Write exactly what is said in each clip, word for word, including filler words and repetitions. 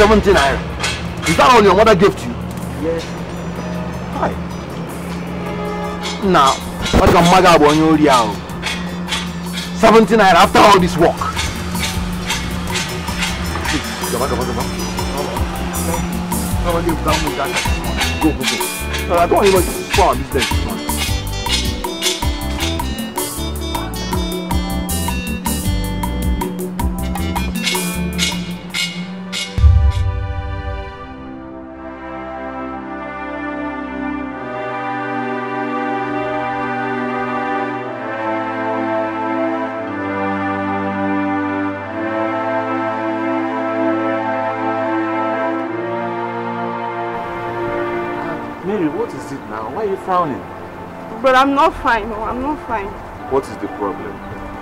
seventeen naira. Is that all your mother gave to you? Yes. Hi. Now, what can Maga on your real? seventeen naira after all this work. Come on, come on, come on. Come on, give that one that. Go, go, go. I don't even fall this day. Frowning. But I'm not fine, no, I'm not fine. What is the problem?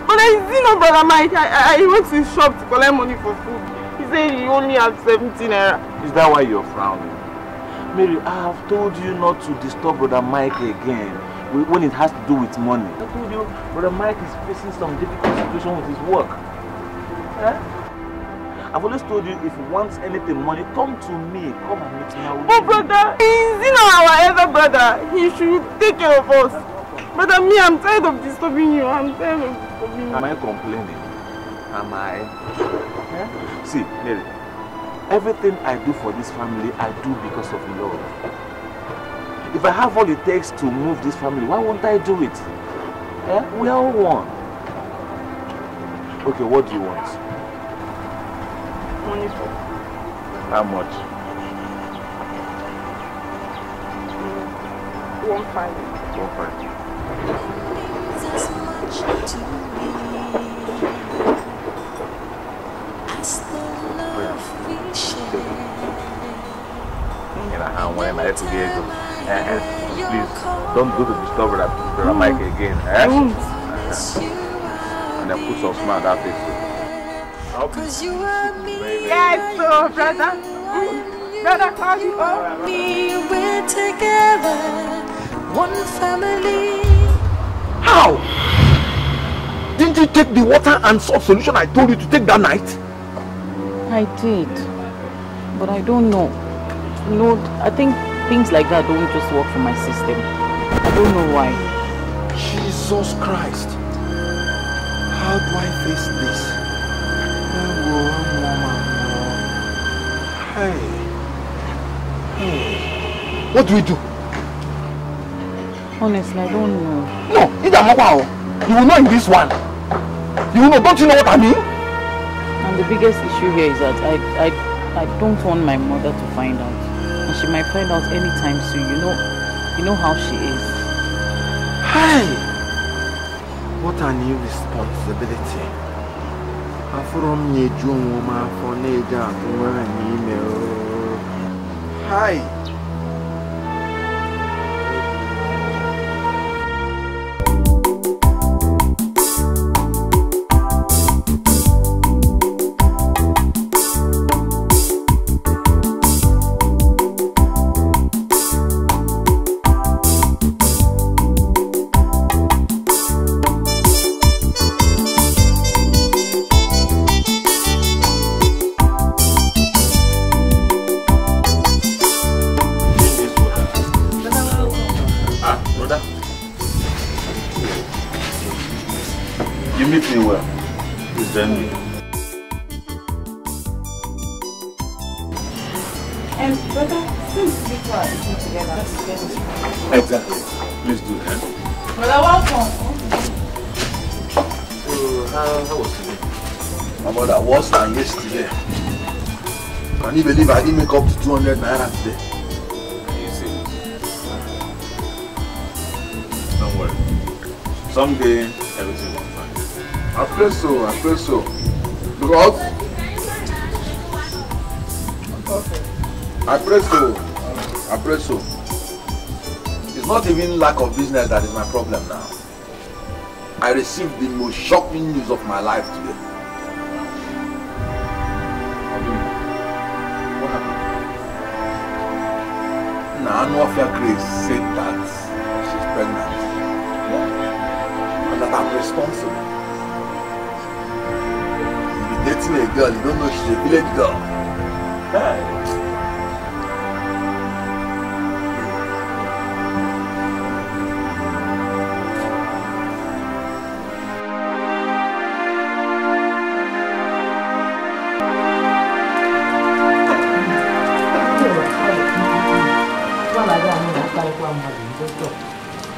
But I see no brother Mike. I, I, I went to his shop to collect money for food. He said he only had seventeen naira. Is that why you're frowning? Mary, I have told you not to disturb brother Mike again when it has to do with money. I told you brother Mike is facing some difficult situation with his work. Huh? I've always told you, if you want anything money, come to me. Come and meet me. But brother, he's you know our elder brother. He should take care of us. Brother, me, I'm tired of disturbing you. I'm tired of disturbing you. Am I complaining? Am I? Yeah? See, Mary, everything I do for this family, I do because of love. If I have all it takes to move this family, why won't I do it? Yeah? We are all one. Okay, what do you want? How much? Mm. One five. One five. Please don't do the discovery that brother Mike again. Eh? Mm. Uh-huh. And then put some smile that face. Cause you and me, yes, so brother, brother, call you and me, we're together, one family. How? Didn't you take the water and soap solution I told you to take that night? I did, but I don't know. You know, I think things like that don't just work for my system. I don't know why. Jesus Christ, how do I face this? Hey. Hey. What do we do? Honestly, I don't know. No, either Mokwa, you will know in this one. You will know, don't you know what I mean? And the biggest issue here is that I, I, I don't want my mother to find out. And she might find out anytime soon. You know, you know how she is. Hey! What a new responsibility. From the June woman for Naja to wear an email. Hi. I didn't make up to two hundred naira today. Are you serious? Don't worry. Someday, everything will be fine. I feel so, I feel so. Because... I feel so. I feel so. It's not even lack of business that is my problem now. I received the most shocking news of my life today. Anuafia Grace said that she's pregnant, yeah, and that I'm responsible. You'll be dating a girl, you don't know she's a village girl. Hey.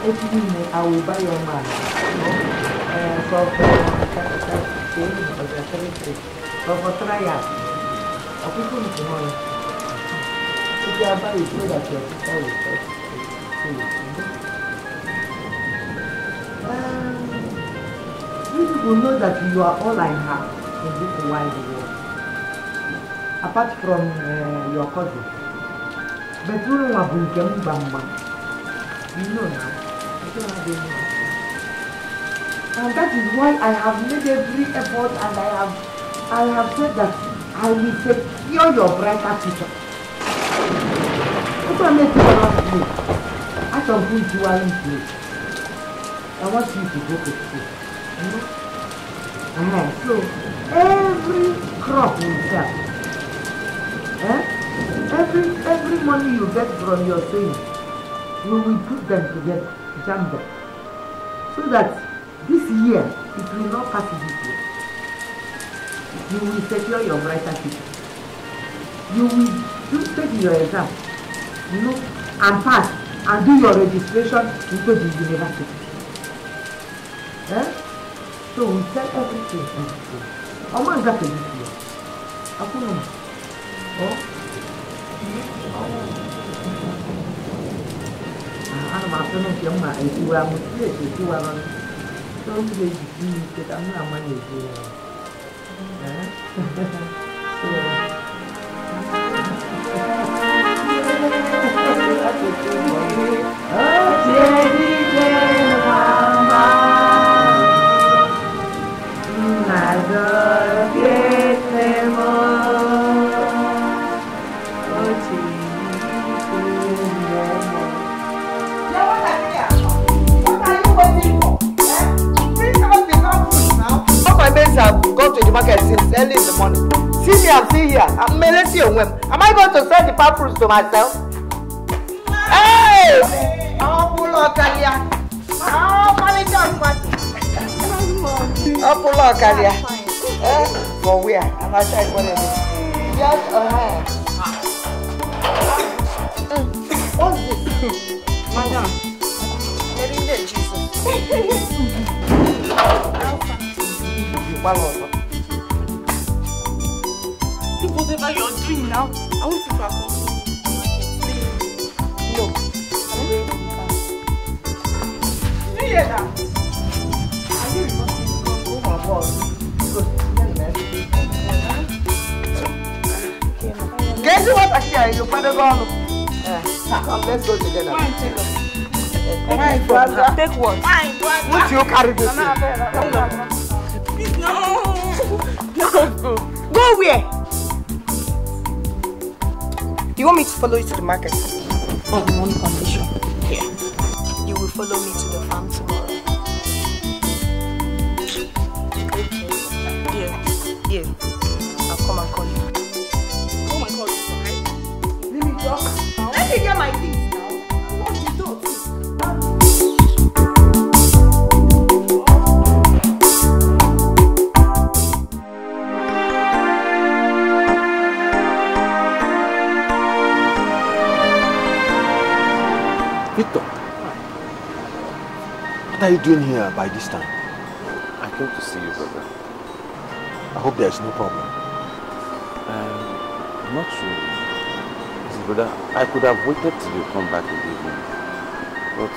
If I will buy your man. Uh, so for for trial, I people need to know. If you are married, know that your sister will first see you. You people know that you are all I have in this wide world. Apart from uh, your cousin, but you know what you can do. You know now. And that is why I have made every effort, and I have, I have said that I will secure your brighter future. What I make you ask me, I can put you in place. I want you to go to school. You know? Alright, so every crop will sell. Eh? Every every money you get from your savings, we will put them together. Them. So that this year, it will not pass this year. You will secure your brighter future. You will do take your exam, you know, and pass, and do your registration into the university. Eh? So we sell everything. How much that is this year? How much? Oh? I'm not going to get my idea. I'm going to get you. I'm going to get you. I'm going to get you. I'm going to I've gone to the market since early in the morning. See me and see here. I'm melting your whim. Am I going to sell the papyrus to myself? No. Hey! Oh, pull out, Kalia. Oh, Malijan, man. Oh, pull out, Kalia. Eh? For where? I'm not sure what it is. Yes or her? What's this? Madam. They're in there, Jesus. Whatever you're doing now, I want you to accomplish. No. You hear that? I hear you not going to go my boss. Guess what? I hear you. Father God. Come, let's go together. My brother. Take what? My brother. Would you carry this? No! No! Go where? You want me to follow you to the market? On one condition. Yeah. You will follow me to the farm tomorrow. Okay. Yeah. Yeah. I'll come and call you. Come and call you, okay? Let me talk. Now. Let me get my things now. What you do? Victor, what are you doing here by this time? I came to see you, brother. I hope there's no problem. Um, I'm not sure. See, brother, I could have waited till you come back in the evening. But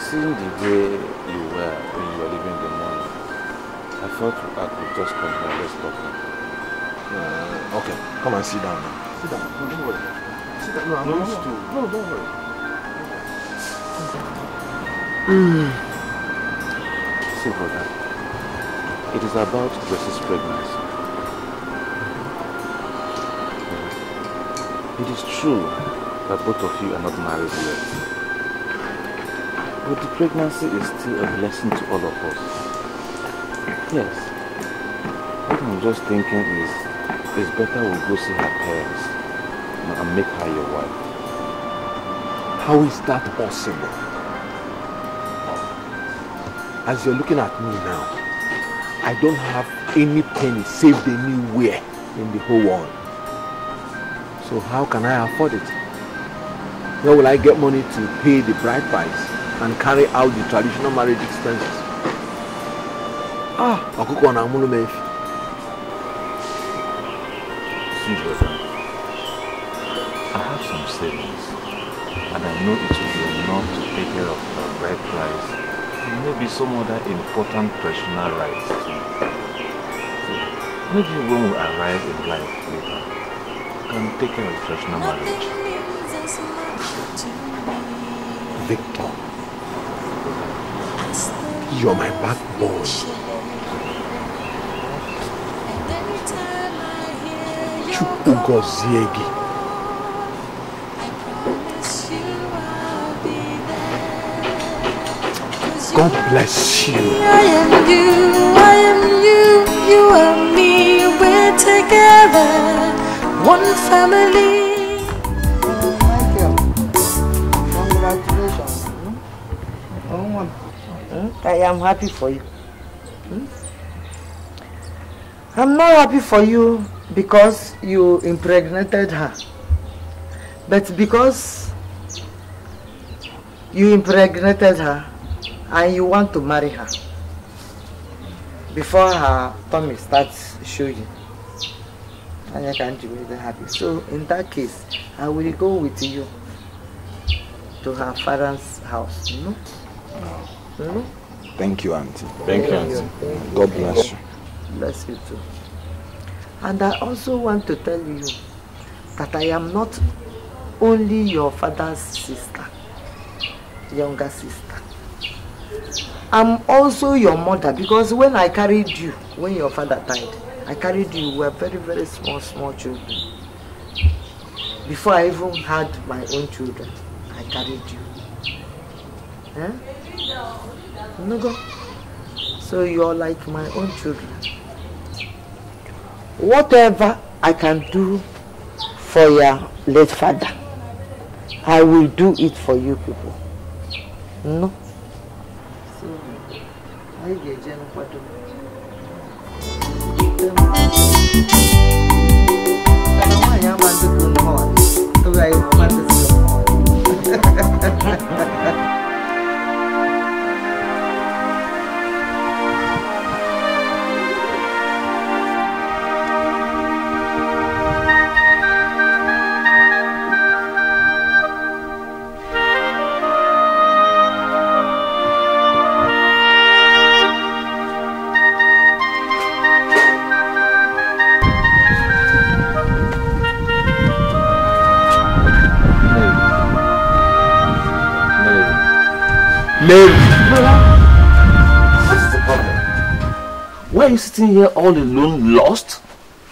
seeing the way you were when you were leaving in the morning, I thought I could just come here and let's talk. Uh, okay, come and sit down now. Sit down. No, don't worry. Sit down. No, I'm not used to. No, don't worry. Mm. See, brother, it is about Grace's pregnancy. It is true that both of you are not married yet, but the pregnancy is still a blessing to all of us. Yes, what I'm just thinking is, it's better we go see her parents and make her your wife. How is that possible? As you're looking at me now, I don't have any penny saved anywhere in the whole world. So how can I afford it? Where will I get money to pay the bride price? and carry out the traditional marriage expenses. Ah, Okuko na Amulu Mefi. See, brother, I have some savings, and I know it will be enough to take care of the bride price and maybe some other important personal rights too. Maybe when we arrive in life later, we can take care of traditional marriage. Victor, you're my backbone. Chukwu gozie gị. God bless you. I am you, I am you, you and me, we're together, one family. I am happy for you. Hmm? I'm not happy for you because you impregnated her. But because you impregnated her and you want to marry her before her tummy starts showing. And I can't be really happy. So in that case, I will go with you to her father's house. You know? Mm-hmm. Thank you, Auntie. Thank you, Auntie. God bless you. Bless you too. And I also want to tell you that I am not only your father's sister, younger sister. I'm also your mother, because when I carried you, when your father died, I carried you, we were very, very small, small children. Before I even had my own children, I carried you. Eh? No. So you're like my own children. Whatever I can do for your late father, I will do it for you people. No. So I get you what to do. Mary! What is the problem? Why are you sitting here all alone, lost?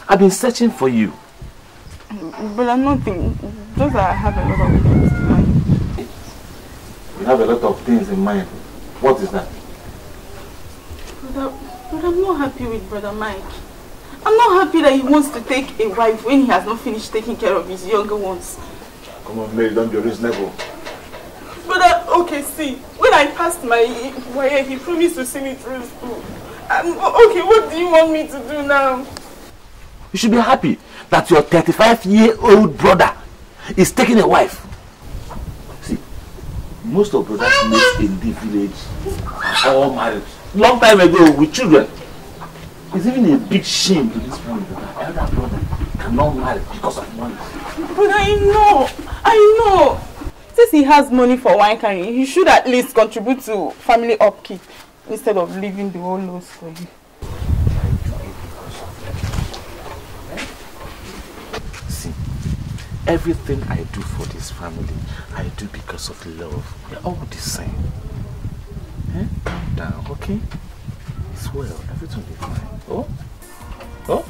I've been searching for you. But I'm not thinking. Just that I have a lot of things in mind. You have a lot of things in mind. What is that? Brother, but I'm not happy with Brother Mike. I'm not happy that he wants to take a wife when he has not finished taking care of his younger ones. Come on, Mary, don't be reasonable. Brother, okay, see. When I passed my wire, he promised to see me through school. Um, okay, what do you want me to do now? You should be happy that your thirty-five-year-old brother is taking a wife. See, most of brothers live in the village are all married. Long time ago, with children. It's even a big shame to this point that elder brother cannot marry because of money. But I know, I know. Since he has money for wine carrying, he should at least contribute to family upkeep instead of leaving the whole loss for you. See, everything I do for this family, I do because of love. We're all the same. Eh? Calm down, okay? It's well, everything will be fine. Oh? Oh?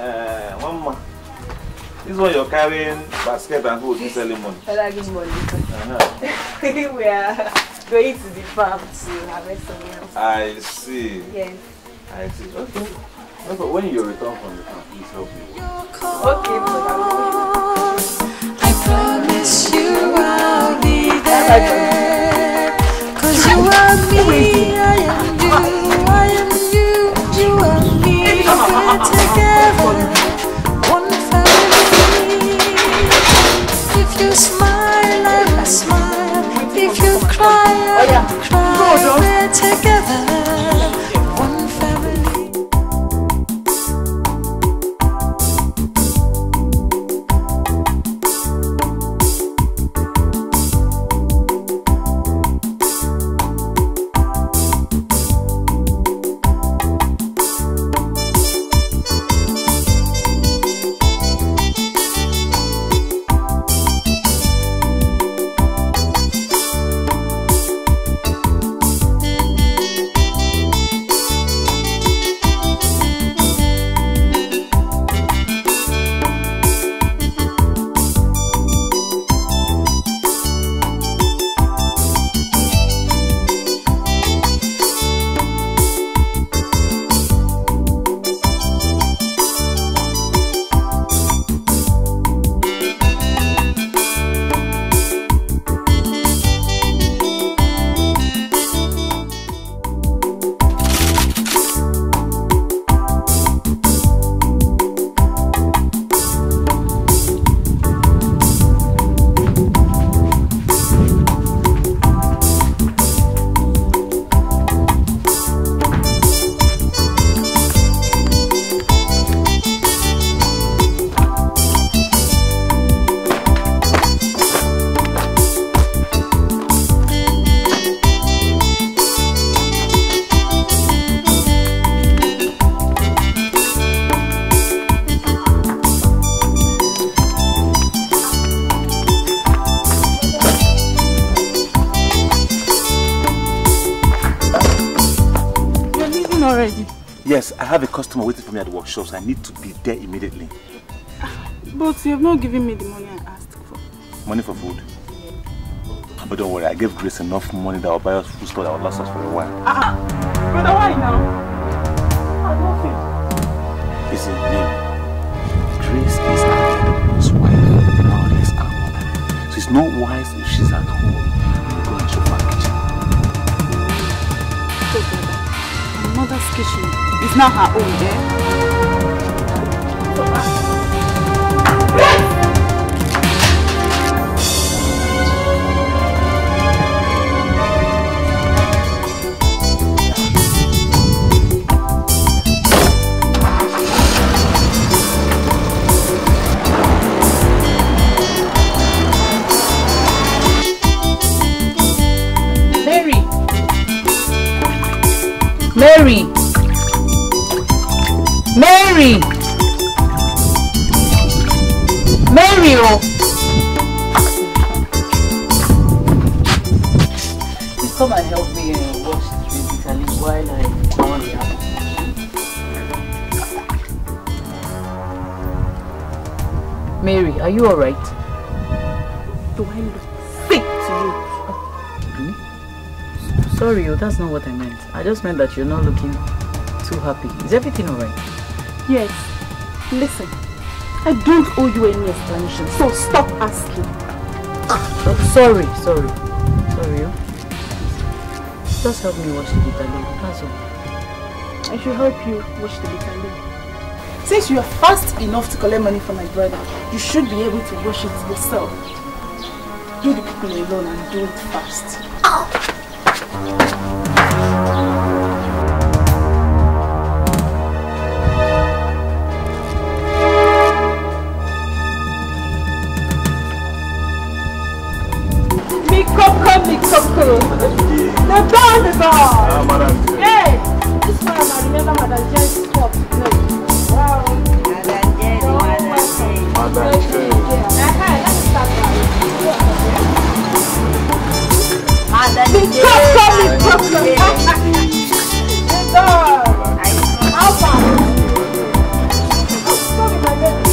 Uh, one more. This is why you're carrying basket and who's selling money. Well, give money. Uh-huh. We are going to the farm to harvest some else. I see. Yes. I see. Okay. No, but when you return from the farm, please help me. Okay, I promise you I'll be there. Cause you are me, I am you, I am you, you are me, we're together. If you smile, I will smile. already? Yes, I have a customer waiting for me at the workshops. I need to be there immediately. But you have not given me the money I asked for. Money for food? But don't worry, I gave Grace enough money that will buy us food store that will last us for a while. Ah, brother, why now? I love it. It's a name. Grace is our most wife, now less our mother. So it's not wise if she's at home. We'll go and show her kitchen. So, brother, my mother's kitchen is now her own, eh? Grace! Mary! Mary! Mary! Oh. You come and help me and wash the tree Italy while I go on the apple. Mary, are you alright? Do I look sick to you? Oh. Hmm? Sorry, oh, that's not what I meant. I just meant that you're not looking too happy. Is everything alright? Yes. Listen, I don't owe you any explanation, so stop asking. Oh, sorry, sorry, sorry. Just help me wash the bitter leaf, that's all. I should help you wash the bitter leaf. Since you are fast enough to collect money from my brother, you should be able to wash it yourself. Do the cooking alone and do it fast. Ow. The door, the door! Ah, madam. Hey! This one, I remember Madam Jane's cup. Wow. Madam Jane, Madam Jane. Madam Jane. Aha, let's start now. Madam Jane. The cup, cup, the cup, the door. How far? Come with my baby.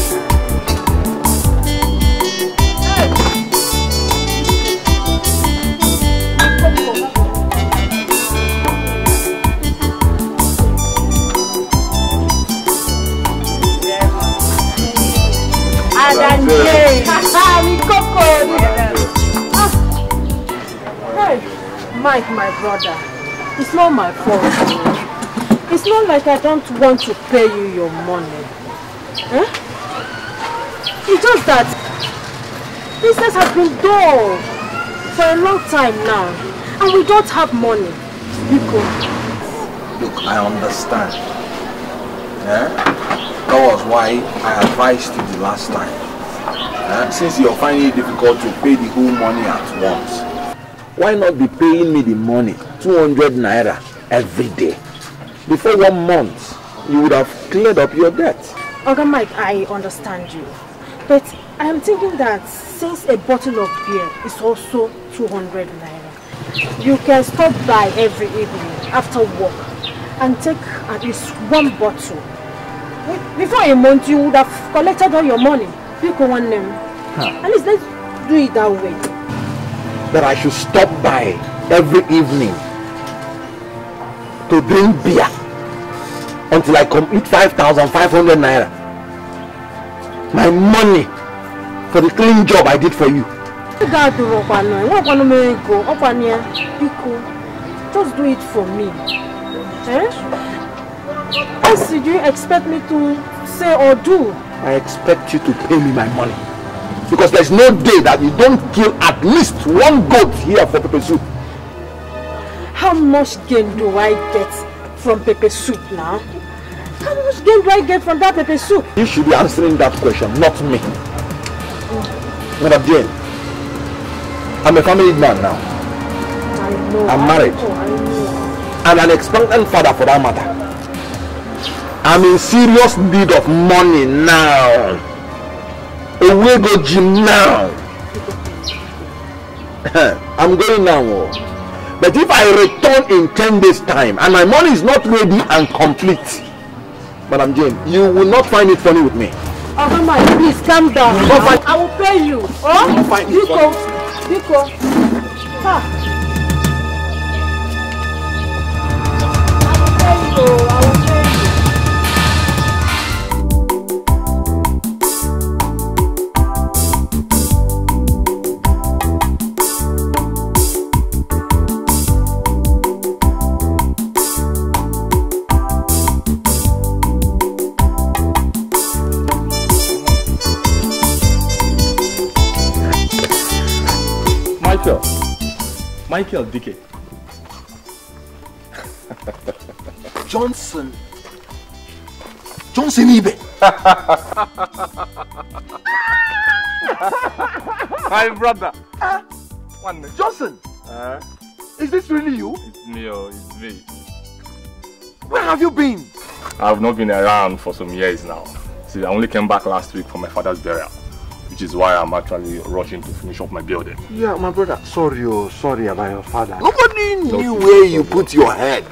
Madam Jane! Mi Coco! Hey, Mike, my brother, it's not my fault. It's not like I don't want to pay you your money. Huh? It's just that business has been dull for a long time now, and we don't have money. Because... Look, I understand. Yeah? That was why I advised you the last time. Uh, since you're finding it difficult to pay the whole money at once, why not be paying me the money, two hundred naira, every day? Before one month, you would have cleared up your debt. Okay, Mike, I understand you. But I am thinking that since a bottle of beer is also two hundred naira, you can stop by every evening after work and take at least one bottle. Before a month, you would have collected all your money. Pick one name. Huh. At least let's do it that way. That I should stop by every evening to drink beer until I complete five thousand five hundred naira. My money for the clean job I did for you. Just do it for me. Eh? What did you expect me to say or do? I expect you to pay me my money. Because there's no day that you don't kill at least one goat here for pepper soup. How much gain do I get from pepper soup now? How much gain do I get from that pepper soup? You should be answering that question, not me. Mm. Madam Jane, I'm a family man now. I know. I'm married. I know, I know. And an expectant father for that matter. I'm in serious need of money now. Away go gym now. I'm going now. But if I return in ten days time and my money is not ready and complete, Madam Jane, you will not find it funny with me. Oh my, please calm down. I, I will pay you. Oh, you find it funny. Biko. Biko. Michael, Michael Dike. Johnson. Johnson Ibe. My brother. Uh, One minute. Johnson. Uh, is this really you? It's me, oh, it's me. Where have you been? I've not been around for some years now. See, I only came back last week for my father's burial, which is why I'm actually rushing to finish up my building. Yeah, my brother. Sorry, oh, sorry about your father. Nobody knew where you put your head.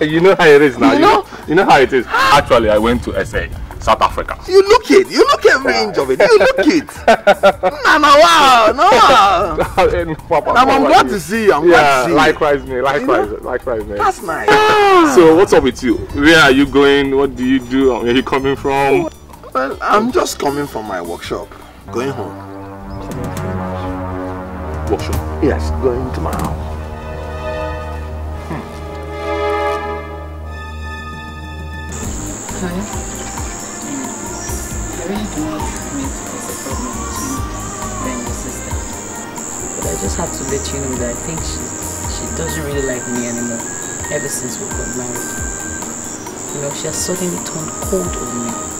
You know how it is now. You know? You know how it is. Actually, I went to S A, South Africa. You look it. You look every inch of it. You look it. No, no, wow, no. No, Papa, I'm glad to see you. I'm glad to see you. Likewise, me. Likewise, likewise, me. That's nice. So, what's up with you? Where are you going? What do you do? Where are you coming from? Well, I'm just coming from my workshop. Going home. Workshop? Yes, going to my house. Hmm. Honey, I really do not mean to cause a problem between you and your sister. But I just have to let you know that I think she, she doesn't really like me anymore ever since we got married. You know, she has suddenly turned cold on me.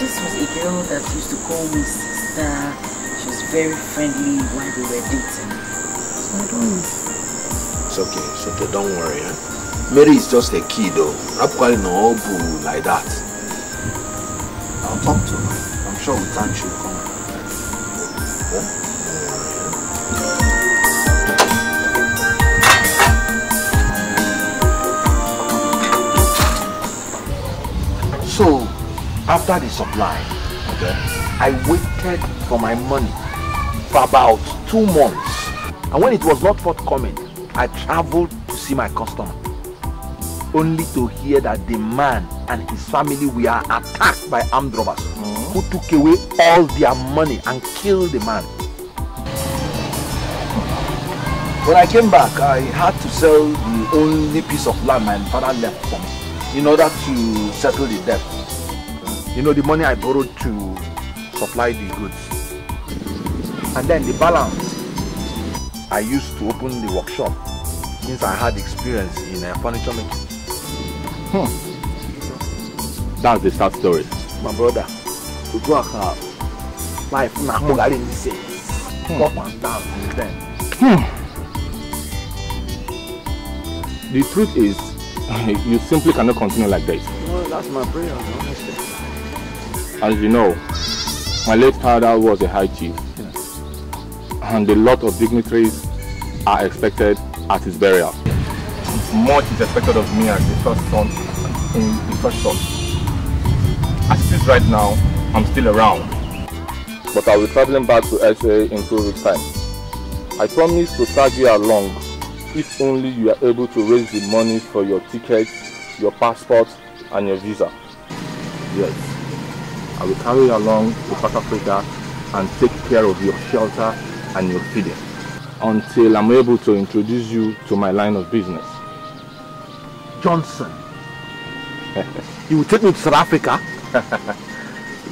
This was a girl that used to call me sister. She was very friendly while we were dating. So I don't know. It's okay, it's okay, don't worry. Eh? Mary is just a kid though. I'm calling her all boo like that. I'll talk to her. I'm sure with time she'll come. Yeah? After the supply, okay, I waited for my money for about two months. And when it was not forthcoming, I traveled to see my customer, only to hear that the man and his family were attacked by armed robbers mm-hmm. who took away all their money and killed the man. When I came back, I had to sell the only piece of land my father left for me in order to settle the debt. You know, the money I borrowed to supply the goods. And then the balance I used to open the workshop since I had experience in uh, furniture making. Hmm. That's the sad story. My brother, we go out life now. Up and down since then. Hmm. The truth is, you simply cannot continue like this. No, that's my prayer, honestly. As you know, my late father was a high chief, yes. and a lot of dignitaries are expected at his burial. Much is expected of me as the first son in the first son. As it is right now, I'm still around, but I'll be traveling back to S A in two weeks' time. I promise to tag you along if only you are able to raise the money for your tickets, your passport, and your visa. Yes. I will carry you along to South Africa and take care of your shelter and your feeding until I'm able to introduce you to my line of business. Johnson, you will take me to South Africa?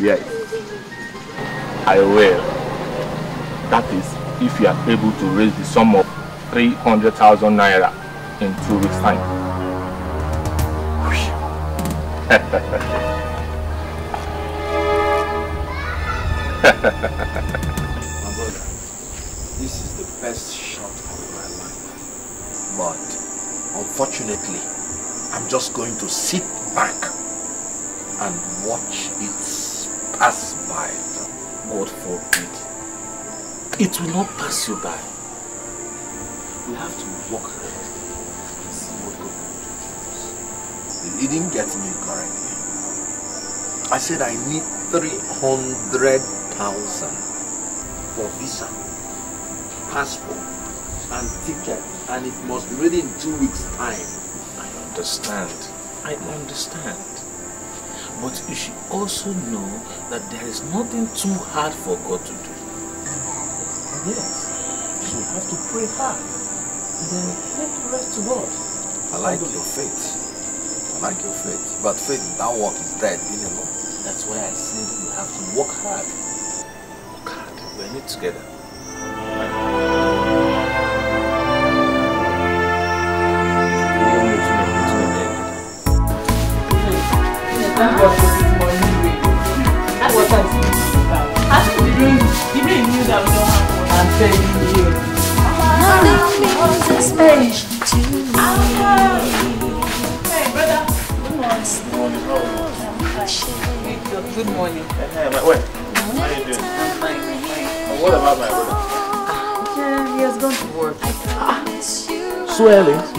Yes, I will. That is, if you are able to raise the sum of three hundred thousand naira in two weeks' time. My brother, this is the best shot of my life. But unfortunately, I'm just going to sit back and watch it pass by. God forbid. It will not pass you by. we have to walk and see what God will do. He didn't get me correctly. I said I need three hundred thousand for visa, passport, and ticket, and it must be ready in two weeks' time. I understand. I understand. But you should also know that there is nothing too hard for God to do. Yes. So you have to pray hard. And then let the rest to God. I like your faith. I like your faith. But faith without work is dead, you know. That's why I said you have to work hard. Work hard. We're in it together. Thank God for this morning radio. That's what I think it's about. I think the rain, the rain knew that we don't have one. I'm telling you. Hey, brother. Good morning. Good morning. Good, good morning. Hey, my wife. How are you doing? I'm fine. And what about my brother? Yeah, he has gone to work. Ah. So early? He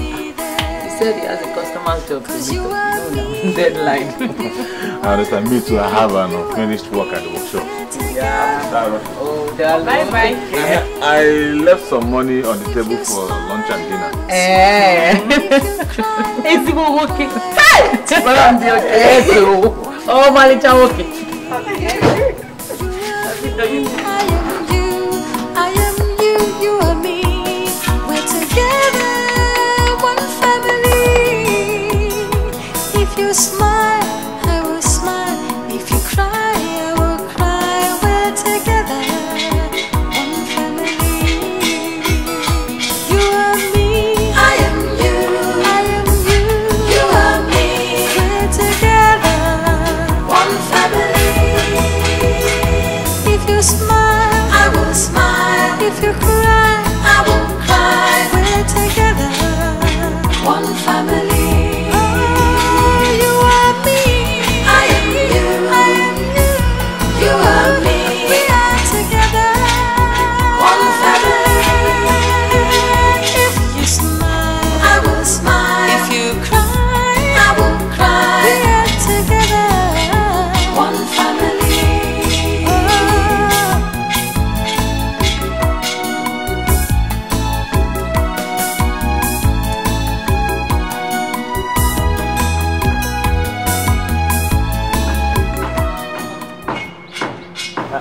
said he has a customer's job to meet up. Deadline. I understand. Me too. I have an unfinished work at the workshop. Yeah. Oh, bye bye. I left some money on the table for lunch and dinner. Eh. It's even working. But I'm the okay. Oh, my little working. I am you. I am you. You are me. We're together. If you smile, I will smile. If you cry, I will cry. We're together, one family. You are me, I am you. I am you, you are me. We're together, one family. If you smile, I will smile. If you cry, I will cry. We're together, one family.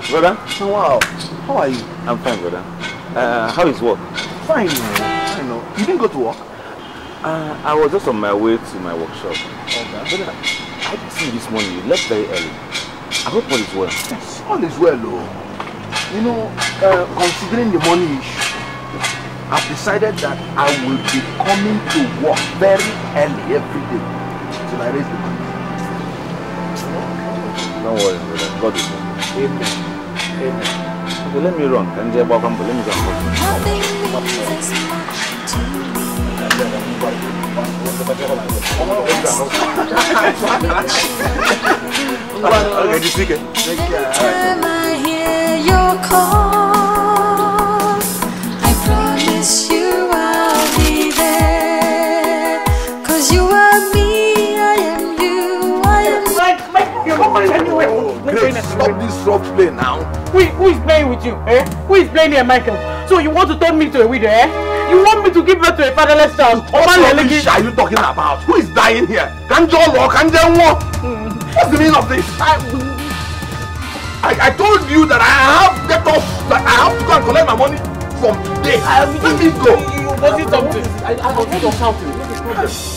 Brother? Oh, wow. How are you? I'm fine, brother. Uh, how is work? Fine. I know. You didn't go to work? Uh, I was just on my way to my workshop. Okay. Brother, I didn't see you this morning. You left very early. I hope all is well. Yes, all is well, though. You know, uh, considering the money issue, I've decided that I will be coming to work very early every day till I raise the money. Don't worry, brother. God is there. Amen. Okay, let me run. And they're welcome, but let me go. Okay, just speaking. Anytime I hear your call, I promise you I'll be there. Cause you are me, I am you, I am. Like, Mike, you're going anyway. Great, stop this rough play now. Who, who is playing with you, eh? Who is playing here, Michael? So you want to turn me to a widow, eh? You want me to give birth to a fatherless child? What rubbish are you talking about? Who is dying here? Can't you walk? Can't you walk? What's the meaning of this? I, I, I told you that I have get off. That I have to go and collect my money from today. I, Let me go. Was it something? I, I was it something.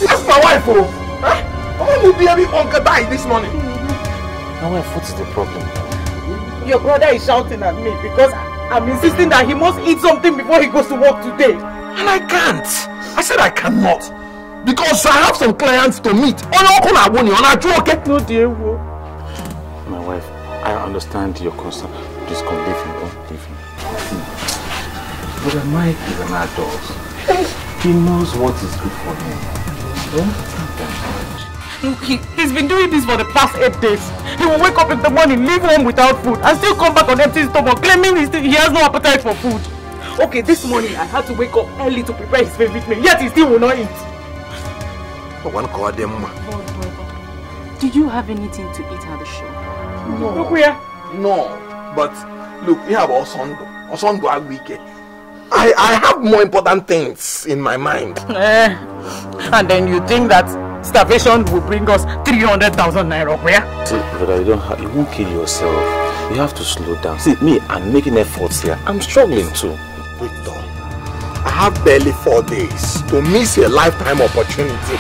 That's my wife, oh. Huh? How will be every uncle die this morning? Now, what is the problem? Your brother is shouting at me because I'm insisting that he must eat something before he goes to work today. And I can't. I said I cannot. Because I have some clients to meet. No, dear. My wife, I understand your concern. Just come leave him, don't leave him. Brother Mike is an adult. He knows what is good for him. Don't He, he's been doing this for the past eight days. He will wake up in the morning, leave home without food, and still come back on empty stomach, claiming he, still, he has no appetite for food. Okay, this morning I had to wake up early to prepare his favorite meal, yet he still will not eat. One called them. Did you have anything to eat at the shop? No. Look where? No. But look, we have Osondo. Osondo are wicked. I, I have more important things in my mind. Eh, and then you think that starvation will bring us three hundred thousand naira, where? See, brother, you, don't have, you won't kill yourself. You have to slow down. See, me, I'm making efforts here. I'm struggling too. Victor, I have barely four days to miss a lifetime opportunity.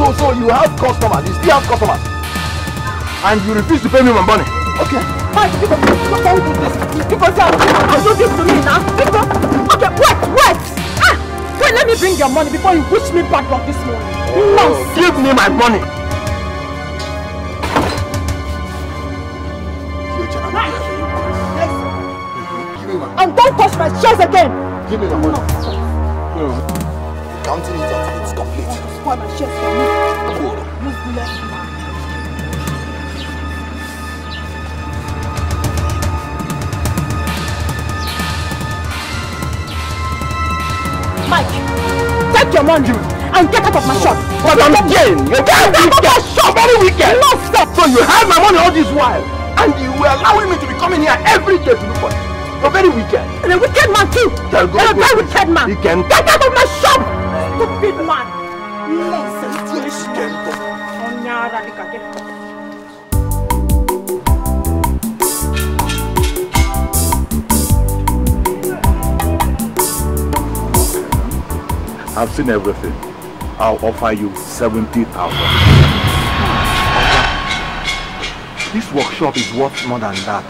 So, so you have customers, you still have customers, and you refuse to pay me my money. Okay. Mike, Victor, what are you doing this? Because you are doing this to me now. Victor, okay, wait, wait. Ah, wait, let me bring your money before you push me back up this morning. Oh, no, give me my money. Mike, yes. Give me my money. And don't touch my shoes again. Give me my money. No. No. Counting it out, it's complete. Spoil my shoes for me. Mike, take your money and get out of my shop. But I'm again, you can't get out of my shop every weekend. No, sir. So you had my money all this while, and you were allowing me to be coming here every day to look for it. You're very wicked. And a wicked man too. You're a very wicked man. You can get out of my shop, stupid man. Nonsense. Oh, no, that's I've seen everything. I'll offer you seventy thousand. This workshop is worth more than that.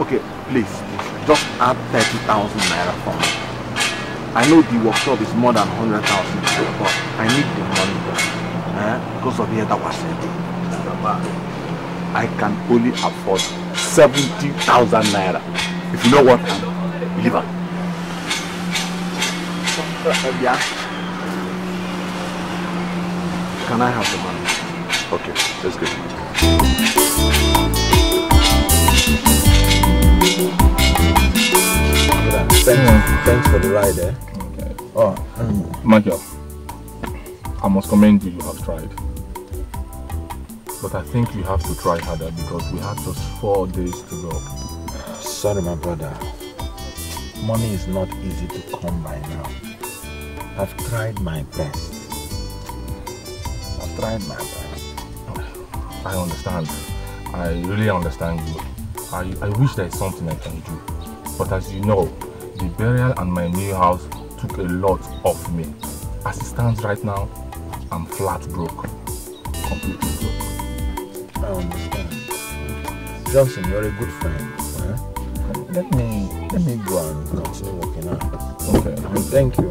Okay, please, just add thirty thousand naira for me. I know the workshop is more than one hundred thousand, but I need the money eh? because of the other was I can only afford seventy thousand naira. If you know what, leave her. Yeah. Can I have the money? Okay, let's go. Thanks, thanks for the ride, eh? Oh, um, Michael, I must commend you, you have tried. But I think you have to try harder because we have just four days to go. Sorry, my brother. Money is not easy to come by now. I've tried my best. I've tried my best. I understand. I really understand you. I, I wish there is something I can do. But as you know, the burial and my new house took a lot off me. As it stands right now, I'm flat broke. Completely broke. I understand. Johnson, you're a good friend. Huh? Let me let me go and continue working out. Okay. Well, thank you.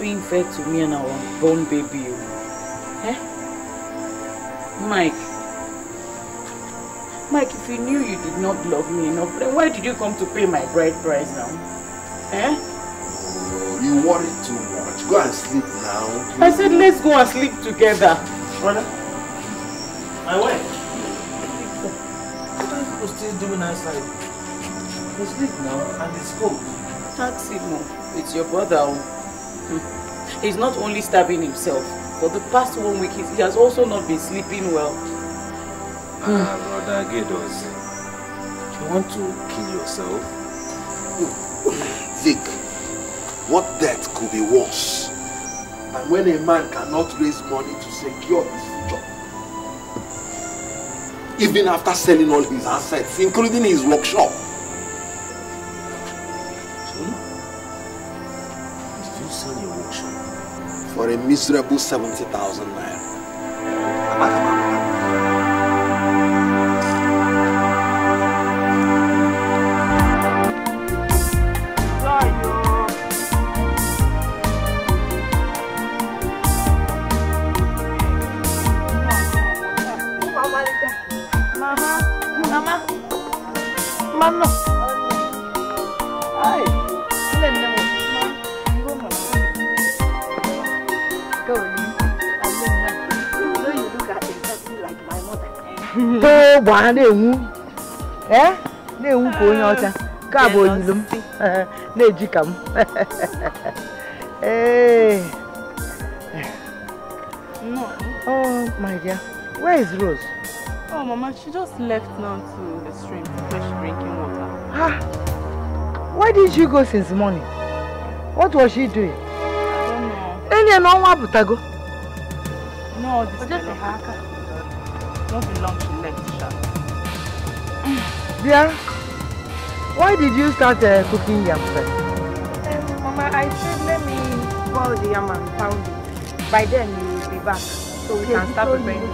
Being fair to me and our born baby, eh? Mike, Mike, if you knew you did not love me enough, then why did you come to pay my bride price now? Eh? Oh, you worry too much. Go and sleep now. I said let's go and sleep together, brother. My wife. still doing outside. You sleep now and it's cold. Can't sleep more. It's your brother. He's not only starving himself. For the past one week, he has also not been sleeping well. Ah, brother Gedos, you want to kill yourself? Vic, what death could be worse? And when a man cannot raise money to secure his future, even after selling all his assets, including his workshop. Sorry? Did you sell your workshop? For a miserable seventy thousand naira. Mama. Ay. No, you look at exactly like my mother. Oh, but they won't. Eh? They won't go in order. Carbon, they jicam. Eh. No. Oh, my dear. Where is Rose? Oh, Mama, she just left now to the stream to fetch drinking water. Ah, why did she go since morning? What was she doing? I don't know. No, this is just a hacker. Not be long she left, Sha. Dear, why did you start uh, cooking yam first? Um, Mama, I said let me boil the yam and pound it. By then you will be back. So we can start preparing. I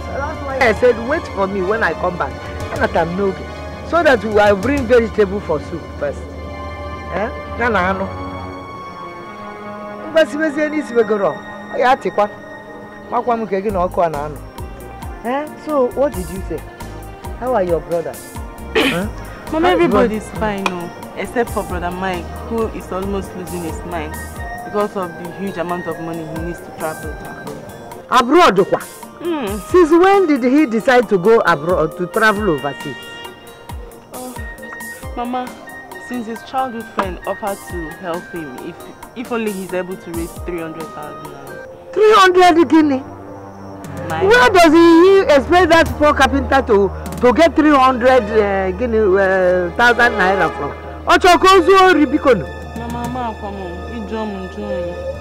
said, wait for me when I come back. I'm no good. So that we will bring vegetable for soup first. Eh? Nana, I know. But if there is anything wrong, I take what. What we can get no cook na no. Eh? So what did you say? How are your brothers? Huh? Mom, everybody's fine now, except for brother Mike, who is almost losing his mind because of the huge amount of money he needs to travel. Abroad, mm. Since when did he decide to go abroad to travel overseas? Oh, Mama, since his childhood friend offered to help him, if if only he's able to raise three hundred thousand. Three hundred guinea. Where does he expect that poor carpenter to to get three hundred uh, guinea uh, thousand naira from? Ochokozo ribikono. Mama, Mama, come on, ijomu jomu.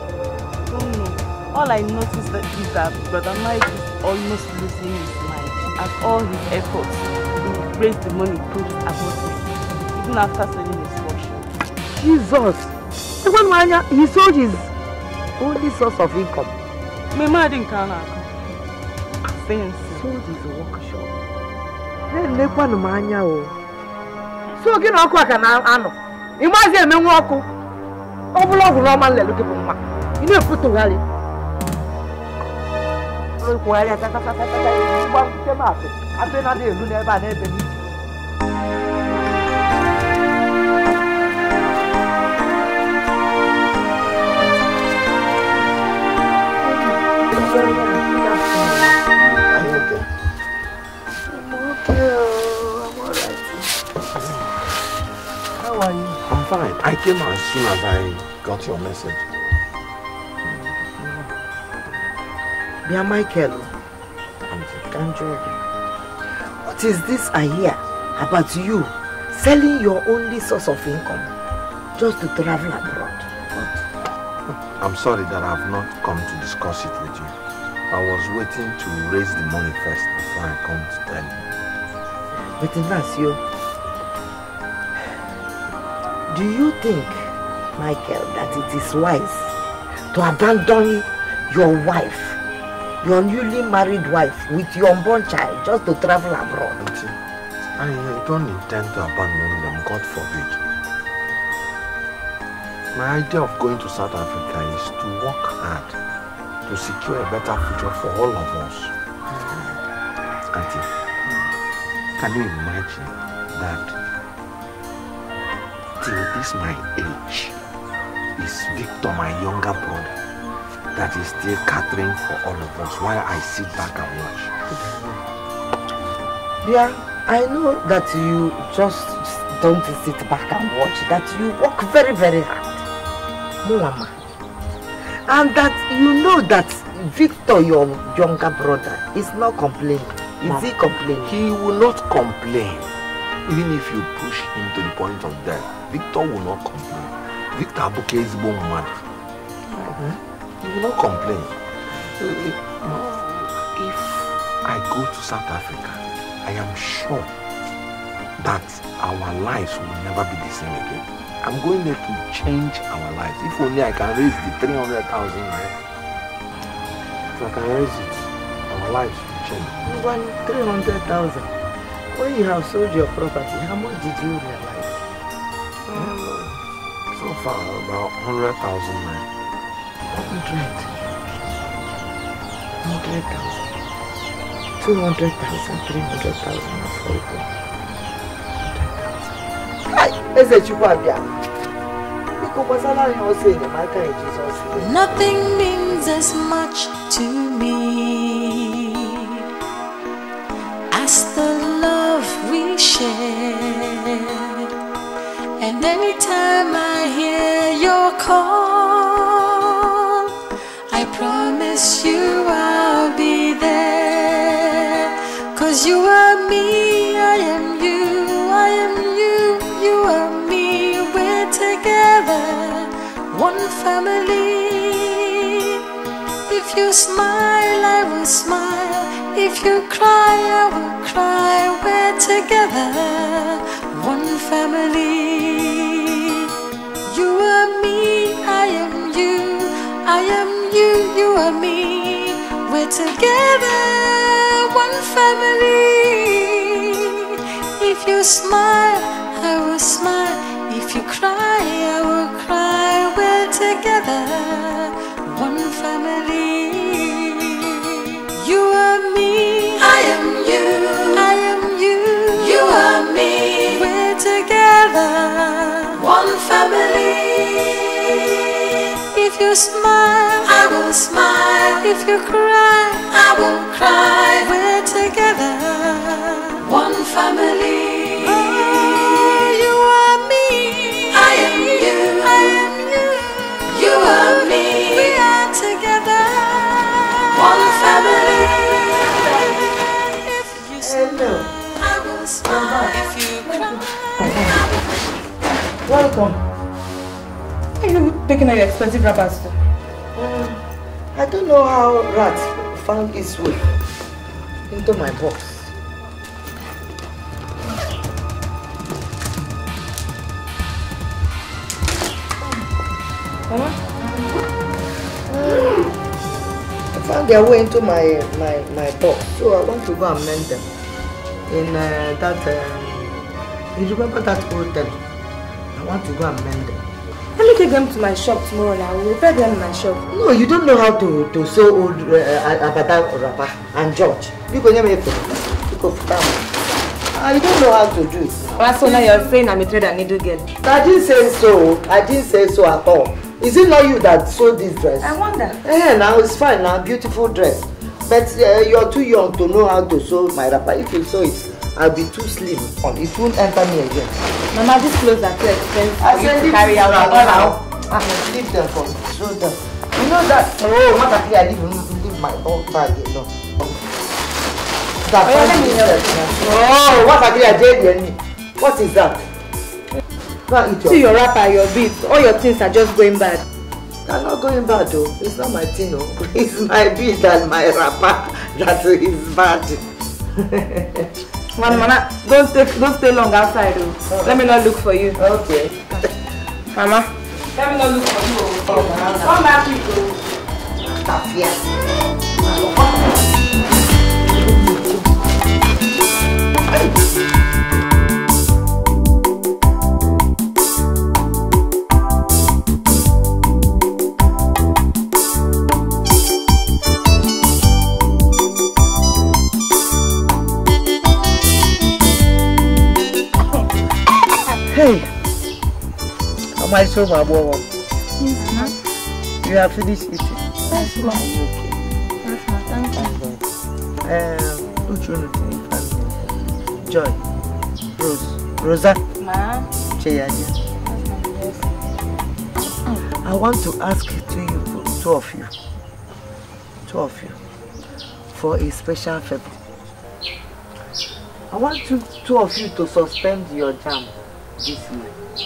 All I noticed that is that Brother Mike is almost losing his mind at all his efforts to raise the money proved aborted, even after selling his fortune. Jesus! He sold his only source of income. My mother didn't come out. Since he sold his workshop. Then they went to Mania. So, you know, I can't know. Imagine me walking. I'm not going to look at my. You know, put to Valley. I not How are you? I'm fine. I came out as soon as I got your message. Yeah, Michael, what is this I hear about you selling your only source of income just to travel abroad? What? I'm sorry that I've not come to discuss it with you. I was waiting to raise the money first before I come to tell you. But Ignacio, do you think, Michael, that it is wise to abandon your wife, your newly married wife, with your unborn child just to travel abroad? Auntie, I don't intend to abandon them, God forbid. My idea of going to South Africa is to work hard to secure a better future for all of us. Mm-hmm. Auntie, mm-hmm. Can you imagine that till this my age is Victor, my younger brother, that is still catering for all of us while I sit back and watch? Dear, yeah, I know that you just don't sit back and watch, that you work very, very hard. Mama. And that you know that Victor, your younger brother, is not complaining. Is Mom, he complaining? He will not complain. Even if you push him to the point of death, Victor will not complain. Victor Abuke is born mad. He will not complain. If I go to South Africa, I am sure that our lives will never be the same again. I'm going there to change our lives. If only I can raise the three hundred thousand naira. If I can raise it, our lives will change. You won three hundred thousand. When you have sold your property, how much did you realize? Um, so far, about one hundred thousand naira. one hundred thousand. two hundred thousand, three hundred thousand, and forty thousand. Nothing means as much to me as the love we shared. And anytime I hear your call, I promise you I'll be there. 'Cause you are me, I am you, I am you, you are me, we're together, one family. If you smile, I will smile. If you cry, I will cry. We're together, one family. You are me, I am you, I am you, you are me. We're together, one family. If you smile, I will smile. If you cry, I will cry. We're together, one family. You are me, I am you, I am you, you are me. We're together, one family. If you smile, I will smile. If you cry, I will cry. We're together, one family. You and me, we are together, one family. If you smile, I will smile. If you cry, welcome. Why are you picking up your expensive wrappers? Um, I don't know how rats found its way into my box. Huh? Found their way into my, my, my box, so I want to go and mend them. In uh, that, uh, you remember that old thing? I want to go and mend them. Let me take them to my shop tomorrow and I will repair them in my shop. No, you don't know how to, to sew old Abata Rapa and George. You go, you go, I don't know how to do it. Well, so now you're saying I'm a thread and needle girl. I didn't say so, I didn't say so at all. Is it not you that sold this dress? I wonder. Eh, now it's fine, now beautiful dress. But uh, you're too young to know how to sew my wrapper. If you sew it, I'll be too slim on. It won't enter me again. Mama, these clothes are too expensive. I said to carry out all out. I can leave them for me. Show them. You know that. Oh, not that I leave, leave my old bag alone. That oh, let me know. Oh, what I did, what is that? See so your wrapper, your beads, all your things are just going bad. They're not going bad though. It's not my thing, no. It's my bead and my wrapper that is bad. Mama, Mama, don't take, don't stay long outside though. Oh. Let me not look for you. Okay. Mama, let me not look for you. Come back, you go. Stop here. Hey, am I so my boy? Yes, you have finished eating. That's my. Okay. That's my. Thank you. Um, don't you want to eat? Joy, Rose, Rosa, Ma, Cheyaji. I want to ask to you, two of you, two of you, for a special favor. I want you, two of you to suspend your jam this month.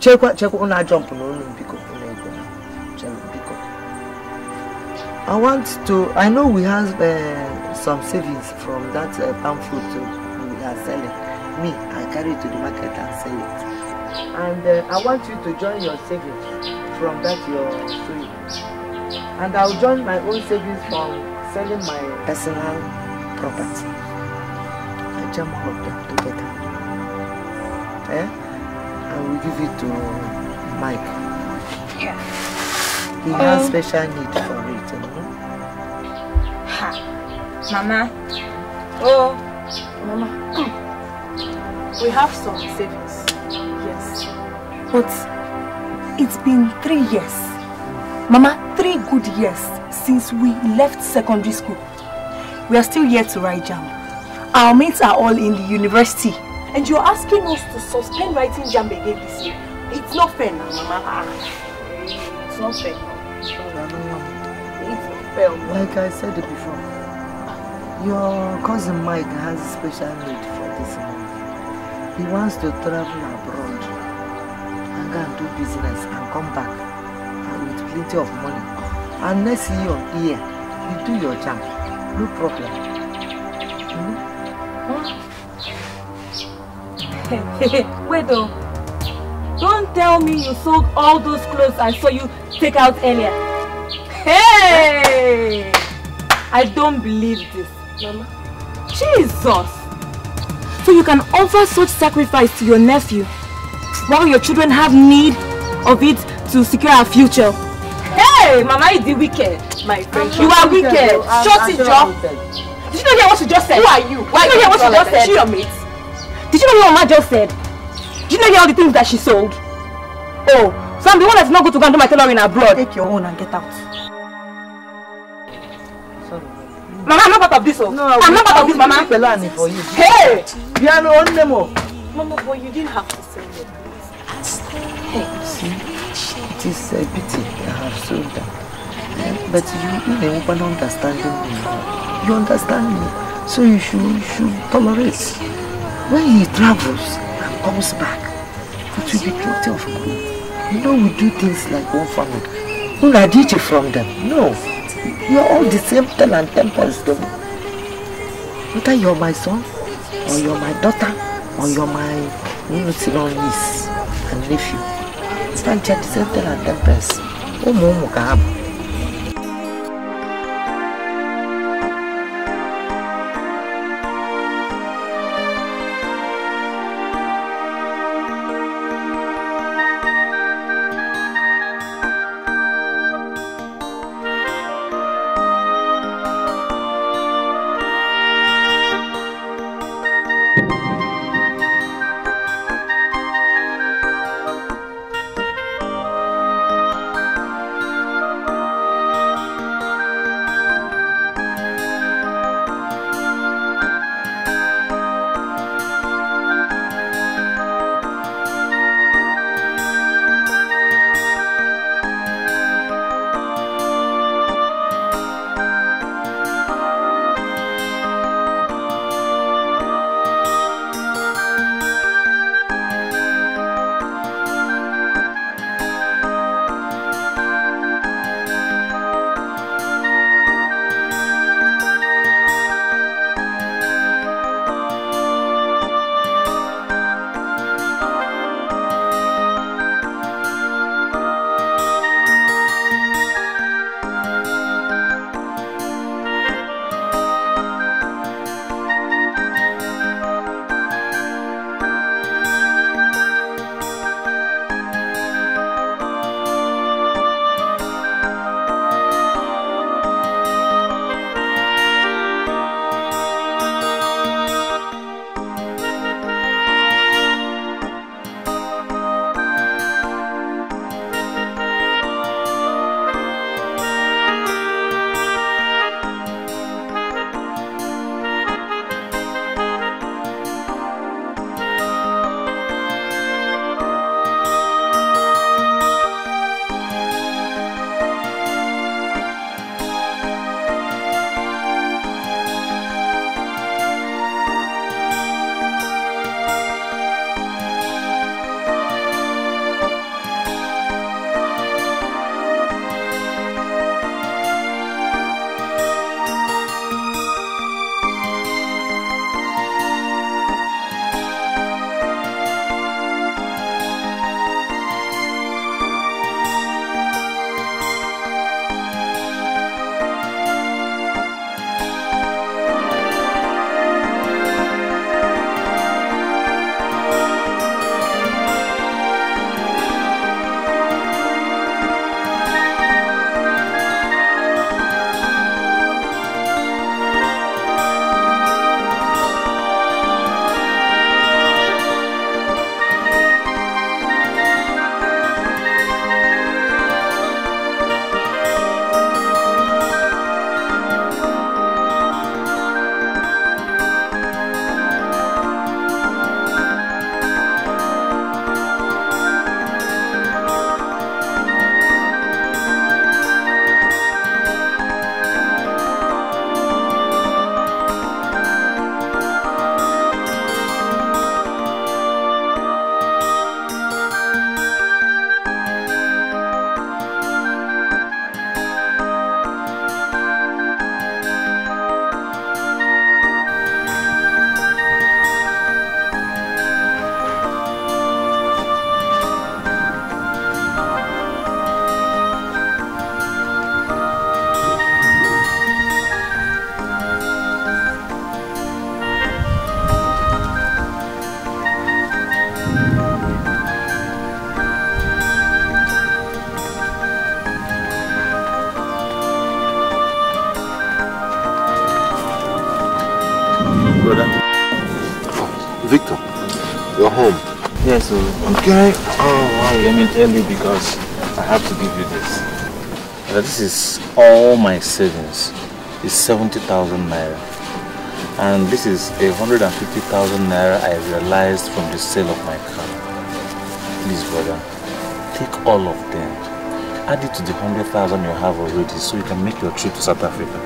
Check what check on a jump no pick up I want to. I know we have uh, some savings from that uh, palm fruit we are selling. Me, I carry it to the market and sell it. And uh, I want you to join your savings from that your sewing. And I'll join my own savings from selling my personal property. I jump all them together. Eh? And we give it to Mike. Yeah. He um, has special need for it, you know? Ha! Mama! Oh! Mama! We have some savings. Yes. But it's been three years. Mama, three good years since we left secondary school. We are still here to write jam. Our mates are all in the university. And you're asking us to suspend writing jam again this year. It's not fair now, Mama. It's not fair. It's not fair. Like I said before, your cousin Mike has a special need for this month. He wants to travel abroad and go and do business and come back and with plenty of money. And next year, year you do your jam, no problem. Hmm? Huh? Wait though, don't tell me you sold all those clothes I saw you take out earlier. Hey! I don't believe this, Mama. Jesus! So you can offer such sacrifice to your nephew while your children have need of it to secure our future. Hey, Mama is the wicked, my friend. You are wicked. Shut it up. Did you not hear what she just said? Who are you? Why did you not hear what she just said? She your mate. Did you not hear what Mama just said? Did you not hear all the things that she sold? Oh, so I'm the one that's not going to go and do my tailoring abroad. Take your own and get out. Sorry. Mama, I'm not part of this. Oh. No, I'm not part of this, Mama. For you. Hey! You are no one more. Mama, but you didn't have to say that. Hey, see, it is a pity I have sold that. But you, in a open understanding, you understand me. So you should, you should tolerate. When he travels and comes back, it will be plenty of money. You know, we do things like one family. Who are you from them? No. You are all the same tail and temples, though. Whether you're my son, or you're my daughter, or you're my niece and nephew, it's not just the same tail and temples. Oh, Mumu Kahab. Victor, you're home. Yes, sir. Okay. Oh, wow. Let me tell you, because I have to give you this. Now, this is all my savings. It's seventy thousand naira. And this is one hundred fifty thousand naira I realized from the sale of my car. Please, brother, take all of them. Add it to the one hundred thousand you have already so you can make your trip to South Africa.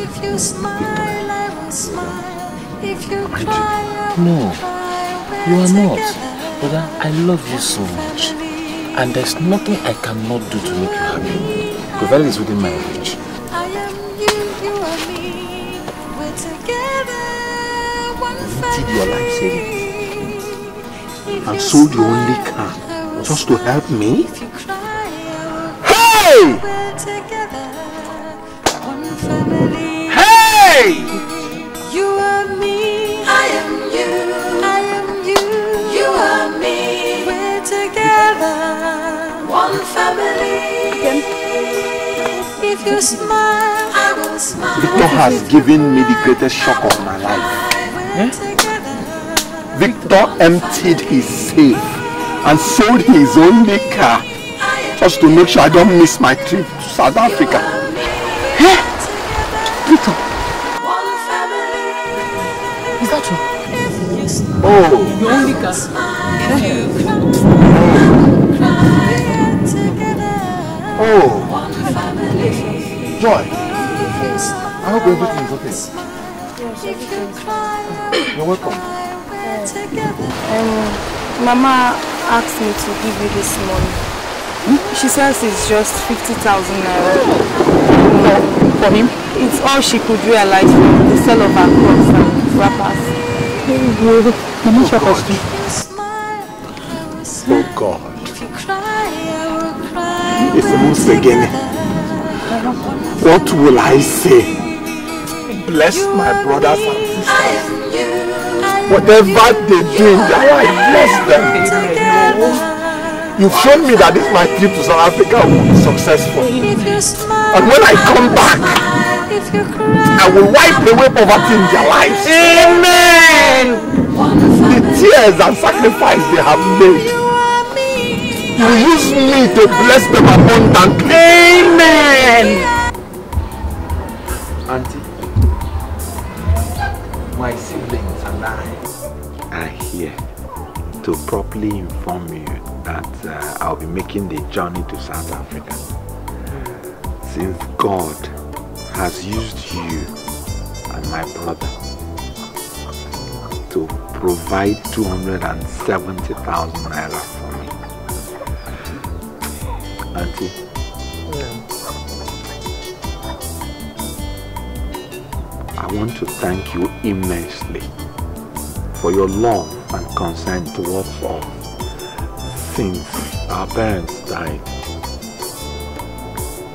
If you smile, Victor, I will smile. If you cry, I will cry. No. You are not. Brother, I love you so much. And there's nothing I cannot do to make you happy. Because is within my reach. I am you, you are me. We're together, one family. Your life savings. And sold your only car just to help me? Hey! Hey! You are me. I am you. One family. If you smile, I will smile. Victor has given me the greatest shock of my life. Eh? Victor emptied his safe and sold his only car just to make sure I don't miss my trip to South Africa. Eh? Victor, is that true? Oh, your only car. Yeah. Oh, Joy, I hope everything's okay. Yes, everything's okay. You're welcome. Um, Mama asked me to give you this money. Hmm? She says it's just fifty thousand naira. For him? It's all she could realize from the sale of our clothes and wrappers. Oh, oh God. It's once again. What will I say? Bless my brothers and sisters. Whatever they do, I bless them. You've shown me that this my trip to South Africa will be successful. And when I come back, I will wipe away poverty in their lives. Amen. The tears and sacrifice they have made, you use me to bless them abundantly. Amen! Auntie, my siblings and I are here to properly inform you that uh, I'll be making the journey to South Africa. Since God has used you and my brother to provide two hundred seventy thousand naira. Auntie, yeah. I want to thank you immensely for your love and concern towards us since our parents died.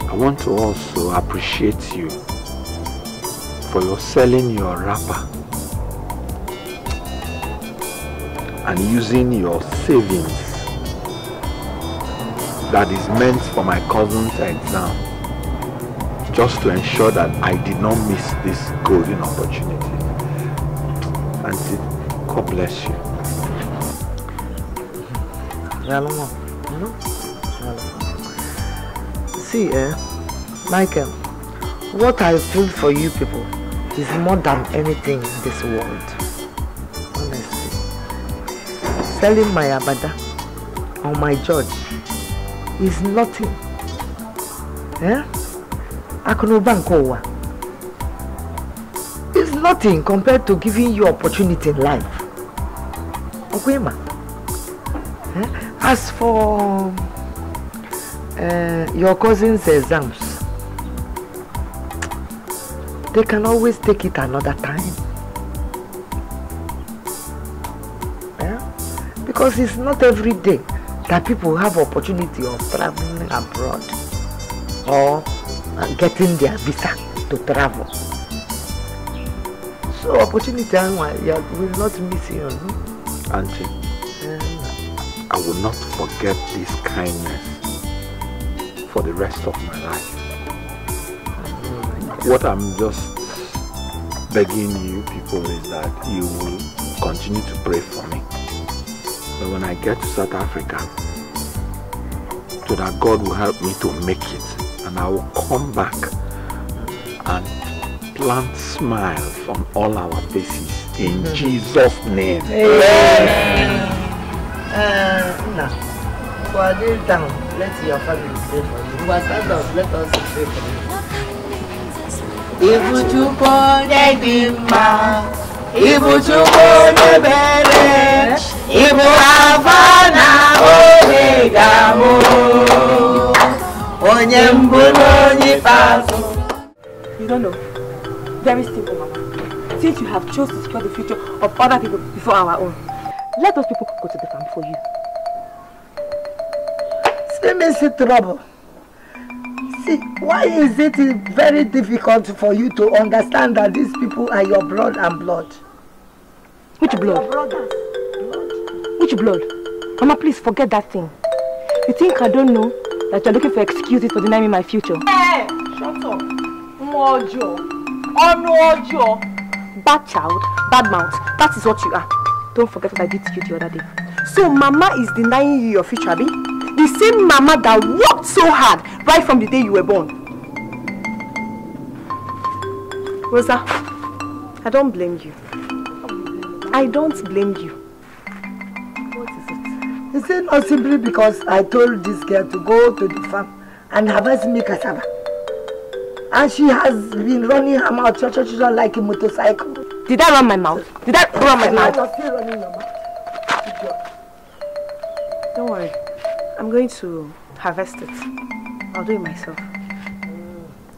I want to also appreciate you for your selling your wrapper and using your savings that is meant for my cousin's exam, just to ensure that I did not miss this golden opportunity. Auntie, God bless you. See, eh, Michael, what I feel for you people is more than anything in this world. Honestly. Selling my abada or my judge is nothing. Eh? It's nothing compared to giving you opportunity in life. Okay, ma. Eh? As for uh, your cousin's exams, they can always take it another time. Eh? Because it's not every day that people have opportunity of traveling abroad or getting their visa to travel. So opportunity you will not miss you. Hmm? Auntie, um, I will not forget this kindness for the rest of my life. What I'm just begging you people is that you will continue to pray for me. But when I get to South Africa, so that God will help me to make it, and I will come back and plant smiles on all our faces in mm-hmm. Jesus' name. Amen. Uh, now, go ahead down. Let your family pray for you. Go stand up. Let us pray for you. Ibu chupo ne dimma, Ibu chupo ne bere, Ibu avana omega mo. Onye mbuno ni paso. You don't know. Very simple, Mama. Since you have chosen to secure the future of other people before our own, let those people go to the camp for you. See, me see trouble. See, why is it very difficult for you to understand that these people are your blood and blood? Which blood? Blood? Which blood? Mama, please forget that thing. You think I don't know that you're looking for excuses for denying me my future? Hey! Shut up. Ojo, Onu Ojo, bad child, bad mouth, that is what you are. Don't forget what I did to you the other day. So Mama is denying you your future, Abby? The same Mama that worked so hard right from the day you were born. Rosa, I don't blame you. I don't blame you. What is it? Is it not simply because I told this girl to go to the farm and harvest me cassava? And she has been running her mouth like a motorcycle. Did I run my mouth? Did I run my mouth? You're still running your mouth. Don't worry. I'm going to harvest it. I'll do it myself. Mm.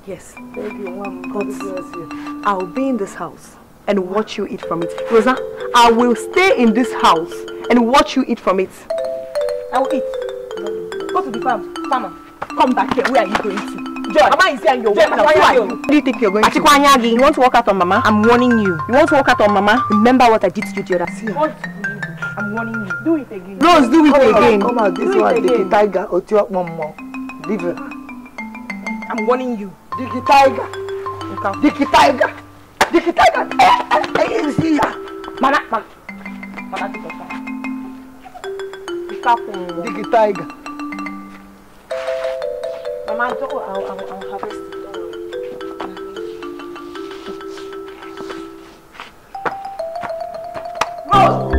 Yes. Thank you, Mom. But I'll be in this house and watch you eat from it. Rosa, I will stay in this house and watch you eat from it. I will eat. Go to the farm. Farmer, come back here. Where are you going to? Joy. Mama is saying you're Joy, Mama, you? What do you think you're going Achikwa to? You want to walk out on Mama? I'm warning you. You want to walk out on Mama? Remember what I did to you the other day. I'm warning you. Do it again. Rose, do it come again. Out, come out. This do one, the tiger. Otiok Momo. Leave her. I'm warning you. The tiger. The tiger. The tiger. Hey, see ya. Mana, Mana. Mana, the tiger. The tiger. Mama, don't worry, I'll, I'll, I'll harvest it, don't worry. Rose!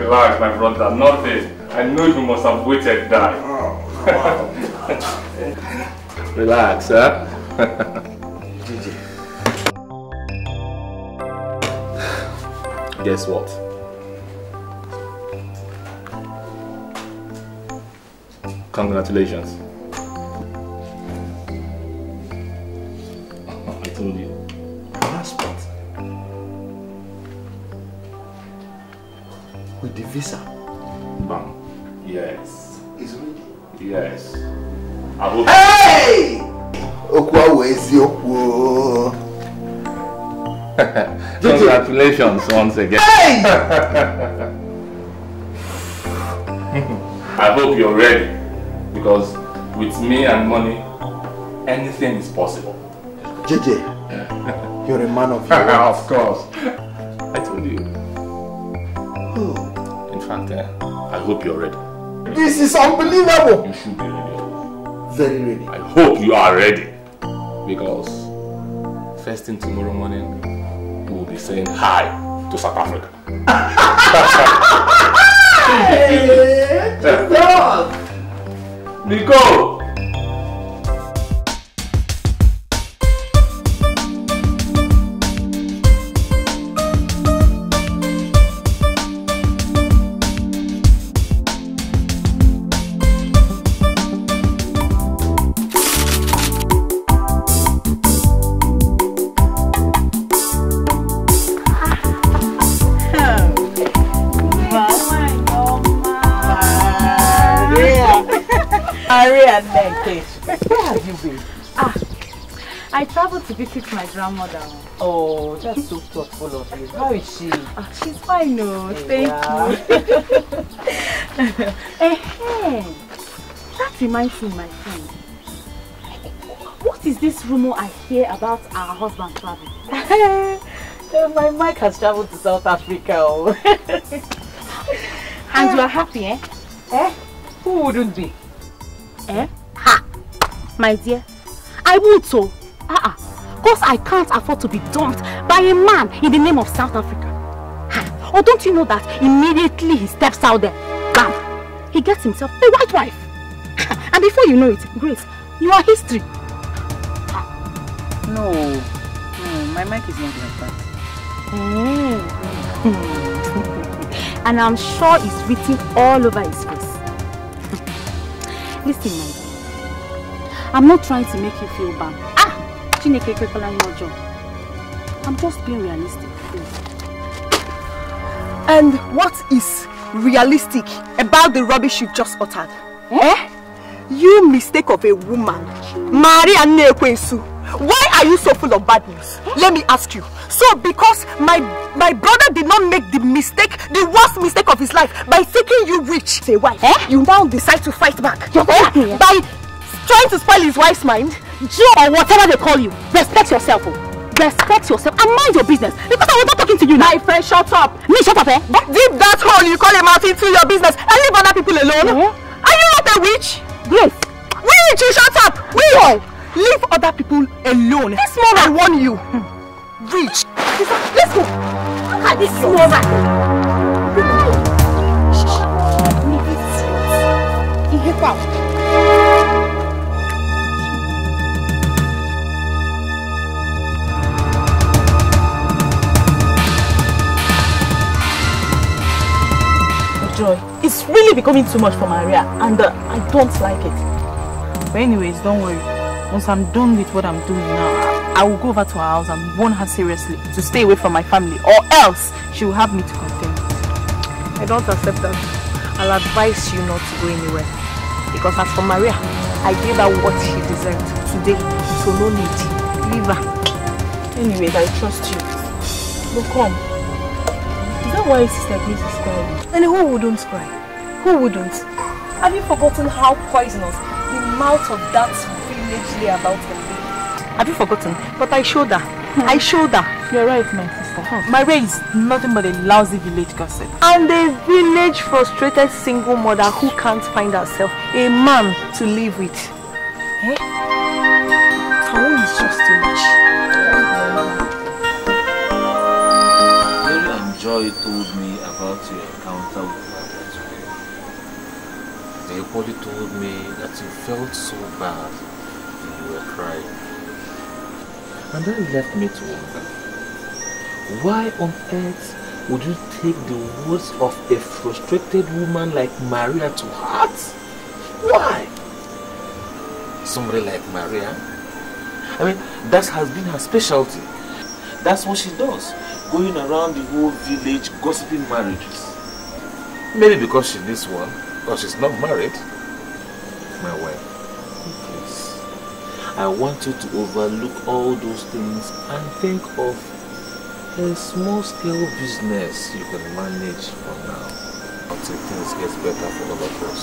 Relax, my brother, nothing. I know you must have waited, die. Oh, wow. Relax, huh? Guess what? Congratulations. I told you. Passport. With the visa? Bam. Yes. Is it? Yes. I hope. Hey! Congratulations once again. Hey! I hope you're ready. Because with me and money, anything is possible. J J, you're a man of your word. Of course. I told you. In fact, I hope you're ready. This is unbelievable! You should be ready. Very ready. I hope you are ready. Because first thing tomorrow morning, we will be saying hi to South Africa. Hey! Nico! Mary and Nkechi. Where have you been? Ah, I traveled to visit my grandmother. Oh, that's so thoughtful of you. How is she? Ah, she's fine, no. Thank yeah. you. eh, hey, that reminds me, my friend. What is this rumor I hear about our husband traveling? My Mike has traveled to South Africa. Oh. And you are happy, eh? Eh? Who wouldn't be? Eh? Ha! My dear, I would so. Ah, uh because -uh. I can't afford to be dumped by a man in the name of South Africa. Ha! Or oh, don't you know that immediately he steps out there, bam, he gets himself a white wife. And before you know it, Grace, you are history. No, no, my mic is not like that. Mm. Mm. And I'm sure it's written all over his face. Listen, my dear, I'm not trying to make you feel bad. Ah, Chineke Kwekola Mojo. I'm just being realistic. And what is realistic about the rubbish you just uttered? Eh? You mistake of a woman, Mary and Nekwensu. Why are you so full of bad news? Let me ask you. So because my my brother did not make the mistake, the worst mistake of his life, by taking you rich, say wife, eh? You now decide to fight back. You're eh? Kidding, yeah? By trying to spoil his wife's mind, Joe or whatever they call you. Respect yourself. Oh. Respect yourself and mind your business. Because I was not talking to you now. My friend, shut up. Me, shut up, eh? eh? Deep that hole you call him out into your business and leave other people alone. Eh? Are you not a witch? Yes. Witch, you shut up. Witch. Leave other people alone. This moment, I warn you. Hmm. Reach. Let's go. Look at this moment. Right. He hit out. Joy, it's really becoming too much for Maria, and uh, I don't like it. But anyways, don't worry. Once I'm done with what I'm doing now, I will go over to her house and warn her seriously to stay away from my family, or else she will have me to contend with. I don't accept that. I'll advise you not to go anywhere. Because as for Maria, I gave her what she deserved today, so no need. Leave her. Anyways, I trust you. But come. Is that why Sister Grace is crying? And who wouldn't cry? Who wouldn't? Have you forgotten how poisonous the mouth of that about them. Have you forgotten? But I showed her. I showed her. You're right, my sister. Huh? Maria is nothing but a lousy village gossip. And a village frustrated single mother who can't find herself a man to live with. Eh? Her own is just too much. Mary and Joy told me about your encounter with Maria today. They both told me that you felt so bad. You were crying. And that left me to wonder, why on earth would you take the words of a frustrated woman like Maria to heart? Why? Somebody like Maria? I mean, that has been her specialty. That's what she does, going around the whole village gossiping marriages. Maybe because she needs one, or she's not married. My wife. I want you to overlook all those things and think of a small-scale business you can manage for now until things get better for all of us.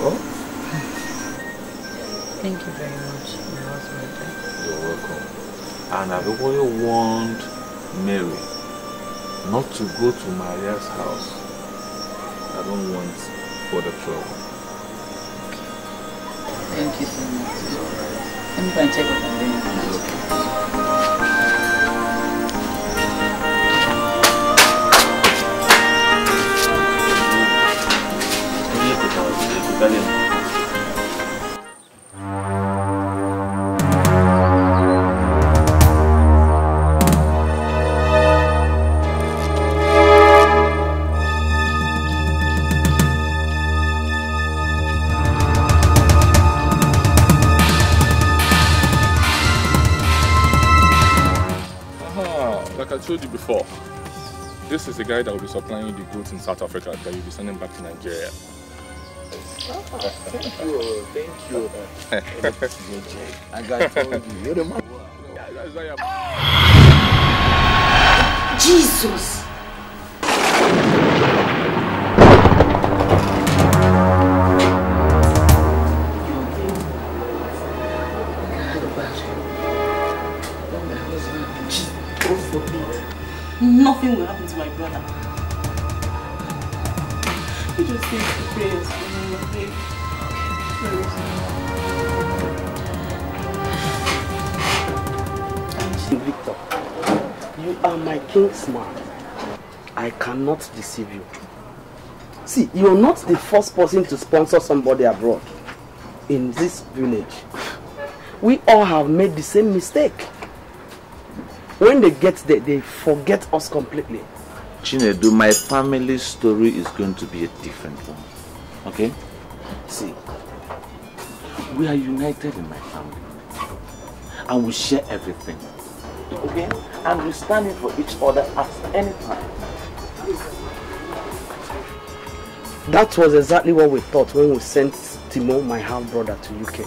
Oh? Thank you very much, my husband. You're welcome. And I've already warned Mary not to go to Maria's house. I don't want further trouble. Thank you so much. It's all right. Let me go and check up on them. It's okay. Before. This is the guy that will be supplying the goods in South Africa that you'll be sending back to Nigeria. Thank you, thank you. I got told you, you're the man. That's why I'm... Jesus! Nothing will happen to my brother. He just needs to pray us for me, okay? Please. Victor, you are my king's man. I cannot deceive you. See, you're not the first person to sponsor somebody abroad in this village. We all have made the same mistake. When they get there, they forget us completely. Chinedu, my family story is going to be a different one. Okay? See, we are united in my family. And we share everything. Okay? And we stand in for each other at any time. That was exactly what we thought when we sent Timo, my half-brother, to U K.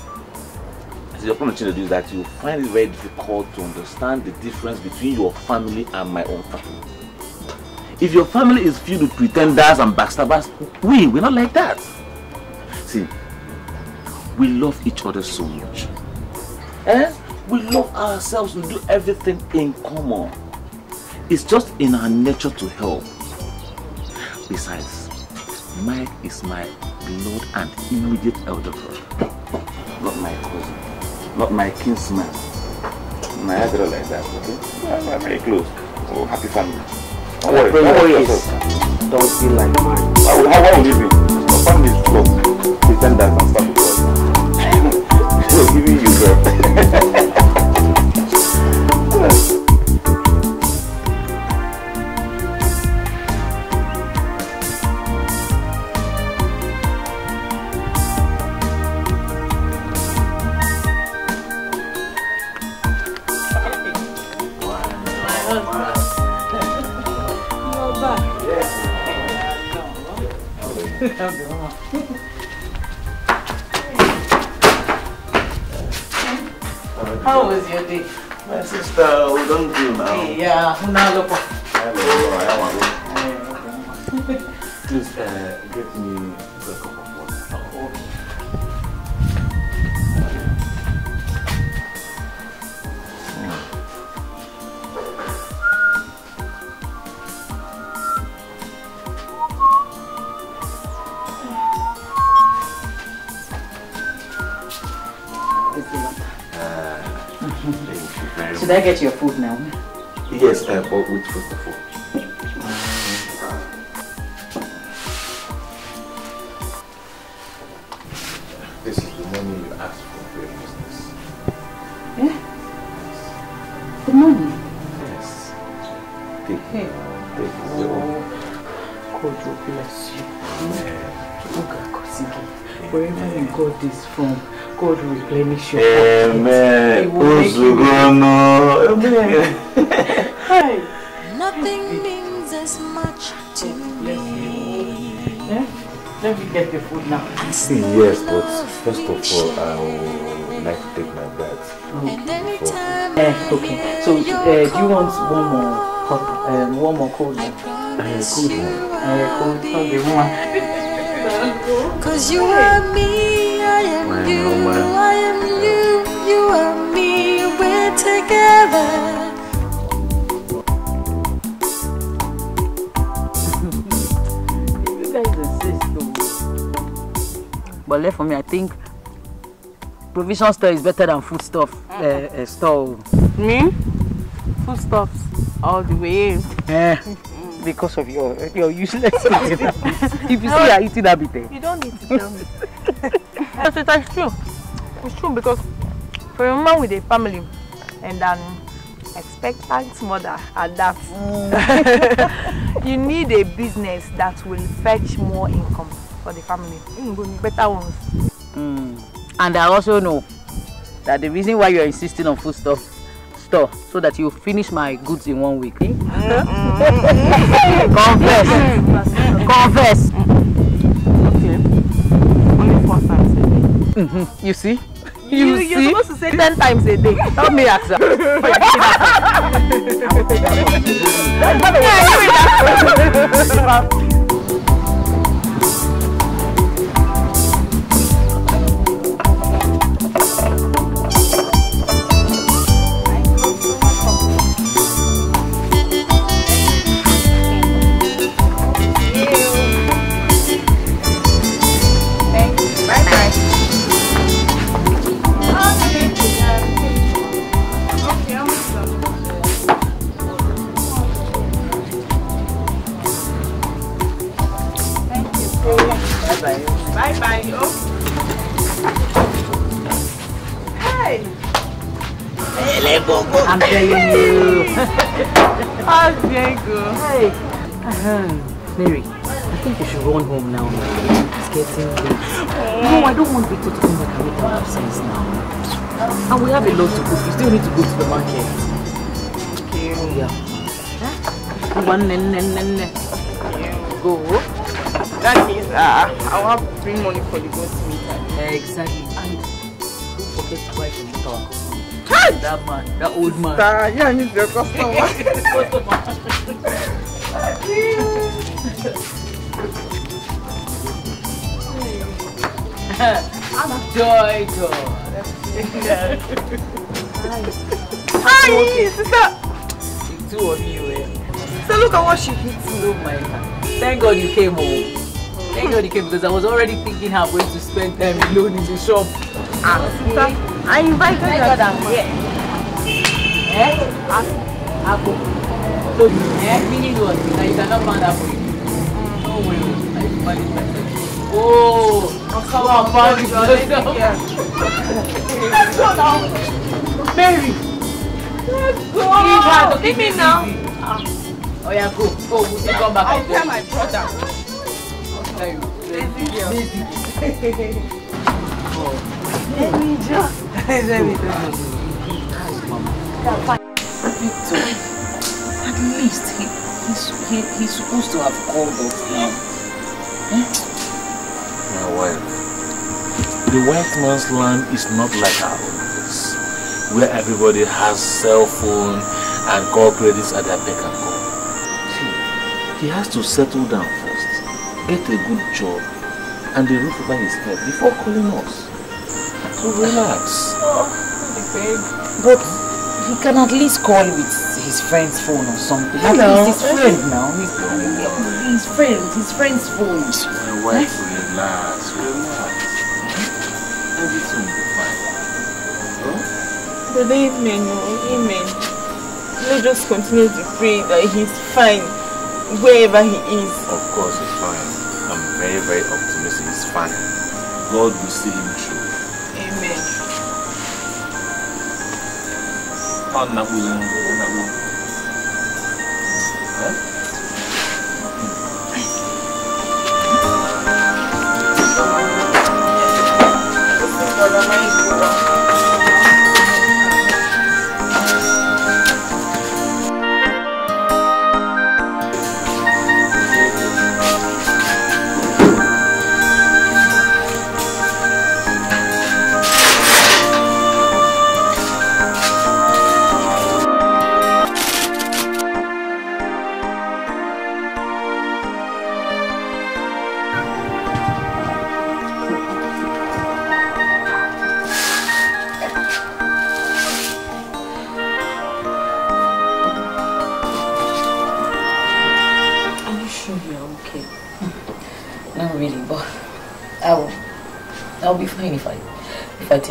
The opportunity is that you find it very difficult to understand the difference between your family and my own family. If your family is filled with pretenders and backstabbers, we, we're not like that. See, we love each other so much. Eh? We love ourselves, we do everything in common. It's just in our nature to help. Besides, Mike is my beloved and immediate elder brother, not my cousin. Not my kinsman. My other like that, okay? I'm very close. Oh, happy family. Don't worry, don't worry yourself. Don't feel like mine. How will you be? My family is close. Pretend that and stuff with us. So, giving you girl. How was your day? My sister, we don't do now. Yeah, now look. Hello, I am. Please get me a cup of Should I get your food now? Yes, uh, but with food before. This is the money you asked for for your business. Yeah? The money? Yes. Take it. Hey. Take it. Oh, God will bless you. Look at Kosiki. Wherever you got this from, God will replenish your pocket. Amen. Nothing means as much to me. Yeah? Let me get the food now. Yes, but first of all, I would like to take my bath. Oh. Uh, okay. So, uh, do you want one more hot, um, one more cold? Uh, cold one. Uh, cold, cold one. Cause you are me. I am well, you, well. I am you, you are me, we're together. You guys insist. But left for me, I think provision store is better than food stuff uh, uh, store. Me? Food stuffs all the way. Yeah. Because of your your useless eating. If you see you're eating that bit. You don't need to tell me. Yes, it is true. It's true because for a man with a family and an expectant mother at that, mm. You need a business that will fetch more income for the family. Better ones. Mm. And I also know that the reason why you're insisting on food stuff store so that you finish my goods in one week. Eh? Mm. Confess. Confess. Okay. Mm-hmm. You see? You, you see? You're supposed to say ten times a day. Help me, Aksa. I'm telling you. Oh, there you go. Hey. Uh-huh. Mary, I think you should run home now. It's getting late. No, I don't want Victor to come back and make an absence now. And we have a lot to cook. You still need to go to the market. Okay. Oh, yeah. Huh? Go. That means uh, I'll have to bring money for the goat meat. Exactly. And don't forget to buy the talk. That man, that old man. Star, yeah, he's the customer. I'm a joy girl. Hi, sister. The two of you, eh? So look at what she did. Oh my God. Thank God you came home. Thank God you came because I was already thinking how going to spend time alone in the shop. Ah, I invited her. I got her. Yeah. Eh? Apo. So, eh? Meaning what? Now you cannot find that for you. No way. I invited her. Oh. Come on, Mary. Let's go now. Mary. Let's go. Leave her. Don't leave me now. Oh yeah, go. Go. We'll come back. I'll tell my brother. I'll tell you. Lazy girl. Lazy. Oh. Let me just. Let me Victor, at least he, he's, he, he's supposed to have called us now. Hmm? My wife. The white man's land is not like our own place, where everybody has cell phone and call credits at their beck and call. See, he has to settle down first, get a good job, and a roof over his head before calling us. So relax. Oh, but he can at least call with his friend's phone or something. Hello. At least his friend now. His, oh. his friend, his friend's phone. My wife, relax, relax. Everything will be fine. Oh? But amen, amen. Let's just continue to pray that he's fine wherever he is. Of course, he's fine. I'm very, very optimistic. He's fine. God will see him through. On that woman, on that woman.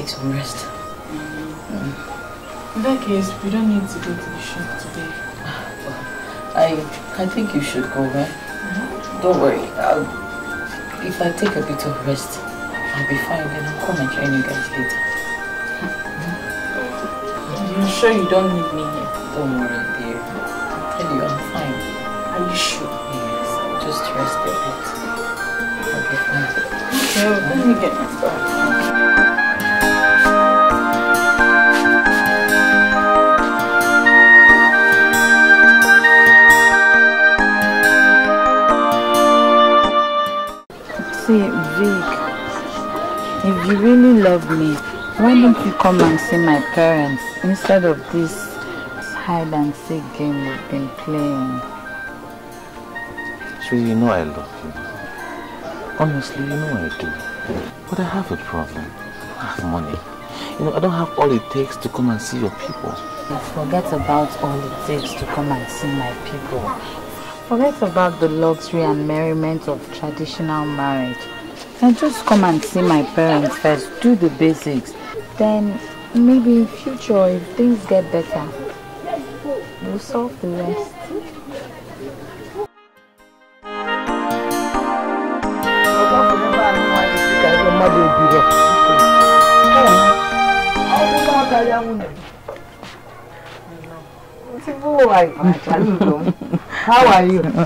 Some rest. Mm-hmm. In that case, we don't need to go to the shop today. Well, I I think you should go, man. Mm-hmm. Don't worry. I'll, if I take a bit of rest, I'll be fine. Then I'll come and join you guys later. Mm-hmm. You're sure you don't need me here? Don't worry, dear. I'll tell you, I'm fine. Are you sure? Yes. Just rest a bit. I'll be fine. Okay. Let me get my stuff. Vic, If you really love me, why don't you come and see my parents instead of this hide and seek game we've been playing? So you know I love you. Honestly, you know I do. But I have a problem. I have money. You know, I don't have all it takes to come and see your people. Forget about all it takes to come and see my people. Forget about the luxury and merriment of traditional marriage. And just come and see my parents first, do the basics. Then maybe in future, if things get better, we'll solve the rest. How are you? Uh,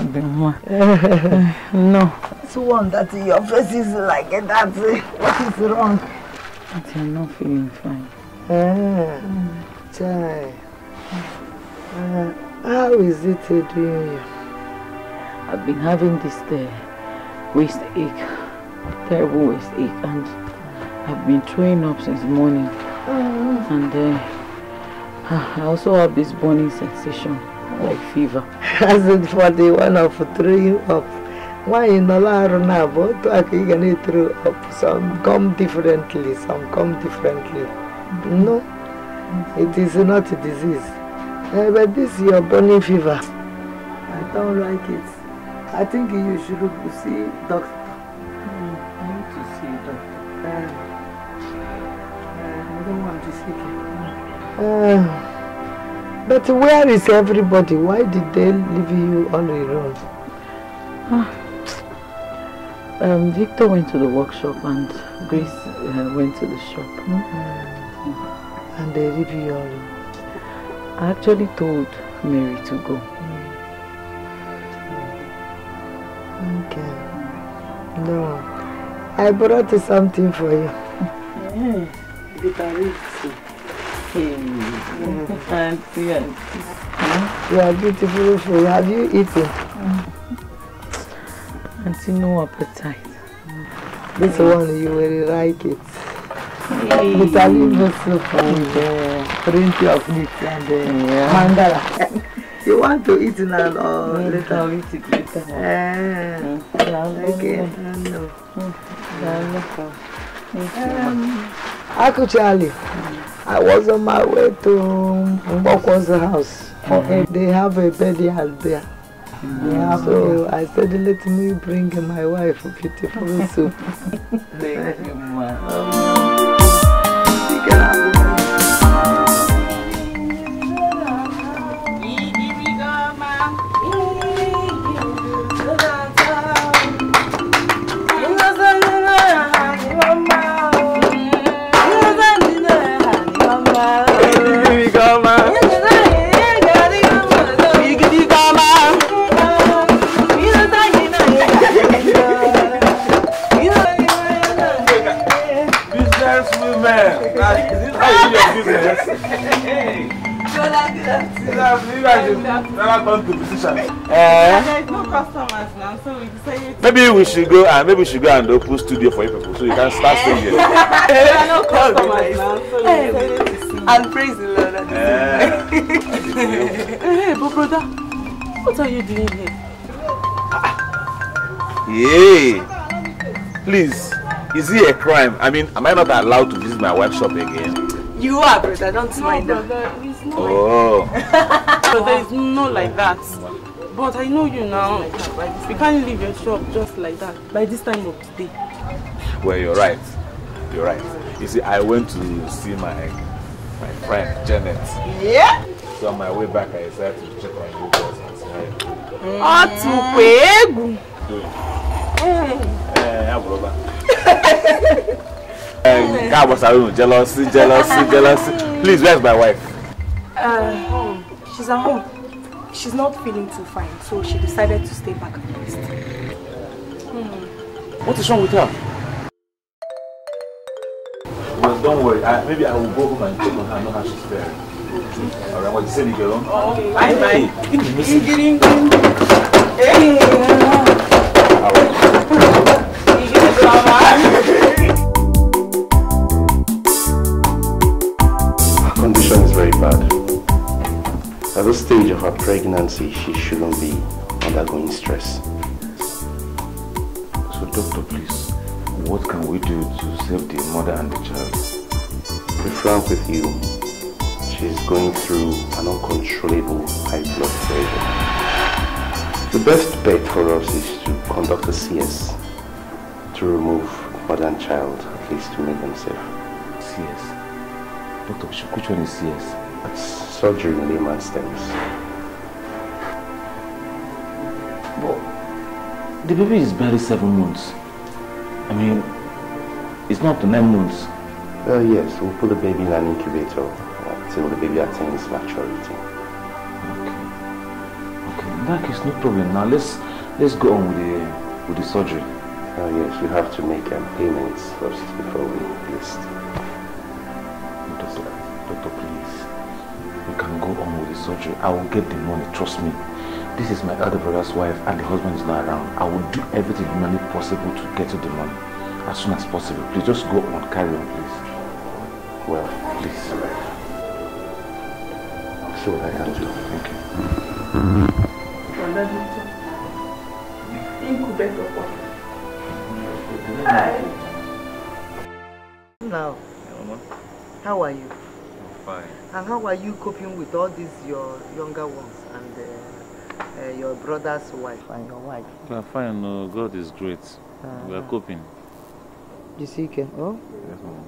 no. It's one that your face is like that. What is wrong? I'm not feeling fine. Uh, mm. uh, how is it doing you? I've been having this uh, waist ache, terrible waist ache, and I've been throwing up since morning. Mm. And uh, I also have this burning sensation, like fever. As it for the one of throwing up. Why in the Laro Nabo you can throw up? Some come differently, some come differently. No, it is not a disease. Uh, but this is your burning fever. I don't like it. I think you should see doctor. Mm, I need to see doctor. Uh, uh, I don't want to see him. Uh, But where is everybody? Why did they leave you on the road? Ah. Um, Victor went to the workshop and Grace uh, went to the shop. Mm-hmm. Mm-hmm. And they leave you on. I actually told Mary to go. Mm. Okay. No. I brought something for you. Yeah. Auntie, auntie. You are beautiful food. Have you eaten? Mm. Auntie, no appetite. Mm. This yes. one, you will like it. Hey. It's a little soup with uh, plenty of meat and uh, yeah. mandala. You want to eat now or no, later? I'll eat it later. Uh, mm. Okay. Hello. Mm. Hello. Um, Akuchali. I was on my way to Mbokwa's house. Mm-hmm. They have a burial there. Mm-hmm. yeah, so I said, let me bring my wife a beautiful soup. Thank you, ma. Maybe we should go and maybe we should go and open studio for you people so you can start singing. There are no customers now, so and praise the Lord. Hey, but brother, what are you doing here? Yeah. Please, is it a crime? I mean, am I not allowed to visit my wife's shop again? You are, brother, don't no, mind brother, that. It's not oh. like that. Brother, it's not like that. But I know you now. You can't leave your shop just like that by this time of the day. Well, you're right. You're right. You see, I went to see my my friend, Janet. Yeah? So on my way back, I decided to check on you guys and say, hey. Um, God was alone. Jealousy, jealousy, jealousy. Please, where's my wife? Uh, she's at home. She's not feeling too fine, so she decided to stay back at least. Hmm. What is wrong with her? Well, don't worry. I, maybe I will go home and check on her. I know how she's faring. Okay. All right. What you say, girl? Oh, okay. Bye, bye. Hey. All right. Mama. pregnancy, she shouldn't be undergoing stress. So doctor, please, what can we do to save the mother and the child? To be frank with you, she's going through an uncontrollable high blood pressure. The best bet for us is to conduct a C S to remove mother and child, at least to make them safe. C S? Doctor, which one is C S? That's surgery in layman's terms. But the baby is barely seven months. I mean, it's not up to nine months. Uh, yes, we'll put the baby in an incubator until the baby attains maturity. Okay. Okay, in that case, no problem. Now let's let's go on with the with the surgery. Uh, yes, we have to make um, payments first before we list. Doctor, doctor, please, we can go on with the surgery. I will get the money. Trust me. This is my elder brother's wife and the husband is not around. I will do everything humanly possible to get to the money as soon as possible. Please just go on, carry on, please. Well, please. I'm sure I can do. Thank you. Hi. Now, how are you? Fine. And how are you coping with all these your younger ones and uh, Uh, your brother's wife and your wife? We are fine. Uh, God is great. Uh, we are coping. You see, Ken? Oh? Yes, ma'am.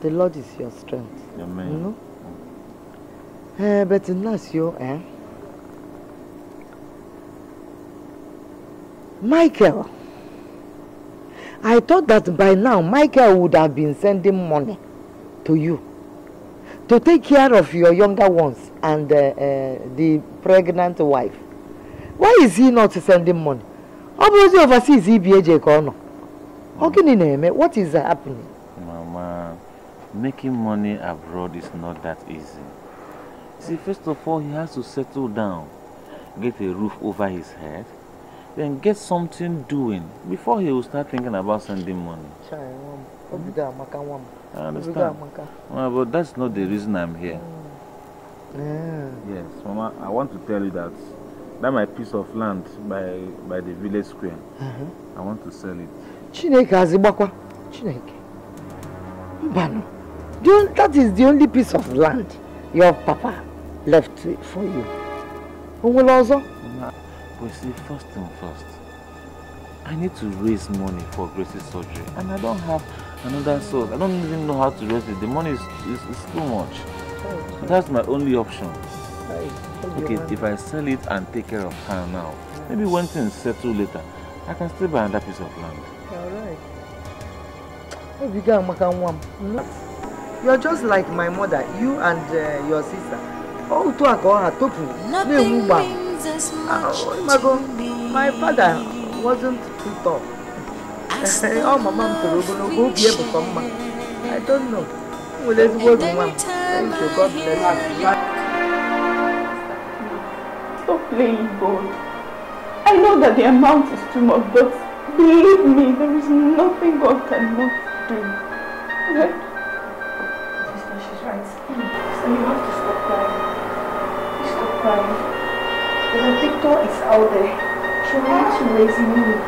The Lord is your strength. Amen. You know? Mm. Uh, but in last year, eh? Michael. I thought that by now, Michael would have been sending money to you to take care of your younger ones and uh, uh, the pregnant wife. Why is he not sending money? Obviously, overseas, E B A J. What is happening? Mama, making money abroad is not that easy. See, first of all, he has to settle down, get a roof over his head, then get something doing before he will start thinking about sending money. Mm-hmm. I understand. Mama, but that's not the reason I'm here. Mm. Yeah. Yes, Mama, I want to tell you that. That my piece of land by by the village square. Uh-huh. I want to sell it. Chineke Azibakwa. Chineke. Mbano. That is the only piece of land your papa left for you. But see, first and first, I need to raise money for Grace's surgery. And I don't have another source. I don't even know how to raise it. The money is, is, is too much. So that's my only option. Okay, if I sell it and take care of her now, maybe when things settle later, I can still buy another piece of land. Alright. You're just like my mother, you and uh, your sister. Oh, to Nothing means as much to me. My father wasn't too tough. Oh, my mom to I don't know. Well, let's go to mom. Thank you, God bless you. Stop playing ball. I know that the amount is too much, but believe me, there is nothing God cannot do. Right? Sister, she's right. Sister, you have to stop crying. You stop crying. Because Victor is out there trying to raise money.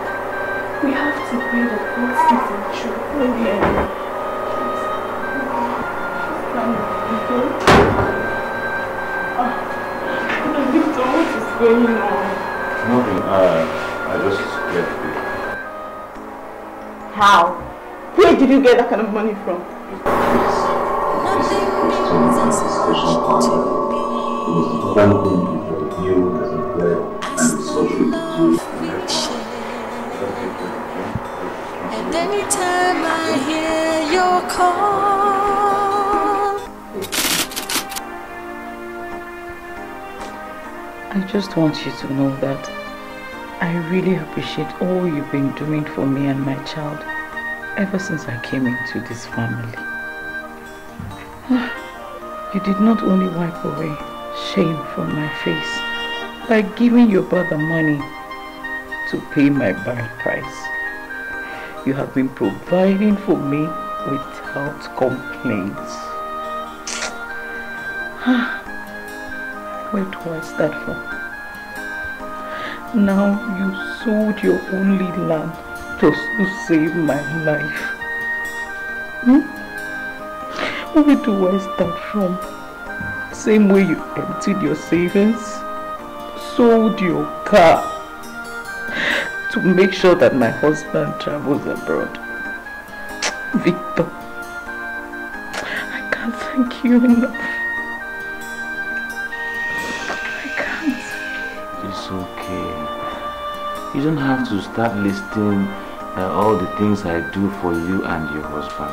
We have to pray that God sees and should pray the enemy. Please. She's crying. Victor. Ah. Victor, what is going on? Nothing. Uh, I just scared you. How? Where did you get that kind of money from? Yes. This is the first time in this special fund. It was the final thing before you as a player and the surgery to do. And any time I hear your call. I just want you to know that I really appreciate all you've been doing for me and my child ever since I came into this family. You did not only wipe away shame from my face by giving your brother money to pay my bride price. You have been providing for me without complaints. What was that for? Now you sold your only lamb just to save my life. Hmm? Where do I start from? Same way you emptied your savings, sold your car to make sure that my husband travels abroad. Victor, I can't thank you enough. I can't. It's okay. You don't have to start listing uh, all the things I do for you and your husband.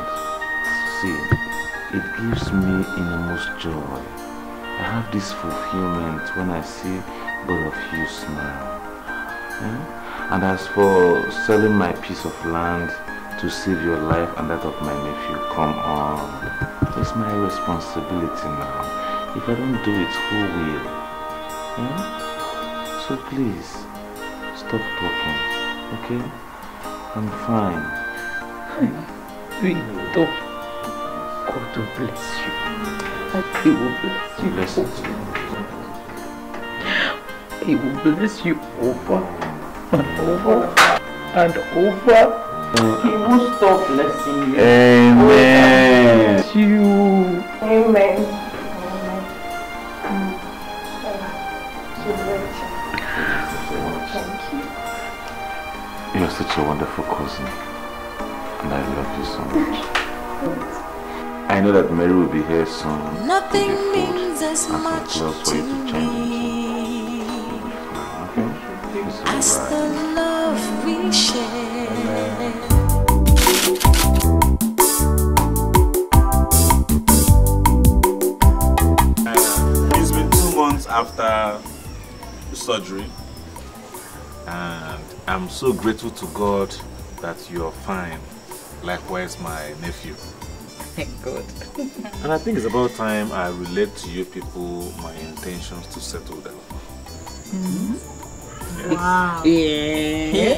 See, it gives me enormous joy. I have this fulfillment when I see both of you smile. Hmm? And as for selling my piece of land to save your life and that of my nephew, come on. It's my responsibility now. If I don't do it, who will? Hmm? So please, stop talking, okay? I'm fine. Victor, God will bless you. He will bless you. Bless you. He will bless you over and over and over. He will stop blessing you. Amen. Bless you. Amen. Amen. Thank you. You're such a wonderful cousin. And I love you so much. I know that Mary will be here soon. Nothing means as much to me as the love we share. After surgery, and I'm so grateful to God that you're fine. Likewise, my nephew. Thank God. And I think it's about time I relate to you people my intentions to settle down. Mm-hmm. Yes. Wow. Yeah.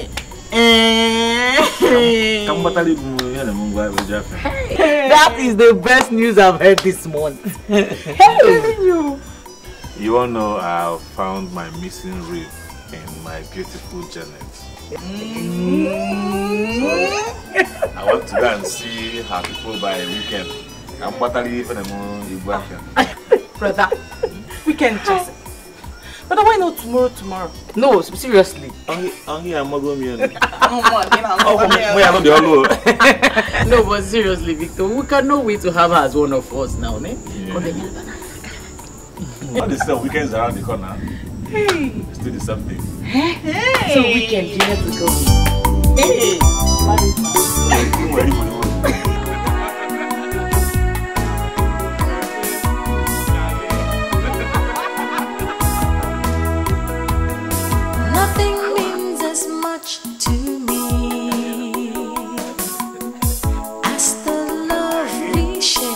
Hey. That is the best news I've heard this month. Hey, telling you. You all know I found my missing rib in my beautiful Janet. So I want to go and see her before by weekend. I'm totally even brother, weekend just. But why not tomorrow? Tomorrow? No, seriously. I'm here. I'm not going to be no, but seriously, Victor, we cannot wait to have her as one of us now, eh? Yeah. All the same weekends around the corner. Hey. It's still the same thing. Hey. So weekend, you have to go. Hey. Don't worry, don't worry. Nothing means as much to me as the love we share.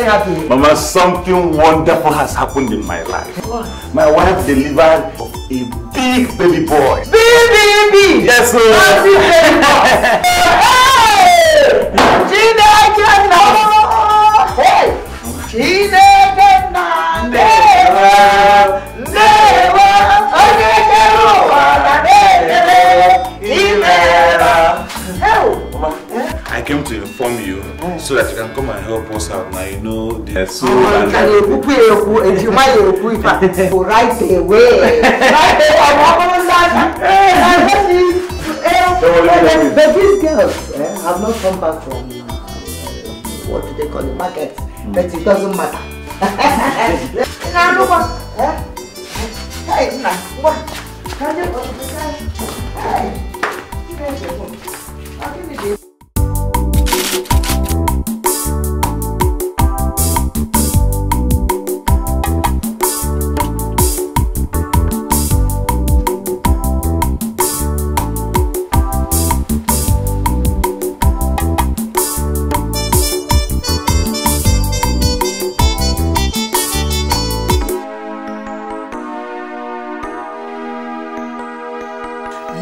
And Mama, something wonderful has happened in my life. What? My wife delivered a big baby boy. Big baby! Yes, sir. Big baby boy. Hey! Hey! I came to inform you so that you can come and help us out now, you know. The so and right away. But these girls have not come back from what do they call the market, but it doesn't matter.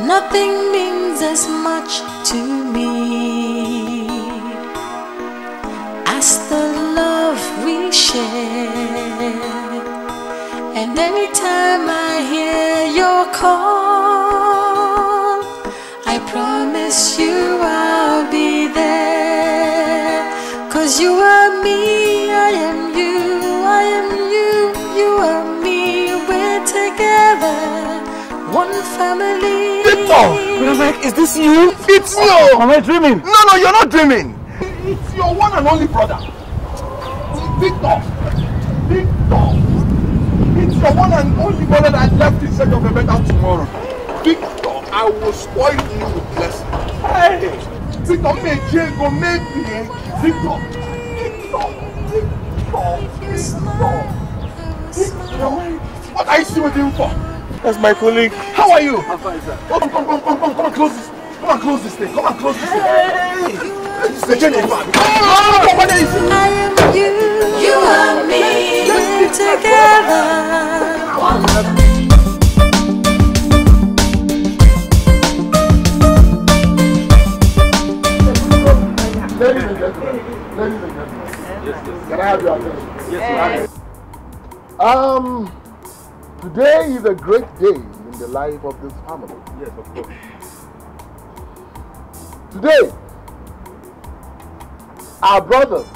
Nothing means as much to me as the love we share. And anytime I hear your call, I promise you I'll be there. 'Cause you are me, I am you, I am you, you are me, we're together. One family. Victor! Is this you? It's you! Am I dreaming? No, no, you're not dreaming! It's your one and only brother. Victor! Victor! It's your one and only brother that left in search of a better tomorrow. Victor, I will spoil you with blessing. Hey! Victor, make Jago, make me. Victor! Victor! Victor! Victor! Victor! What are you still with him for? That's my colleague. How are you? How far is that? Come, come, come, come, come, come and close this. Come and close this thing. Come and close this thing. Hey! This is the journey, man. I am you, you are me, we're together. One. Ladies and gentlemen, ladies and gentlemen, can I have your attention? Yes, sir. Um. Today is a great day in the life of this family. Yes, of course. Today, our brothers,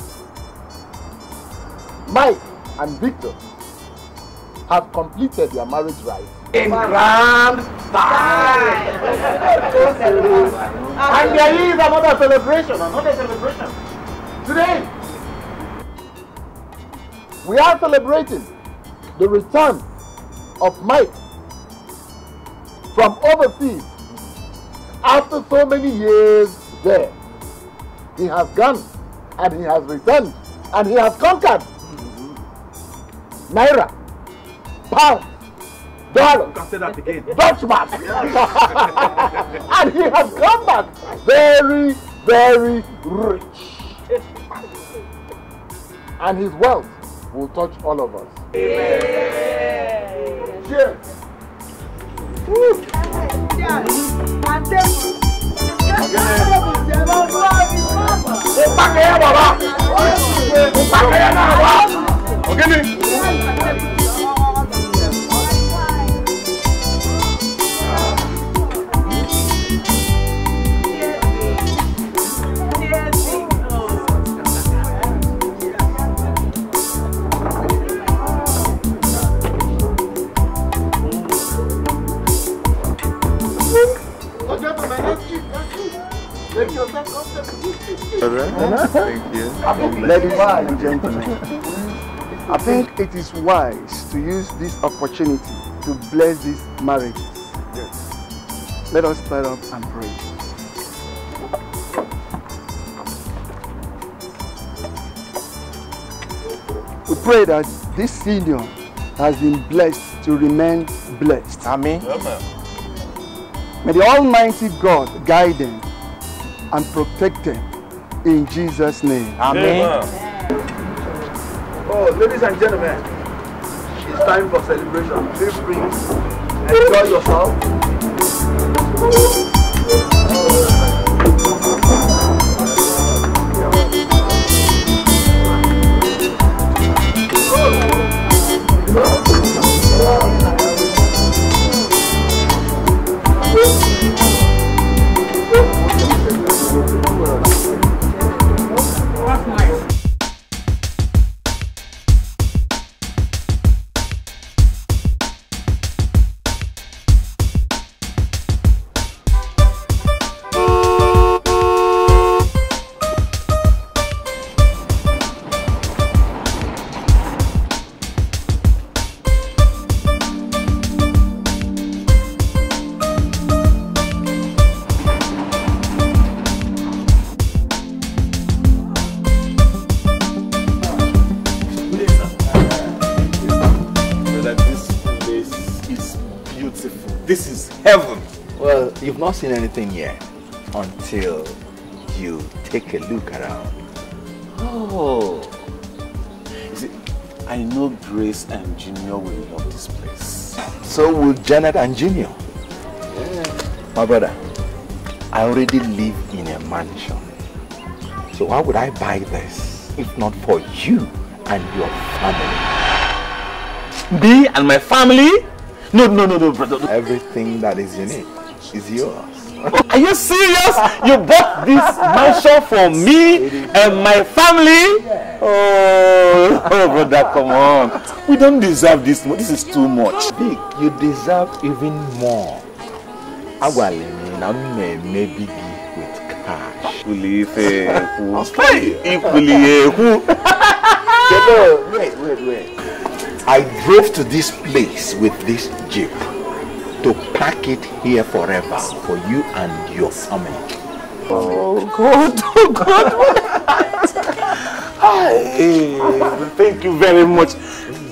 Mike and Victor, have completed their marriage rites in grand style. And there is another celebration, another celebration. Today, we are celebrating the return of Mike from overseas. After so many years there, he has gone and he has returned and he has conquered mm-hmm. Naira, pound, dollar, Dutchman, and he has come back very, very rich, and his wealth will touch all of us. Amen. Cheers! Woo! Cheers! Thank you. Ladies and gentlemen, I think it is wise to use this opportunity to bless these marriages. Yes. Let us stand up and pray. We pray that this senior has been blessed to remain blessed. Amen. Amen. May the Almighty God guide them and protect them in Jesus' name. Amen. Oh, ladies and gentlemen, it's time for celebration. Feel free, enjoy yourself. What This is heaven. Well, you've not seen anything yet until you take a look around. Oh. You see, I know Grace and Junior will love this place. So will Janet and Junior. Yeah. My brother, I already live in a mansion. So why would I buy this if not for you and your family? Me and my family? No, no, no, no, brother. Everything that is in it is yours. Are you serious? You bought this mansion for me and my family? Oh, oh, brother, come on. We don't deserve this. This is too much. Big, you deserve even more. Maybe with cash. Wait, wait, wait. I drove to this place with this jeep to pack it here forever for you and your family. Oh God, oh God. Hi. Thank you very much.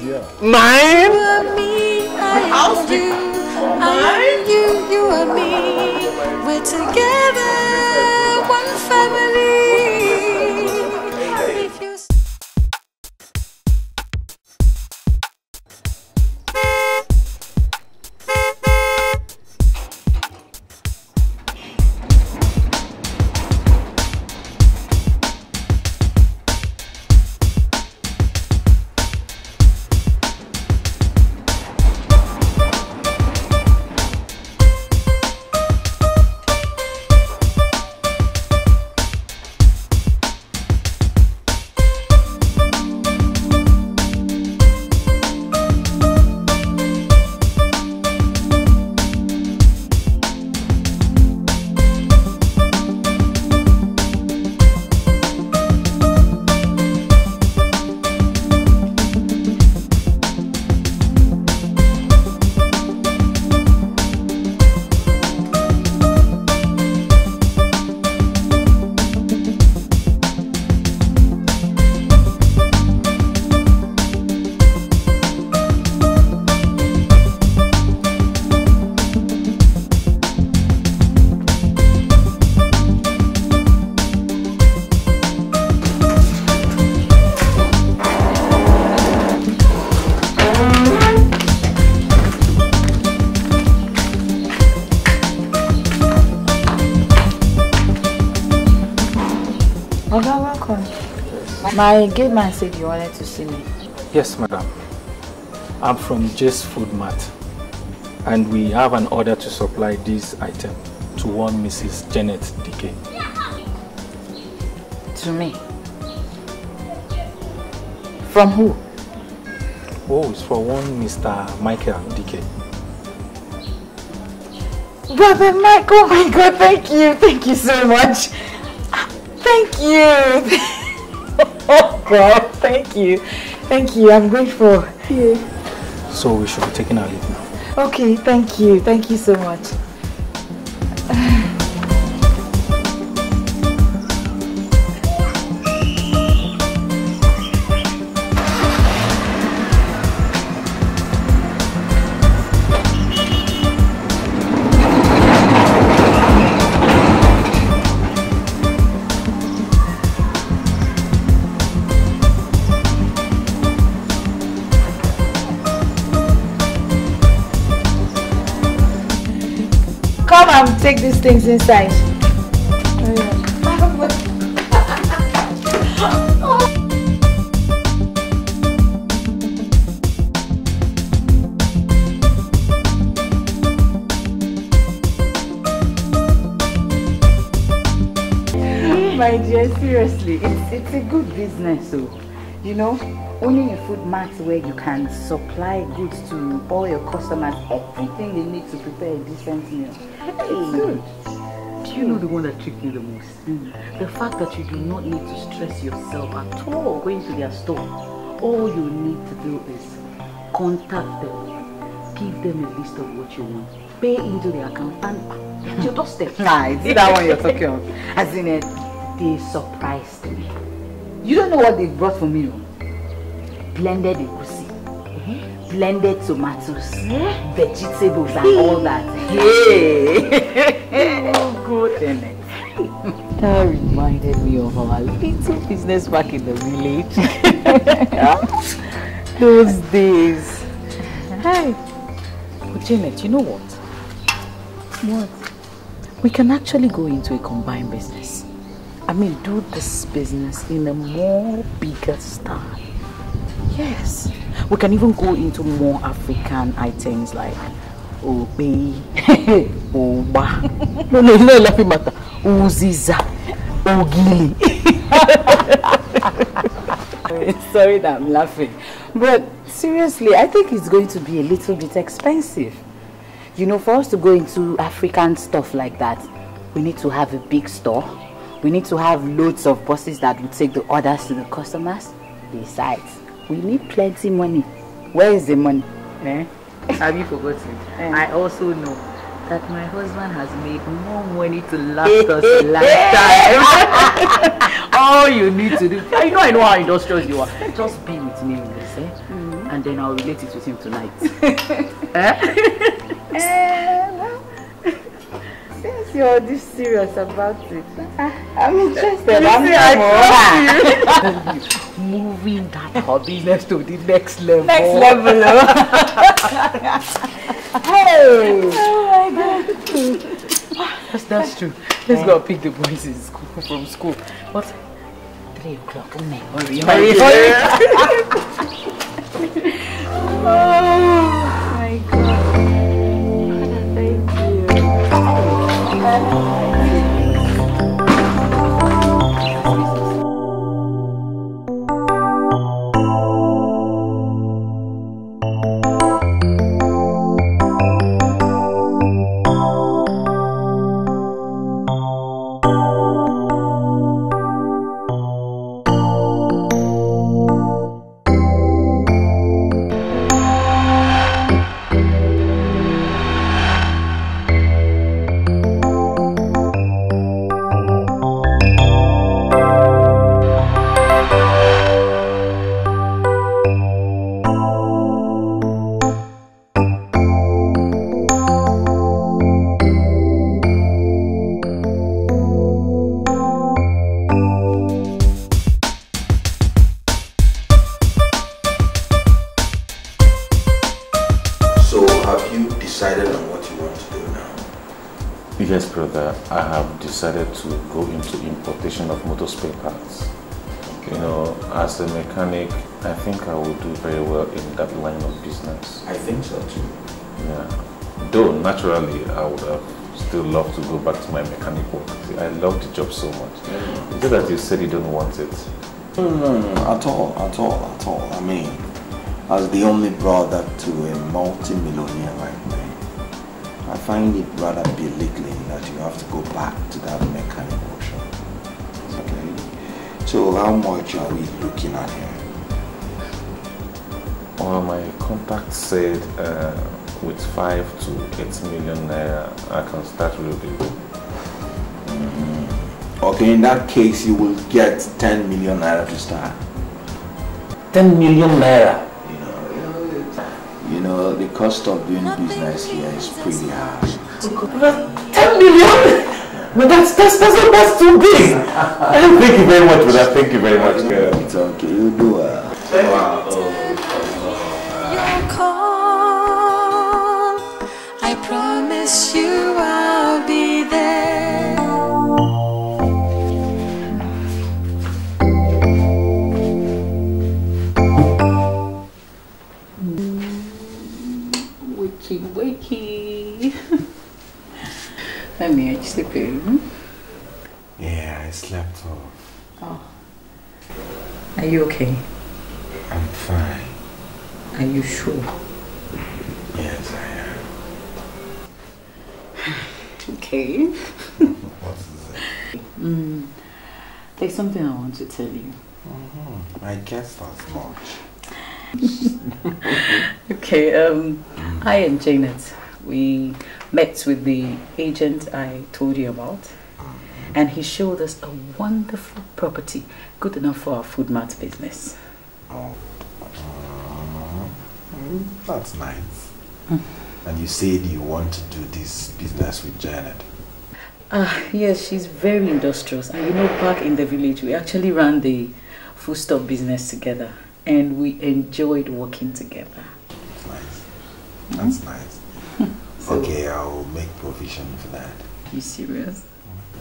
Yeah. Mine? You and me, I and you, you and me. We're together, one family. If you My gate man said you wanted to see me. Yes, madam. I'm from J's Food Mart, and we have an order to supply this item to one Missus Janet Dike. To me? From who? Oh, it's for one Mister Michael Dike. Brother Michael, oh my God, thank you. Thank you so much. Thank you. Oh God, thank you. Thank you, I'm grateful. Yeah. So we should be taking our leave now. Okay, thank you. Thank you so much. Take these things inside. Oh, yeah. My dear, seriously, it's, it's a good business, so you know, owning a food mart where you can supply goods to all your customers, everything they need to prepare a decent meal. It's good. Do you know the one that tricked me the most? Mm. The fact that you do not need to stress yourself at all going to their store. All you need to do is contact them, give them a list of what you want, pay into their account, and get your doorstep. Nah, it's that one you're talking of. As in it, they surprised me. You don't know what they brought for me. Blended egusi. blended tomatoes, yeah? Vegetables and all that. Hey! Oh, goodness. That reminded me of our little business back in the village. Those days. Hi. But Janet, you know what? What? We can actually go into a combined business. I mean, do this business in a more bigger style. Yes. We can even go into more African items like Obe, Oba. No, no, no, laughing matter. Uziza, Ogili. Sorry that I'm laughing. But seriously, I think it's going to be a little bit expensive. You know, for us to go into African stuff like that, we need to have a big store. We need to have loads of buses that will take the orders to the customers. Besides, we need plenty money. Where is the money? Eh? Have you forgotten? Eh. I also know that my husband has made more money to last us last time. All you need to do, I know I know how industrious you are. Just be with me in this, eh? Mm-hmm. And then I'll relate it with him tonight. eh? eh, well, since you're this serious about it, I'm interested. I'm more. Moving that hobby next to the next level. Next level. Hey! Oh my God. That's, that's true. Let's yeah. go pick the boys in school, from school. What? Three o'clock. Hurry, hurry, hurry. Oh my God. Thank you. Oh. Decided to go into importation of motor spare parts. Okay. You know, as a mechanic, I think I will do very well in that line of business. I think so too. Yeah. Though naturally, I would have still loved to go back to my mechanic work. I love the job so much. Mm-hmm. It's just that you said you don't want it. No, no, no, at all, at all, at all. I mean, as the only brother to a multi-millionaire right now, I find it rather belittling that you have to go back to that mechanic workshop. Okay. So how much are we looking at here? Well, my contact said uh, with five to eight million naira, uh, I can start really well. Mm-hmm. Okay, in that case, you will get ten million naira to start. Ten million naira. You know, you know, the cost of doing business here is pretty high. ten million? No, that's, that's, that's, that's too big! Thank you very much for that, thank you very much. Girl. It's okay, you do well. Wow. Oh, oh. Your call, I promise you I'll be there. Wakey, wakey. Let me you sleeping? Yeah, I slept off. Oh. Are you okay? I'm fine. Are you sure? Yes, I am. Okay. What is it? Mm, there's something I want to tell you. Mm-hmm. I guess that's much. Okay, um, I am Janet. We met with the agent I told you about, and he showed us a wonderful property, good enough for our food mart business. Oh. Uh, Mm, that's nice. Mm. And you said you want to do this business with Janet. Ah, yes, she's very industrious. And you know, back in the village, we actually ran the foodstuff business together. And we enjoyed working together. Nice. That's mm. nice. So, okay, I'll make provision for that. You serious?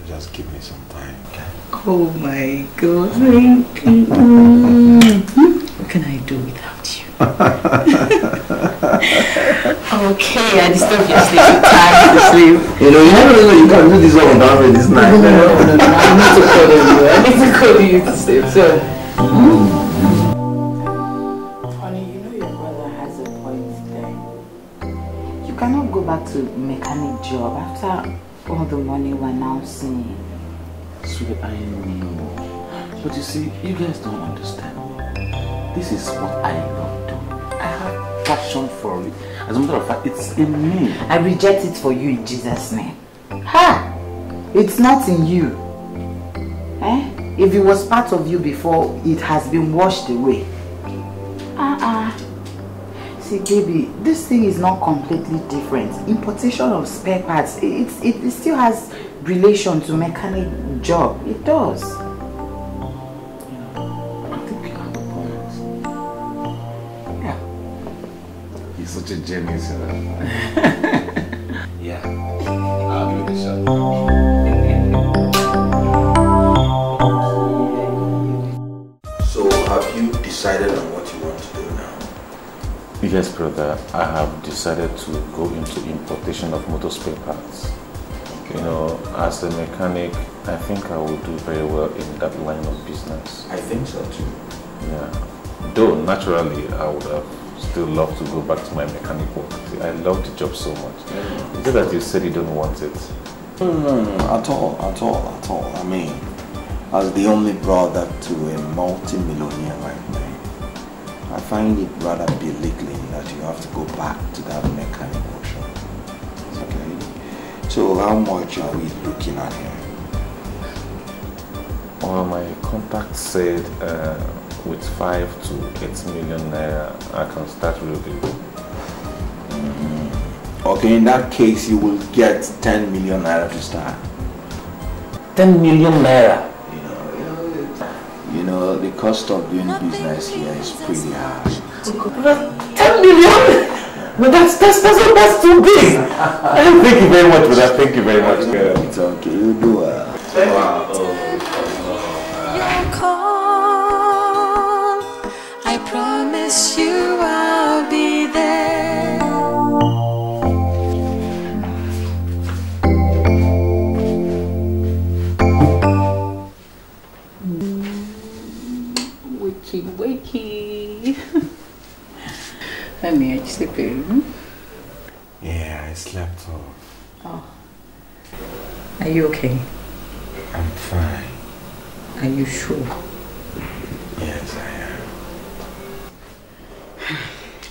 Just give me some time, okay? Oh my God. What can I do without you? Okay, I disturbed your sleeping time to sleep. You know, you never know you can do this one without me this night. No, no, no, no. I need to call you. I need to call you to sleep. So. Mm. You cannot go back to mechanic job after all the money we're now seeing. Sweet, I know. But you see, you guys don't understand me. This is what I love doing. I have passion for it. As a matter of fact, it's in me. I reject it for you in Jesus' name. Ha! It's not in you. Eh? If it was part of you before, it has been washed away. Uh-uh. See, baby, this thing is not completely different. Importation of spare parts, it, it, it still has relation to mechanic job. It does. You know, I think you have a point. Yeah. You're such a genius, you know? Yeah. I'll give it a shot. So, have you decided on what you want to do? Yes, brother, I have decided to go into importation of motor spare parts. Okay. You know, as a mechanic, I think I will do very well in that line of business. I think so too. Yeah. Though, naturally, I would have still loved to go back to my mechanic work. I love the job so much. Mm-hmm. Is it that you said you don't want it? No, no, no, at all, at all, at all. I mean, as the only brother to a multi-millionaire like me, I find it rather belittling that you have to go back to that mechanic workshop. Okay. So how much are we looking at here? Well, my contact said uh, with five to eight million naira, uh, I can start reviewing. Mm. Okay, in that case, you will get ten million naira to start. Ten million naira. You know, the cost of doing business here is pretty high. ten million? But that's, that's, that's, that's too big! Thank you very much, brother. Thank you very much, girl. It's okay, you do well. Wow. Your call, I promise you I'll be there. Wakey, honey, are you sleeping? Yeah, I slept off. Oh, are you okay? I'm fine. Are you sure? Yes, I am.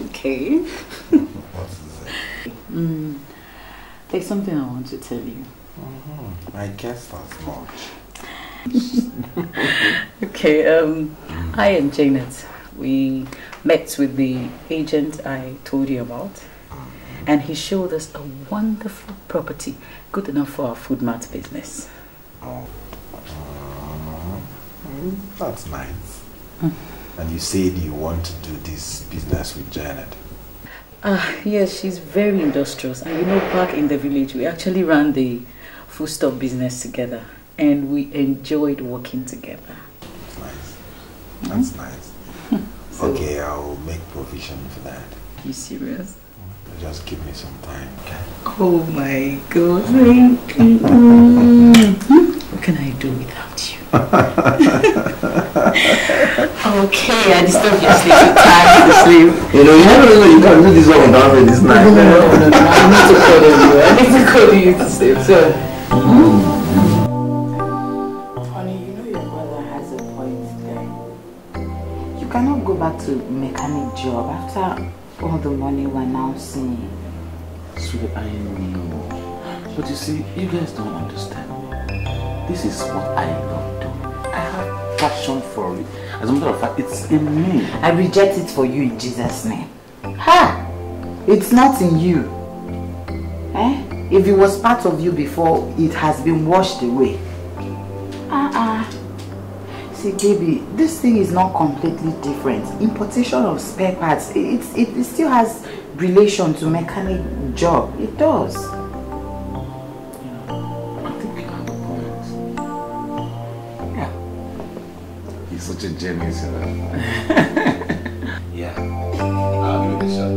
Okay. What is it? Mm, there's something I want to tell you. Mm-hmm. I guess that's much. Okay, um, I am Janet. We met with the agent I told you about, and he showed us a wonderful property, good enough for our food mart business. Oh, uh, that's nice. Mm. And you said you want to do this business with Janet? Ah, yes, she's very industrious. And you know, back in the village, we actually ran the foodstuff business together. And we enjoyed working together. Nice. That's mm-hmm. nice. So, okay, I'll make provision for that. You serious? Just give me some time, okay? Oh my God. What can I do without you? Okay, I disturbed your sleeping time to sleep. You know, you never know you can do this one without me this night. No, no, no, no, no. I need to call you. I need to call you to sleep. So. Mm. Cannot go back to mechanic job after all the money we're now seeing. Sweet, I know. But you see, you guys don't understand me. This is what I love doing. I have passion for it. As a matter of fact, it's in me. I reject it for you in Jesus' name. Ha! It's not in you. Eh? If it was part of you before, it has been washed away. Ah, uh-uh. See, baby, this thing is not completely different. Importation of spare parts, it, it, it still has relation to mechanic job. It does. I think you have a point. Yeah. He's such a genius, you know. Yeah. I'll give it a shot.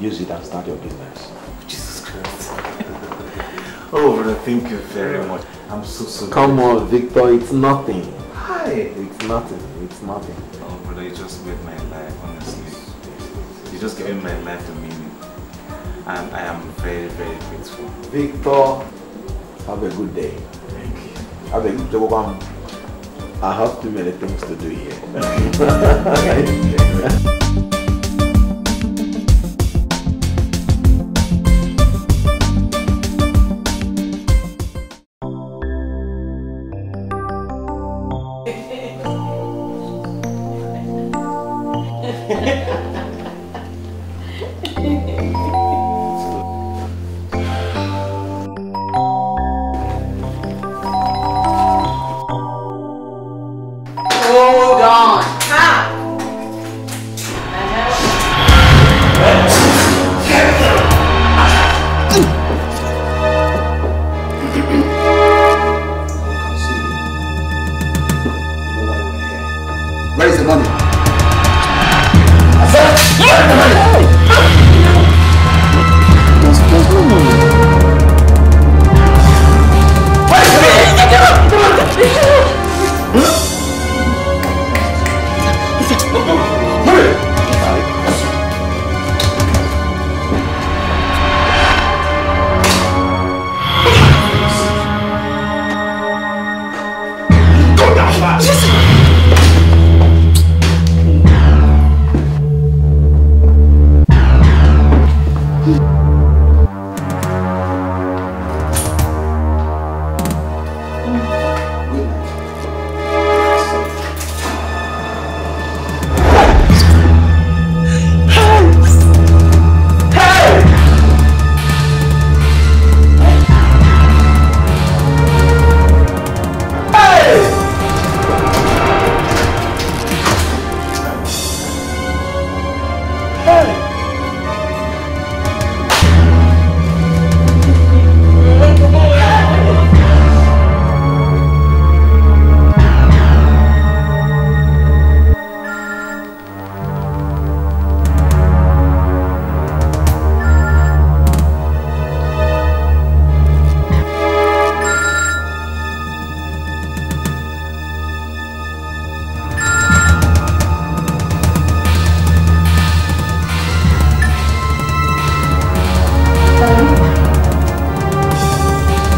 Use it and start your business. Jesus Christ. Oh, brother, thank you very much. I'm so so. Come on, Victor, it's nothing. Hi. It's nothing. It's nothing. Oh, brother, you just made my life, honestly. You just gave my life a meaning. And I am very, very grateful. Victor, have a good day. Thank you. Have a good day. I have too many things to do here.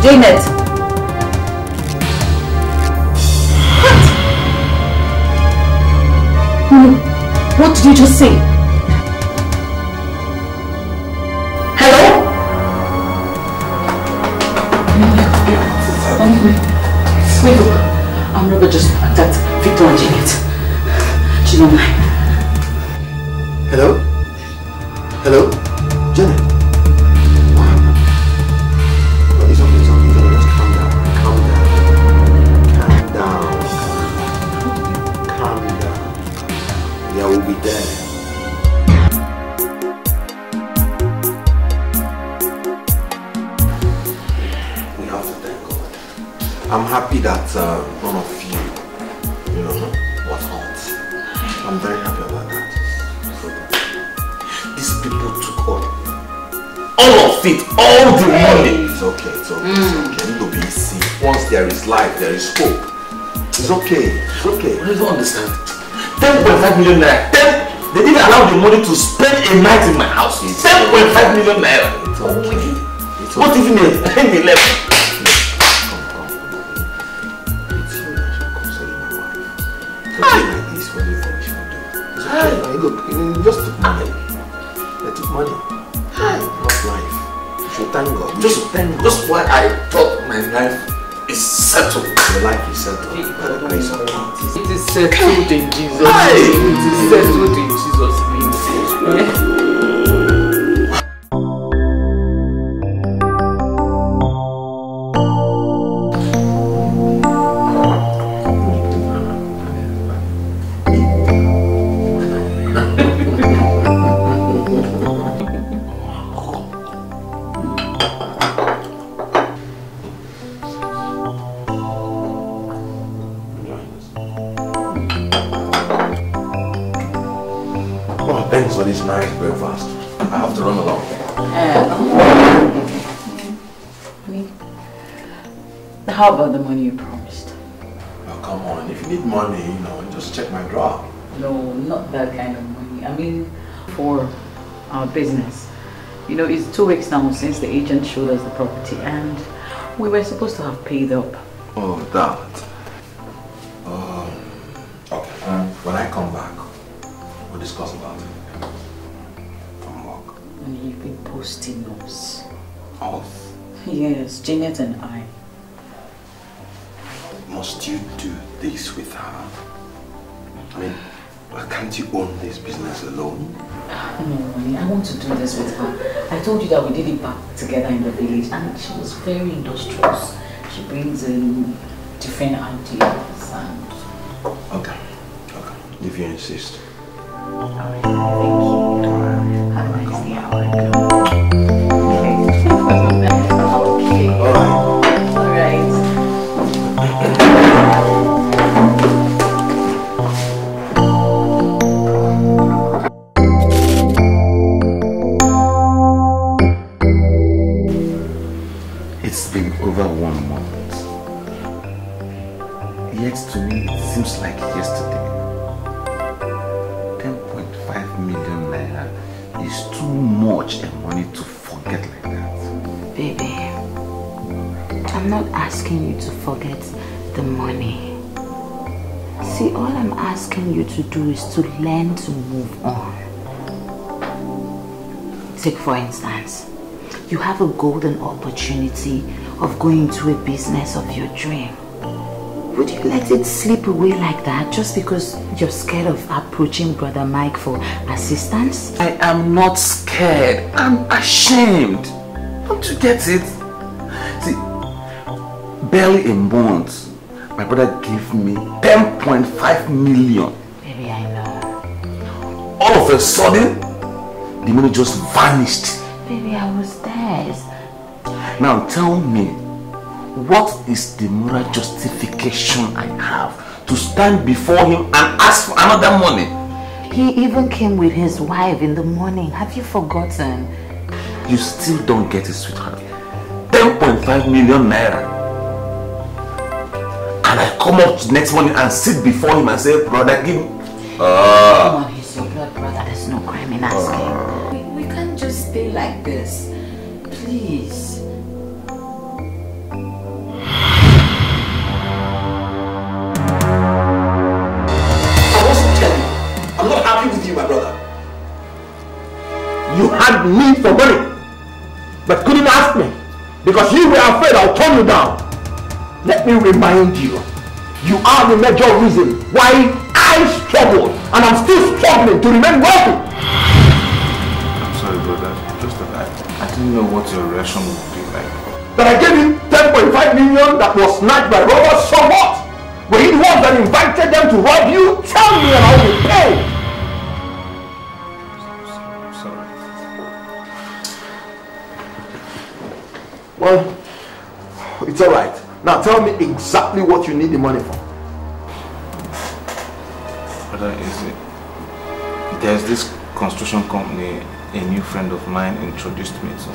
Janet! What? Mommy, what did you just say? Hello? Mommy, wait up. I'm never just attacked Victor and Janet. She's not mine. Hello? Hello? Janet? That uh, one of you, you know, was hurt. I'm very happy about that. These people all of it, all the money. It's okay, it's okay, mm. it's okay. It'll be easy. Once there is life, there is hope. It's okay, it's okay. What do you understand? ten point five million naira. They didn't allow the money to spend a night in my house. ten point five million naira. It's okay. It's okay. What even a ten eleven? Come, come. It's you that should console my wife. Something like this, what do you think she will do? It's okay. Look, just took money. They took money. Not life. You should thank God. Just thank God. Just why I thought my life. It's settled. Your life is settled. It, it, it, is, it is settled in Jesus' name. It is settled in Jesus' name. How about the money you promised? Oh, come on. If you need money, you know, just check my drawer. No, not that kind of money. I mean, for our business. You know, it's two weeks now since the agent showed us the property and we were supposed to have paid up. Oh, that. Um, okay. Um, when I come back, we'll discuss about it. From work. And you've been posting notes. Off? Yes, Janet and I. Must you do this with her? I mean, why can't you own this business alone? No, I want to do this with her. I told you that we did it back together in the village and she was very industrious. She brings in different ideas and... Okay, okay. If you insist. Alright, thank you. Have a nice day. Okay. Okay. Alright. To do is to learn to move on. Take for instance, you have a golden opportunity of going to a business of your dream. Would you let it slip away like that just because you're scared of approaching Brother Mike for assistance? I am not scared. I'm ashamed. Don't you get it? See, barely a month, my brother gave me ten point five million. All of a sudden, the money just vanished. Baby, I was there. Now tell me, what is the moral justification I have to stand before him and ask for another money? He even came with his wife in the morning. Have you forgotten? You still don't get it, sweetheart. ten point five million naira. And I come up the next morning and sit before him and say, brother, give me... Uh, Brother, there's no crime in asking. We, we can't just stay like this. Please. I must tell you, I'm not happy with you, my brother. You had me for money, but couldn't ask me because you were afraid I'll turn you down. Let me remind you, you are the major reason why I struggled and I'm still struggling to remain wealthy. I'm sorry, brother. Just that I, I didn't know what your reaction would be like. That I gave you ten point five million that was snatched by robbers, so what? Were you the ones that invited them to rob you? Tell me and I will pay. I'm sorry. Well, it's alright. Now tell me exactly what you need the money for. Is it, there's this construction company a new friend of mine introduced me to.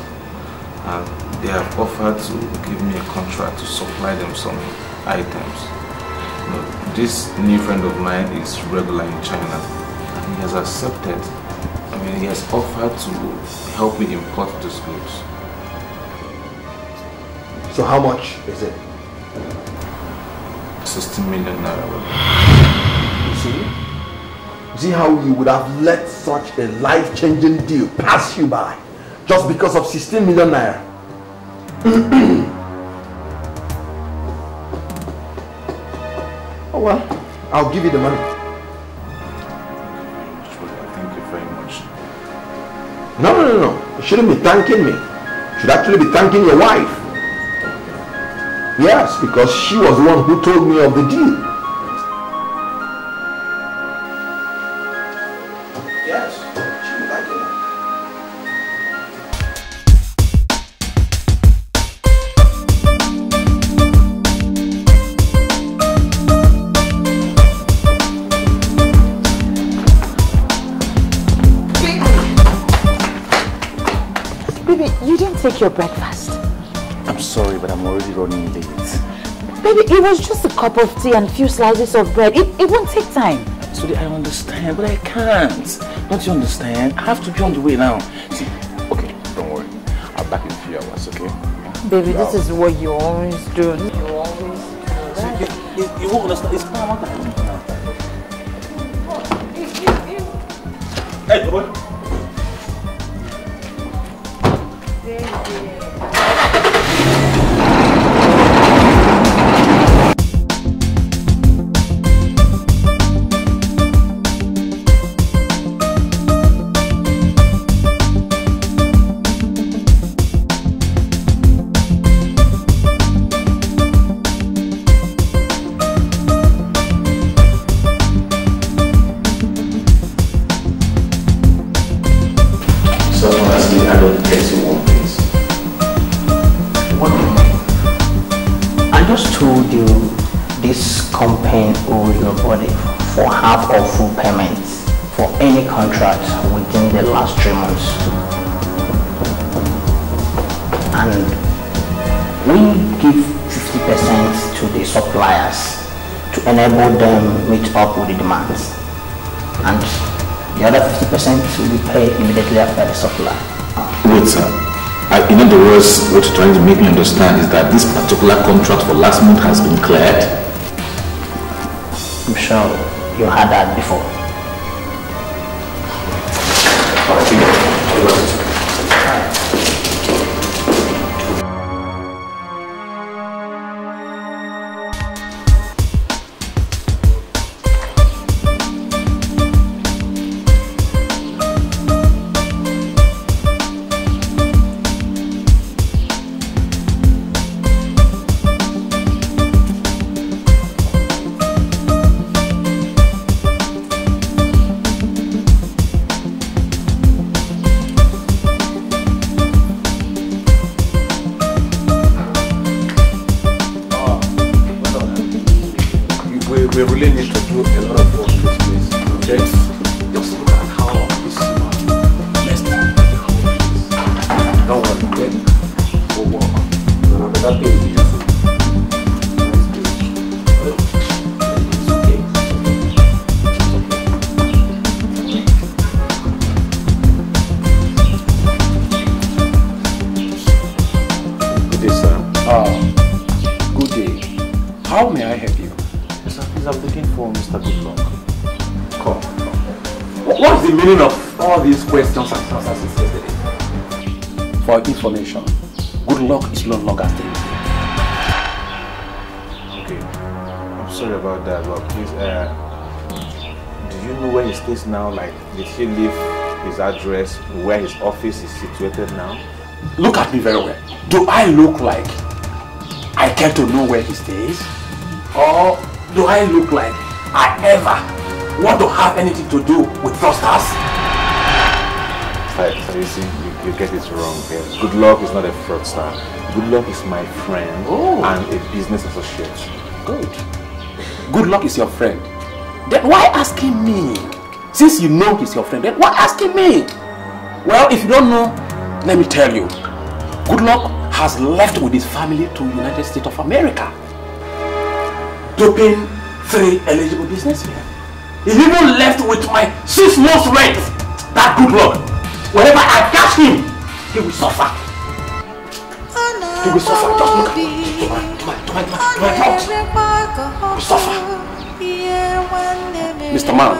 and they have offered to give me a contract to supply them some items. You know, this new friend of mine is regular in China and he has accepted, I mean, he has offered to help me import these goods. So how much is it? sixty million naira. You see? See how you would have let such a life-changing deal pass you by just because of sixteen million naira. Oh well, I'll give you the money. Thank you very much. No, no, no, no. You shouldn't be thanking me. You should actually be thanking your wife. Yes, because she was the one who told me of the deal. Take your breakfast. I'm sorry, but I'm already running late. Baby, it was just a cup of tea and a few slices of bread. It, it won't take time. So I understand, but I can't. Don't you understand? I have to be on the way now. See, okay, don't worry. I'll back in a few hours, okay? Baby, wow. This is what you always do. You always do that. See, it, it, you won't understand. It's not my time. Hey, boy. Within the last three months, and we give fifty percent to the suppliers to enable them meet up with the demands, and the other fifty percent will be paid immediately after the supply. Wait, sir. I, in other words, what you're trying to make me understand is that this particular contract for last month has been cleared. I'm sure you heard that before. Now, like, did he leave his address where his office is situated now? Look at me very well. Do I look like I care to know where he stays? Or do I look like I ever want to have anything to do with thrusters? Right, so you see, you, you get it wrong here. Good luck is not a fraudster. Good luck is my friend oh. and a business associate. Good. Good luck is your friend. Then why asking me? Since you know he's your friend, then why asking me? Well, if you don't know, let me tell you. Goodluck has left with his family to United States of America, doping three eligible businessmen. He even left with my six months' rent. That Goodluck, whenever I catch him, he will suffer. He will suffer. Just look at him. To my, to my, to my, to my house. He will suffer. Mister Man,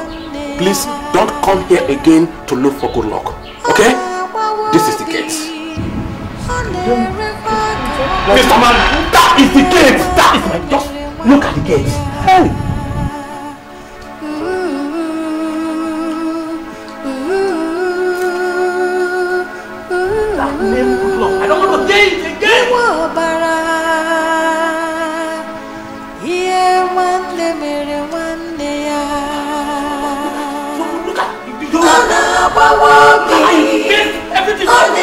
please don't come here again to look for Goodluck. Okay? This is the case. Mister Man, that is the gate! That is my... Just look at the gate. Hey! That name is long. I don't want to change the gate! Look at the gate! Everything is wrong.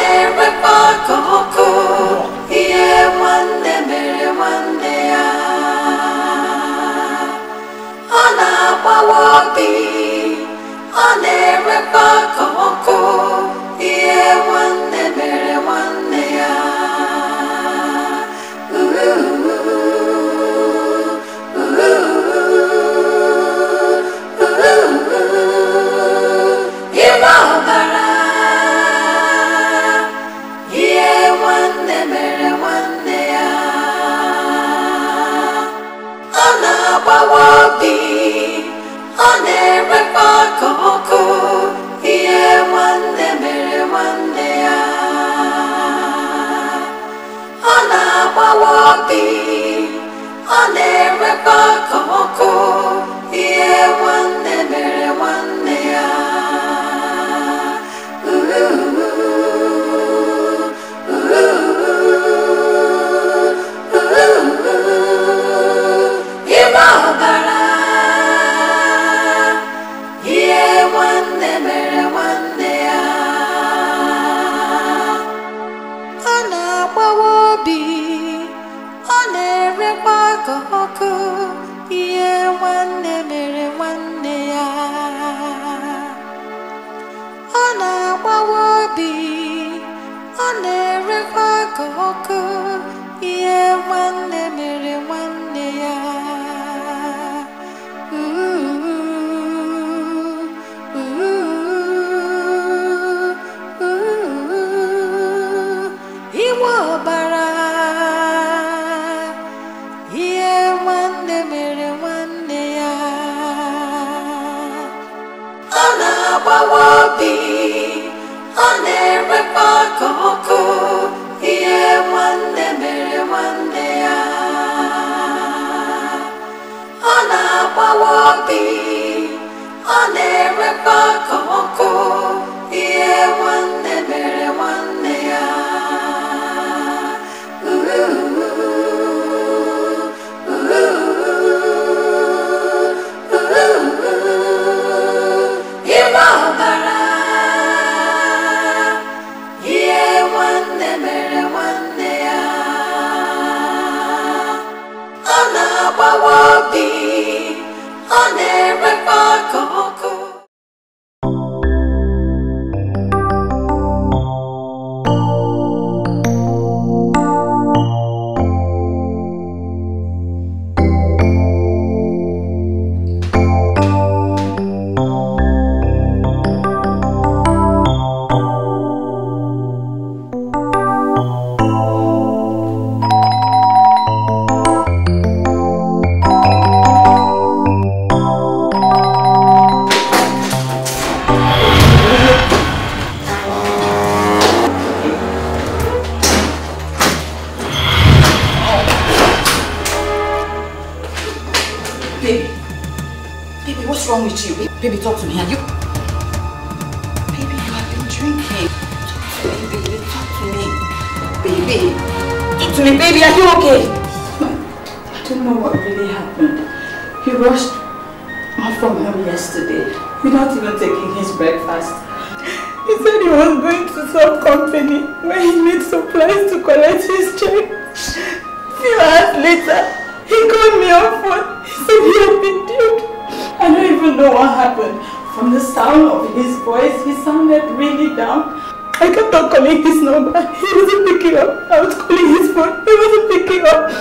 I I kept on calling his number. He wasn't picking up. I was calling his phone. He wasn't picking up.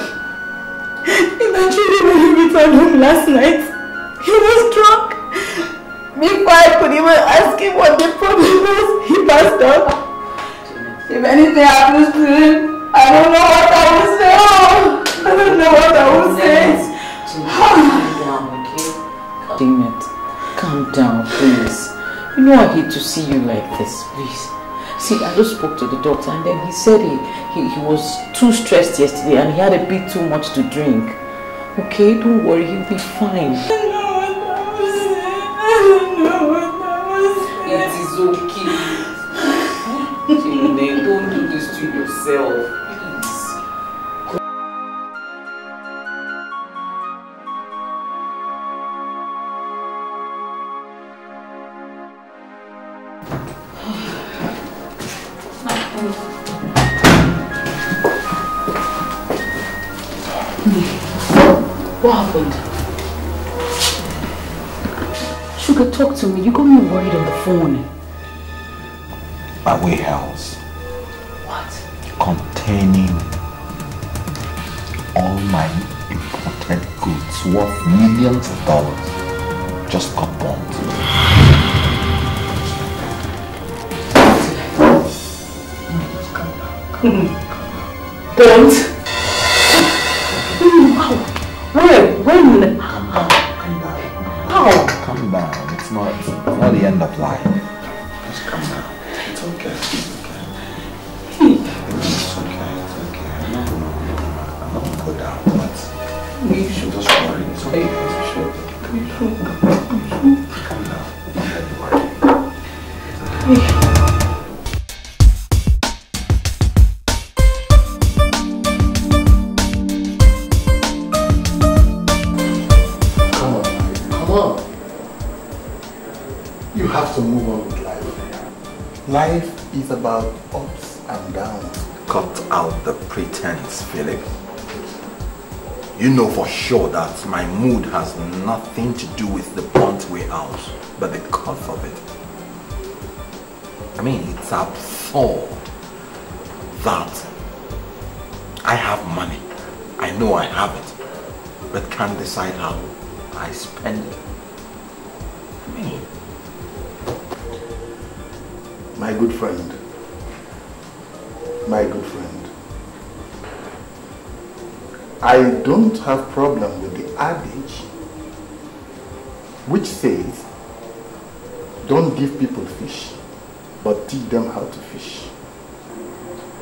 Eventually, when he returned home last night, he was drunk. Before I could even ask him what the problem was, he passed out. If anything happens to him, I don't know what I will say. Oh, I don't know what I will say. Janet, calm down, please. You know I hate to see you like this, please. See, I just spoke to the doctor and then he said he, he, he was too stressed yesterday and he had a bit too much to drink. Okay, don't worry, he'll be fine. I don't know what I will say. I don't know what I will say. It is okay. Chinedu, don't do this to yourself, please. What happened? Sugar, talk to me. You got me worried on the phone. My warehouse. What? Containing all my imported goods worth millions of dollars just got bombed. Bombed? How? Where? When? How? How? Calm down. It's not, it's not the end of life. Just calm down. Okay, it's okay. It's okay, it's okay. I'm not gonna go down, but we should just worry. It's okay. It's sure. We should. Come now. Don't let you worry. It's okay. Come on, come on. You have to move on with life. Life is about ups and downs. Cut out the pretense, Philip. You know for sure that my mood has nothing to do with the blunt way out, but the cost of it. I mean, it's absurd that I have money. I know I have it, but can't decide how I spend it. I mean, my good friend, my good friend, I don't have problem with the adage which says, don't give people fish, but teach them how to fish.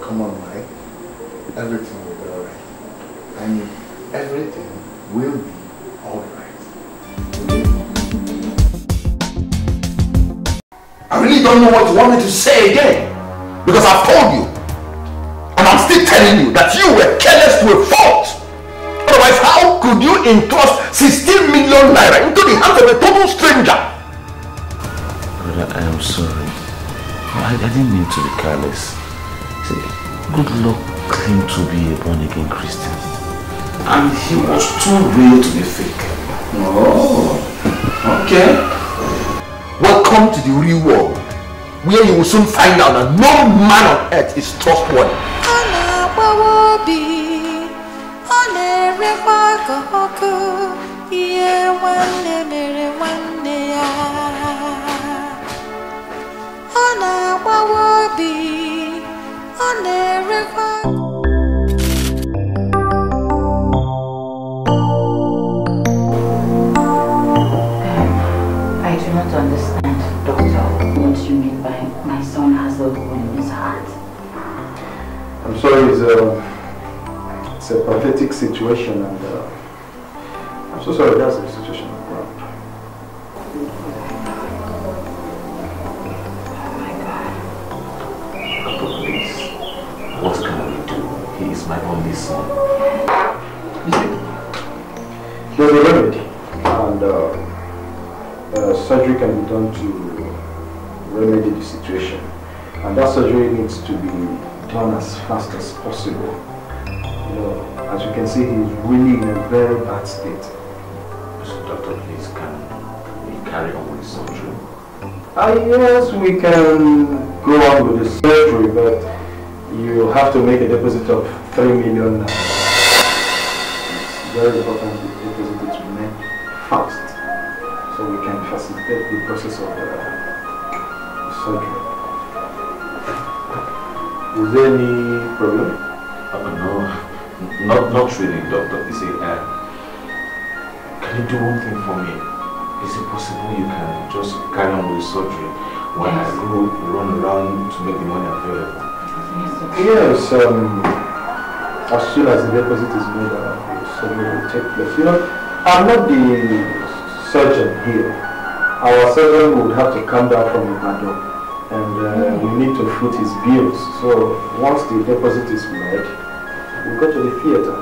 Come on, Mike, everything will be alright. I mean, everything will be alright. I really don't know what you want me to say again, because I've told you, and I'm still telling you that you were careless to a fault. Otherwise, how could you entrust sixteen million naira into the hands of a total stranger? Brother, I am sorry. I, I didn't mean to be careless. See, good luck claimed to be a born-again Christian, and he was too real to be fake. Oh, okay. Welcome to the real world, where you will soon find out that no man on earth is trustworthy. I do not understand. You mean by my son has a hole in his heart? I'm sorry, it's a, it's a pathetic situation, and uh, I'm so sorry that's the situation. Oh my God. But please, what can we do? He is my only son. You see, there's a remedy, and uh, uh, surgery can be done to remedy the situation, and that surgery needs to be done as fast as possible. You know, as you can see, he is really in a very bad state. So, doctor, please, can we carry on with surgery? Ah, yes, we can go on with the surgery, but you have to make a deposit of three million. It's very important the deposit to make fast, so we can facilitate the process of uh, surgery. Is there any problem? Uh, no, not, not really, doctor. You see, uh, can you do one thing for me? Is it possible you can just carry on with surgery while I go run around to make the money available? Yes, um, as soon as the deposit is made, uh, surgery will take place. You know, I'm not the surgeon here. Our surgeon would have to come down from Ibadan, and uh, mm-hmm. we need to foot his bills. So once the deposit is made, we go to the theater.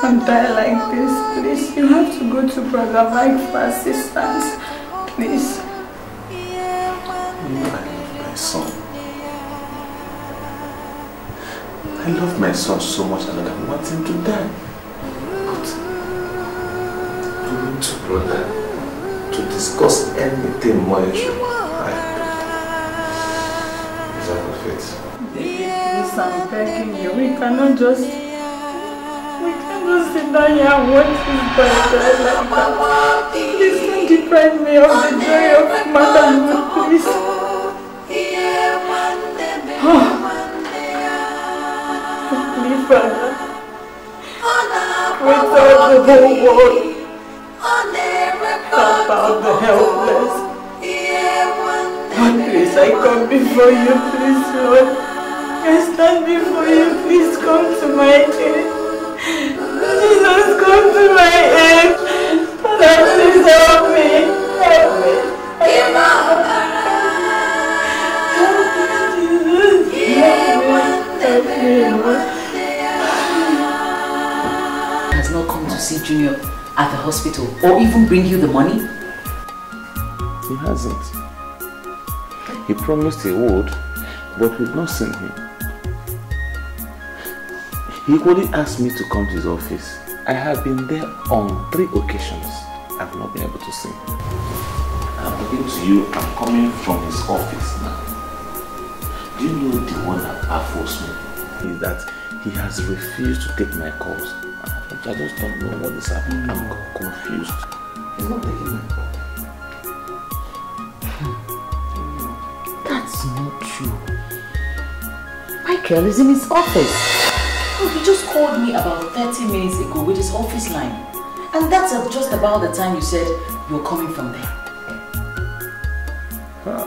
And die like this, please. You have to go to Brother Mike for assistance, please. You know I love my son. I love my son so much that I want him to die. But you need to, brother, to discuss anything more issue. I is that the fate? Please, I'm begging you. We cannot just. Sit down here and watch this boy die like that. Please don't deprive me of the joy of motherhood, please. Please, Father. We tell the whole world about the helpless. Oh, please, I come before you, please, Lord. I stand before you, please come to my aid. Jesus, come to my aid. Lord, please help me. Help me. Help me, Jesus. Help me. Help me. Has not come to see Junior at the hospital or even bring you the money? He hasn't. He promised he would, but we've not seen him. He only asked me to come to his office. I have been there on three occasions. I have not been able to see him. I'm talking to you. I'm coming from his office now. Do you know the one that baffles me? Is that he has refused to take my calls. I just don't know what is happening. I'm confused. He's not taking my call. Hmm. That's not true. Michael is in his office. Oh, he just called me about thirty minutes ago with his office line. And that's just about the time you said you're coming from there. Huh.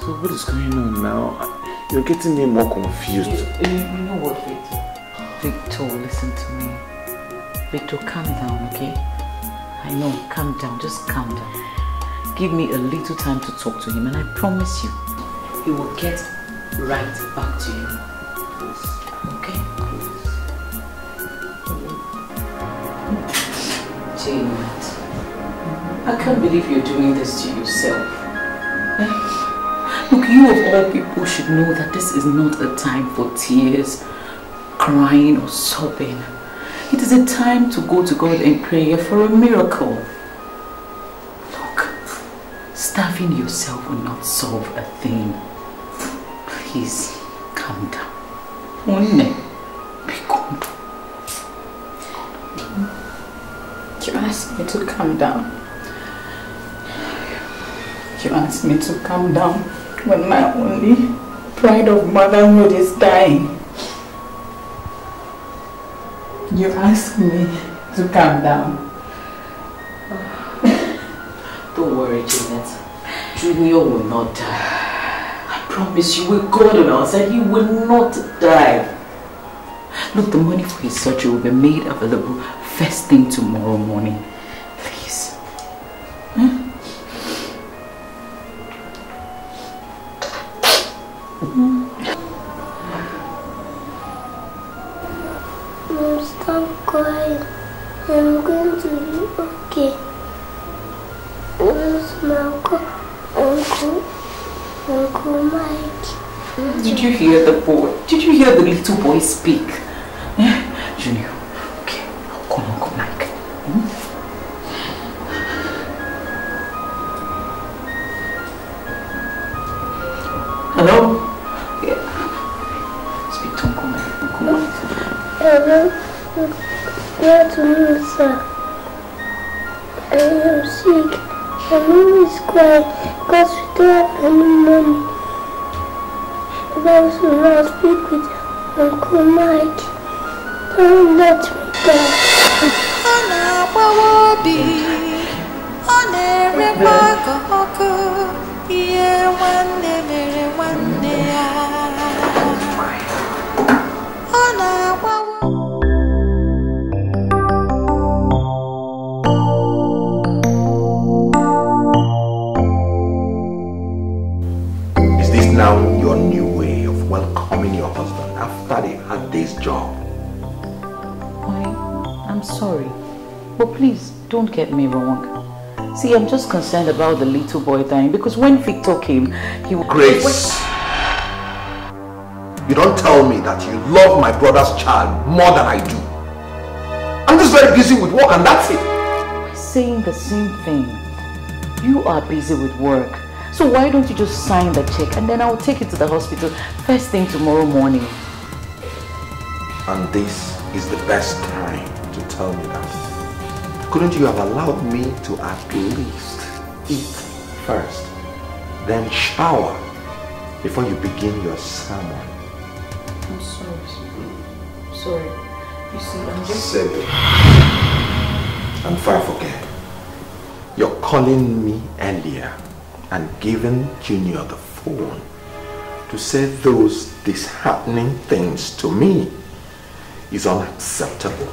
So what is going on now? You're getting me more confused. You, you know what, Victor? Victor, listen to me. Victor, calm down, okay? I know, calm down, just calm down. Give me a little time to talk to him and I promise you, he will get right back to you. Janet, I can't believe you're doing this to yourself. Look, you of all people should know that this is not a time for tears, crying or sobbing. It is a time to go to God in prayer for a miracle. Look, starving yourself will not solve a thing. Please, calm down. One You asked me to calm down. You asked me to calm down when my only pride of motherhood is dying. You asked me to calm down. Don't worry, Janet. Junior will not die. I promise you, with God on our side, he will not die. Look, the money for his surgery will be made available first thing tomorrow morning. Please. Huh? Stop crying. I'm going to be okay. Where's my uncle, uncle, uncle Mike? Did you hear the boy? Did you hear the little boy speak? Yeah? Junior, okay, come on, come Mike. Hmm? Hello? Yeah. Speak to Uncle Mike. Uncle Mike. Hello? Good afternoon, sir. I am sick. My mom is crying because we don't have any money. That's when I speak with Uncle Mike. Don't let me die. Yeah, one day, very one day. Oh, now. Is this now your new way of welcoming your husband after they've had this job? I, I'm sorry, but please don't get me wrong. See, I'm just concerned about the little boy dying because when Victor came, he was... Grace! You don't tell me that you love my brother's child more than I do. I'm just very busy with work and that's it. We're saying the same thing. You are busy with work. So why don't you just sign the check and then I'll take it to the hospital first thing tomorrow morning. And this is the best time to tell me that. Couldn't you have allowed me to at least eat first, then shower before you begin your sermon? I'm sorry. Sorry. You see, I'm just... Simple. And far forget. You're calling me earlier and giving Junior the phone to say those disheartening things to me is unacceptable.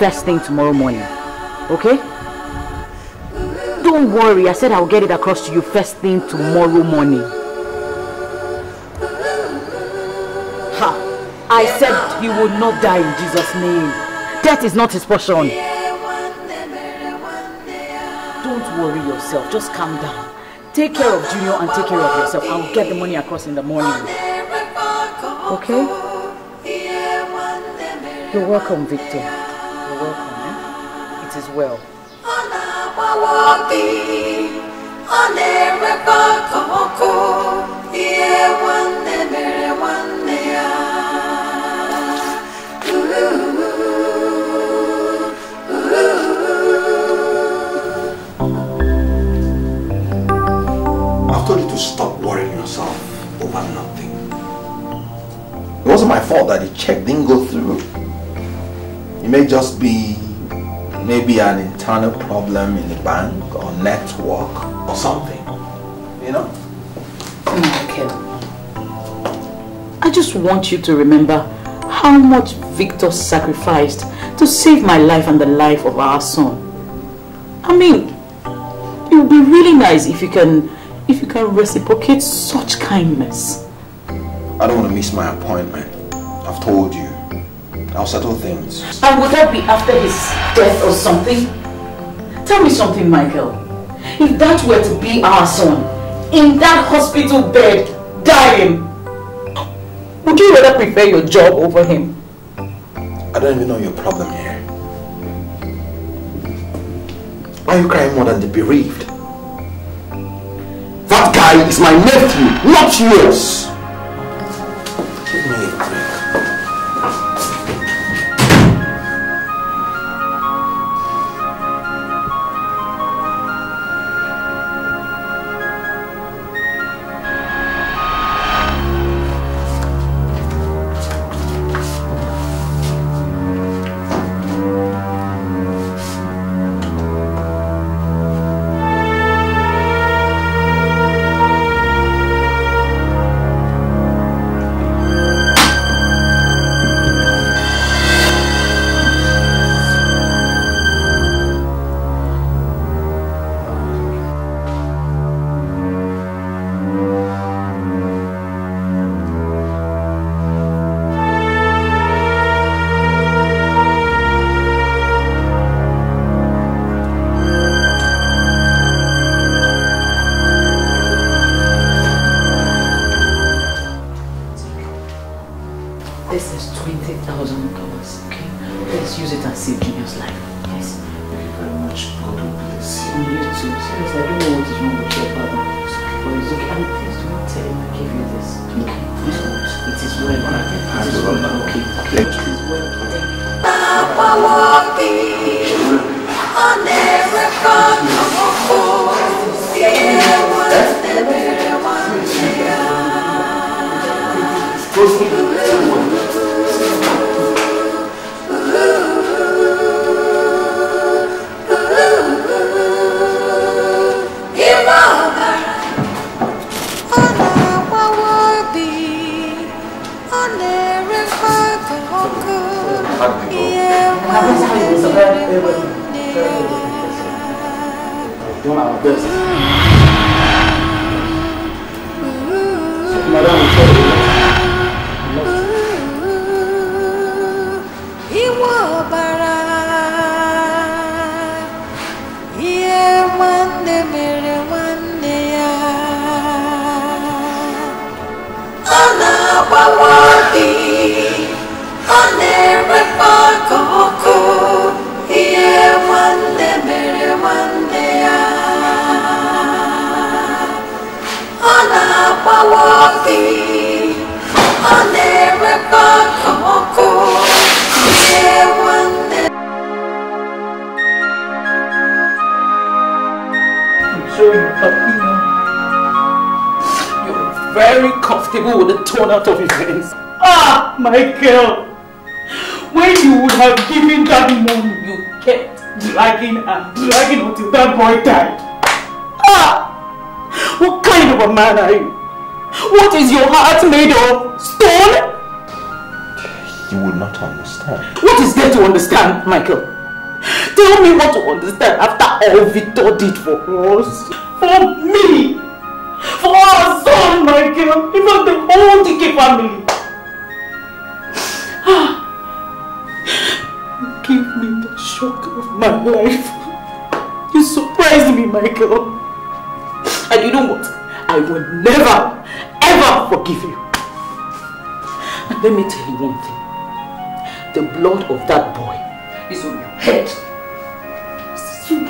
First thing tomorrow morning, okay? Don't worry, I said I'll get it across to you first thing tomorrow morning. Ha! I said he would not die in Jesus' name. Death is not his portion. Don't worry yourself, just calm down. Take care of Junior and take care of yourself. I'll get the money across in the morning. Okay? You're welcome, Victor. Welcome, eh? It is well. May just be maybe an internal problem in the bank or network or something, you know? Michael, I just want you to remember how much Victor sacrificed to save my life and the life of our son. I mean, it would be really nice if you can, if you can reciprocate such kindness. I don't want to miss my appointment. I've told you. I'll settle things. And would that be after his death or something? Tell me something, Michael. If that were to be our son, in that hospital bed, dying, would you rather prefer your job over him? I don't even know your problem here. Why are you crying more than the bereaved? That guy is my nephew, not yours! Give me a break.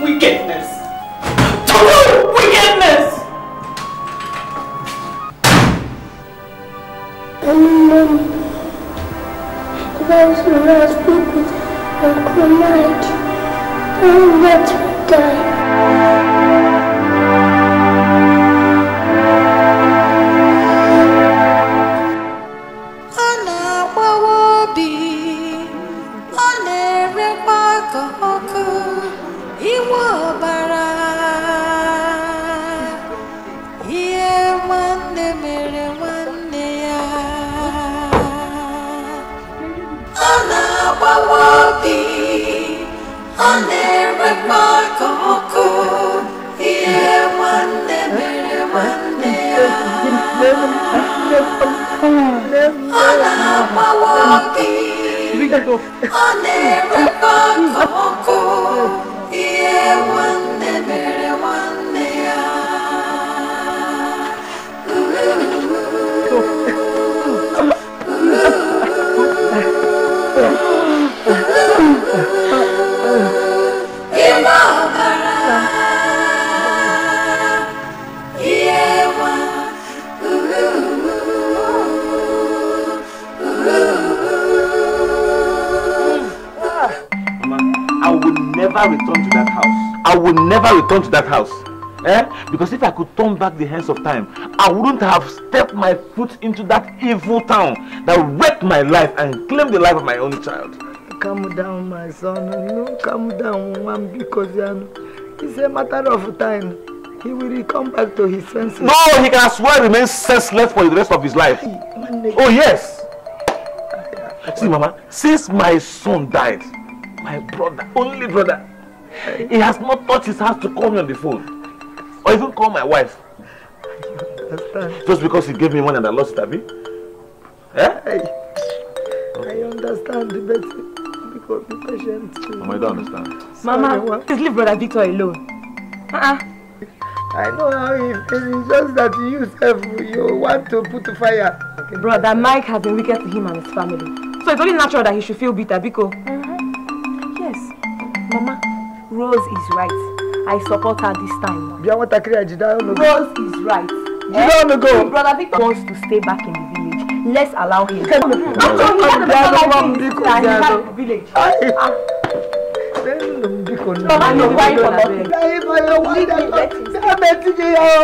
Wickedness! Total wickedness! and Mommy. Those who lost people will cremate. I will let me die. Return to that house, eh? Because if I could turn back the hands of time, I wouldn't have stepped my foot into that evil town that wrecked my life and claimed the life of my only child. Calm down, my son. No, calm down, Mom, because it's a matter of time. He will come back to his senses. No, he can as well remain senseless for the rest of his life. Oh yes. See, Mama, since my son died, my brother, only brother, he has not touched his house to call me on the phone. Or even call my wife. Just because he gave me one and I lost it, Abby. Eh? I, I understand, but be patient. Mama, I don't understand. Mama, Sorry, please leave Brother Victor alone. Uh-uh. I know how he feels, just that you yourself, you want to put fire. Okay. Brother Mike has been wicked to him and his family. So it's only natural that he should feel bitter, Biko. Mm-hmm. Yes, Mama. Rose is right. I support her this time. Rose is right. Eh? Go. Brother Victor wants to stay back in the village. Let's allow him. After he had a better life in the village. Mama, you're crying for nothing.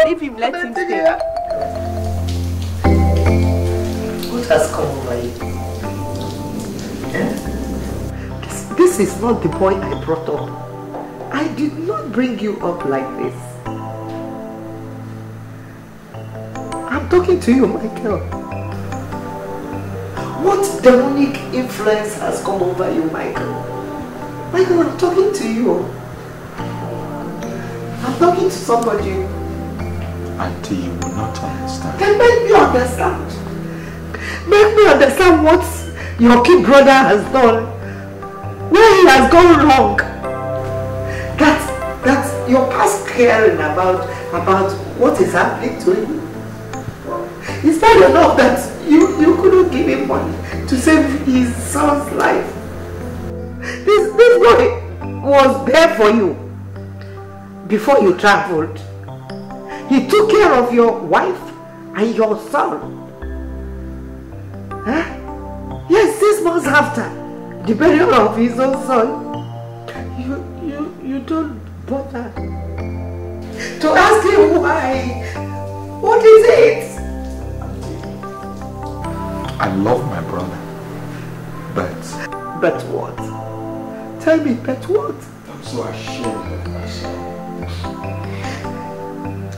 Leave him, let him stay. Leave him, let him stay. What has come over you? This, this is not the boy I brought up. I did not bring you up like this. I'm talking to you, Michael. What demonic influence has come over you, Michael? Michael, I'm talking to you. I'm talking to somebody. Auntie, you will not understand. Then make me understand. Make me understand what your kid brother has done. Where he has gone wrong. That, that your past caring about, about what is happening to him. It's not enough that you, you couldn't give him money to save his son's life. This, this boy was there for you before you traveled. He took care of your wife and your son. Huh? Yes, six months after the burial of his own son, you, you, you don't bother to ask him why. What is it? I love my brother, but... But what? Tell me, but what? I'm so ashamed of myself.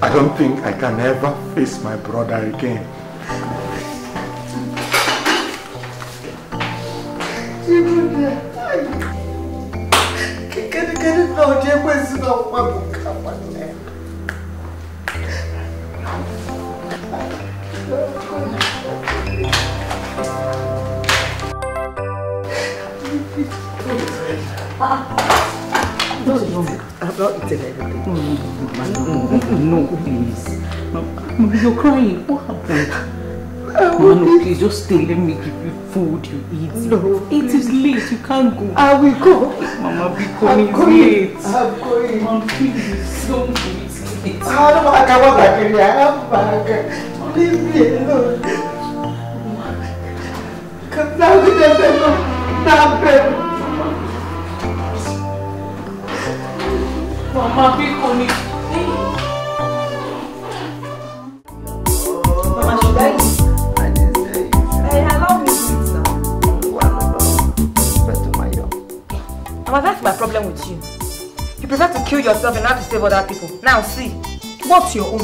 I don't think I can ever face my brother again. No, please. Mama, you're crying. What happened? Mama, no, please just stay. Let me give you food. You eat. No, it is late. You can't go. I will go. Mama, be coming late. I'm going. Mama, please don't be late. I'm back. I'm back. Leave me alone. Other people. Now see, what's your own?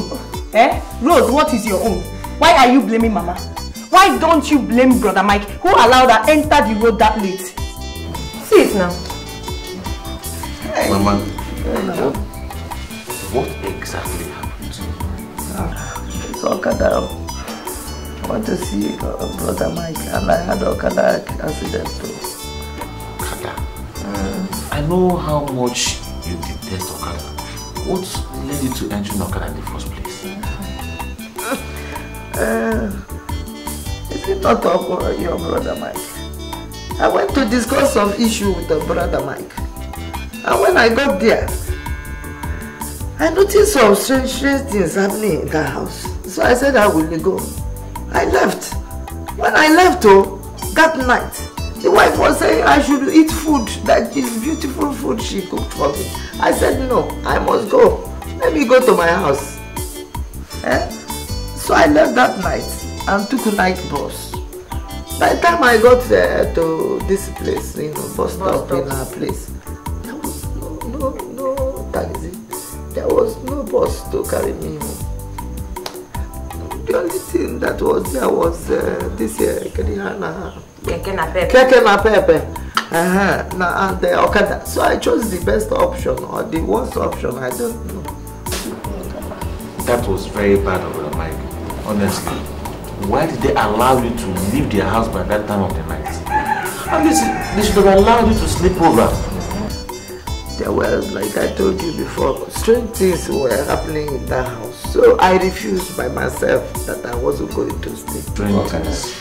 Eh? Rose, what is your own? Why are you blaming Mama? Why don't you blame Brother Mike who allowed her enter the road that late? See it now. Hey. Mama, hey. What exactly happened? Uh, it's Okada. I want to see uh, Brother Mike and I had Okada accident too. Okada? Mm. I know how much you detest Okada. What led you to entering Okada in the first place? Uh, is it not about your brother Mike? I went to discuss some issue with the brother Mike. And when I got there, I noticed some strange, strange things happening in the house. So I said I will go. I left. When I left though, that night, the wife was saying I should eat food, that is beautiful food she cooked for me. I said no, I must go. Let me go to my house. Eh? So I left that night and took a night bus. By the time I got there to this place, you know, bus stop in our place, there was no, no, no taxi. There was no bus to carry me home. The only thing that was there was uh, this uh, Kedihana. Keke na pepe. Keke na pepe. Uh-huh. Now, and the Okada. So I chose the best option or the worst option, I don't know. That was very bad of them, Mike. Honestly, why did they allow you to leave their house by that time of the night? And they should have allowed you to sleep over. There were, like I told you before, strange things were happening in that house. So I refused by myself that I wasn't going to sleep. Strange things.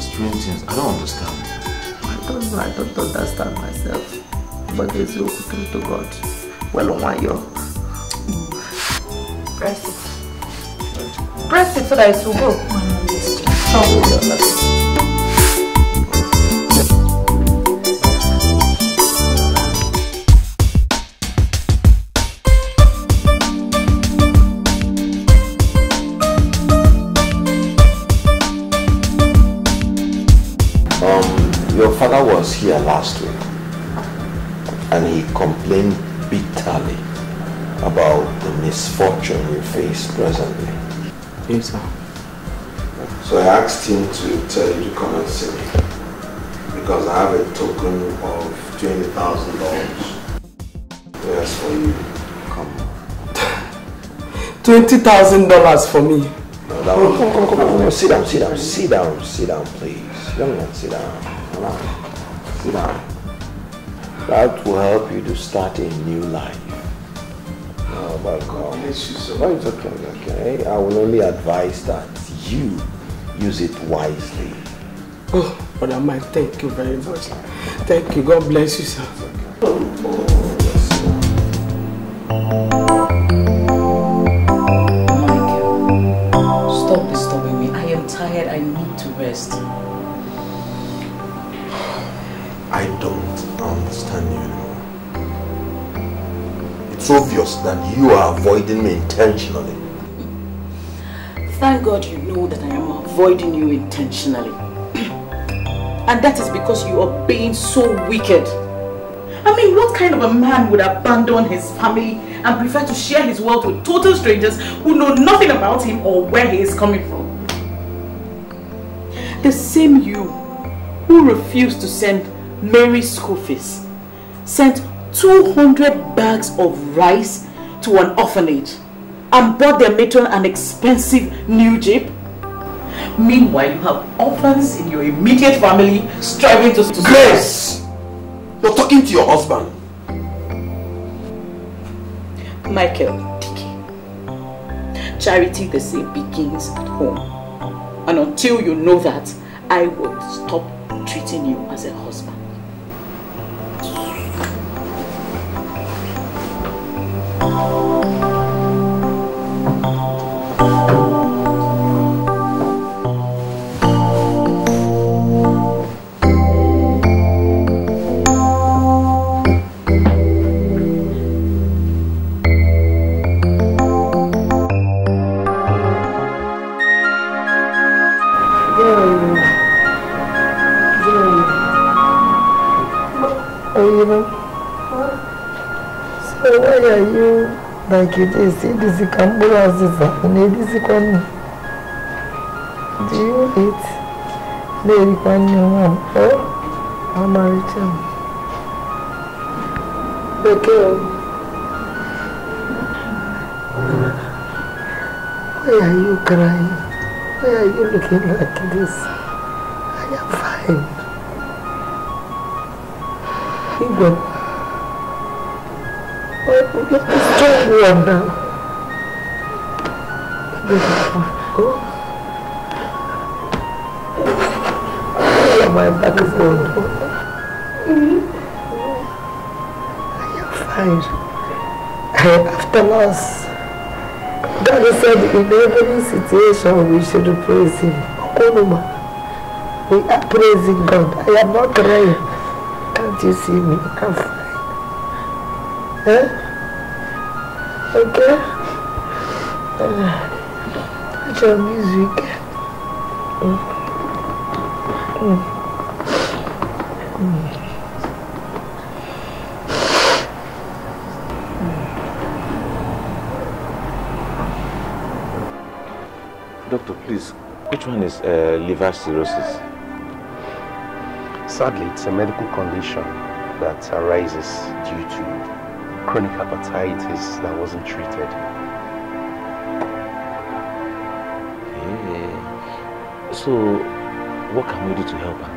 Strange things. I don't understand. I don't know. I don't understand myself. But it's all true to God. Well, why you? Press it. Press it so that it will go. Oh. Father was here last week and he complained bitterly about the misfortune you face presently. Yes, sir. So I asked him to tell you to come and see me because I have a token of twenty thousand dollars. Yes, for you. Come. twenty thousand dollars for me? No, that was, come, come, come, come. No, sit down, sit down, sit down, sit down, please. Young man, sit down. Sit down. That will help you to start a new life. Oh my God. Why you talking? Okay. I will only advise that you use it wisely. Oh, Brother Mike, thank you very much. Thank you. God bless you, sir. Michael, stop disturbing me. I am tired. I need to rest. I don't understand you anymore. It's obvious that you are avoiding me intentionally. Thank God you know that I am avoiding you intentionally. And that is because you are being so wicked. I mean, what kind of a man would abandon his family and prefer to share his wealth with total strangers who know nothing about him or where he is coming from? The same you who refused to send Mary's school fees, sent two hundred bags of rice to an orphanage and bought their matron an expensive new jeep. Meanwhile, you have orphans in your immediate family striving to... to Grace! Survive. You're talking to your husband. Michael, Dickie, charity the same begins at home. And until you know that, I will stop treating you as a husband. even. So why are you like it is? This is Cambodia's and this is Kwani. Do you eat? Lady Kwani, I'm a return. The girl. Why are you crying? Why are you looking like this? I am fine. Even. Well, we have to strong one now. Go. My back is going. I am fine. After loss, God said in every situation we should praise Him. We are praising God. I am not crying. Can't you see me? I'm fine. Eh? Okay? Uh, watch your music. Mm. Mm. Mm. Mm. Doctor, please, which one is uh, liver cirrhosis? Sadly, it's a medical condition that arises due to chronic hepatitis that wasn't treated. Yeah. So, what can we do to help her?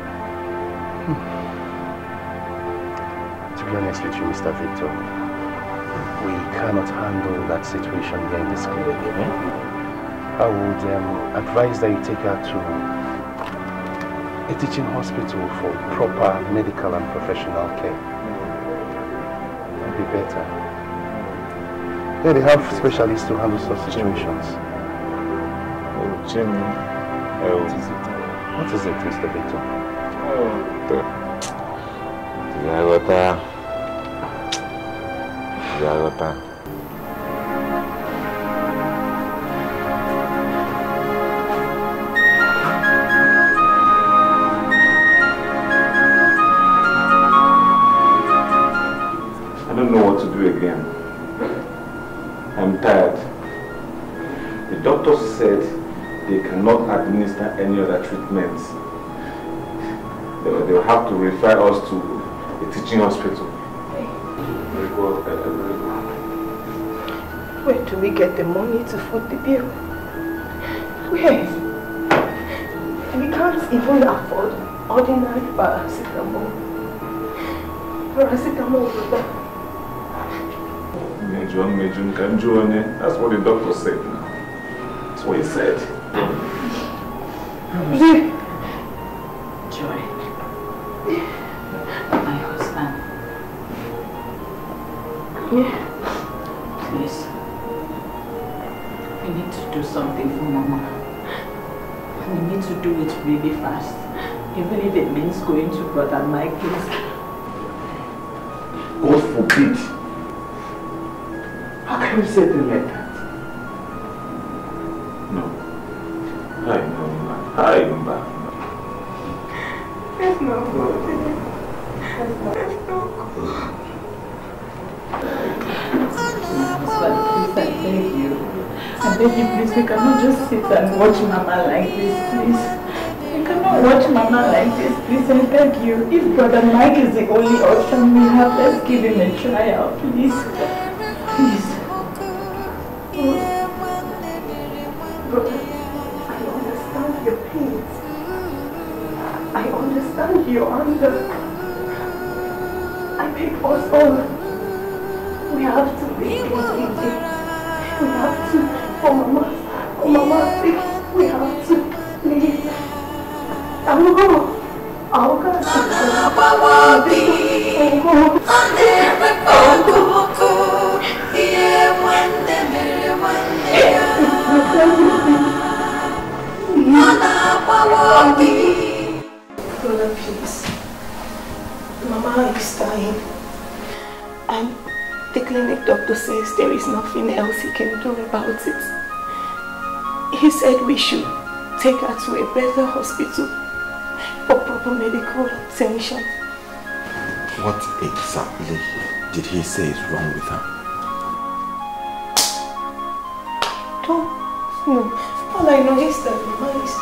Hmm. To be honest with you, Mister Victor, we cannot handle that situation here in this clinic. Yeah. I would um, advise that you take her to a teaching hospital for proper medical and professional care. That would be better. Yeah, they have specialists to handle such situations. Oh, Jim. Oh. What is it? What is it, Mister Victor? Oh, the... The... The... again. I'm tired. The doctor said they cannot administer any other treatments. They will, they will have to refer us to a teaching hospital. Very good, very good. Where do we get the money to foot the bill? Where? We can't even afford ordinary paracetamol. Paracetamol is that. That's what the doctor said. That's what he said. Joy. Joy. My husband. Yeah. Please. We need to do something for Mama. We need to do it really fast. Even if it means going to Brother Michael's. God forbid. Who said them like that? No. I know, I remember. That's not good. That's not good. Husband, please, I beg you. I beg you, please, we cannot just sit and watch Mama like this, please. We cannot watch Mama like this, please, I beg you. If Brother Mike is the only option we have, let's give him a try out, please. Please. You're under. I beg us all. We have to be it. We have to. For Mama's, for Mama's sake, we have to. Please. I will go. I will go. I will go. Please. Mama is dying. And the clinic doctor says there is nothing else he can do about it. He said we should take her to a better hospital for proper medical attention. What exactly did he say is wrong with her? Don't. No. All I know is that Mama is...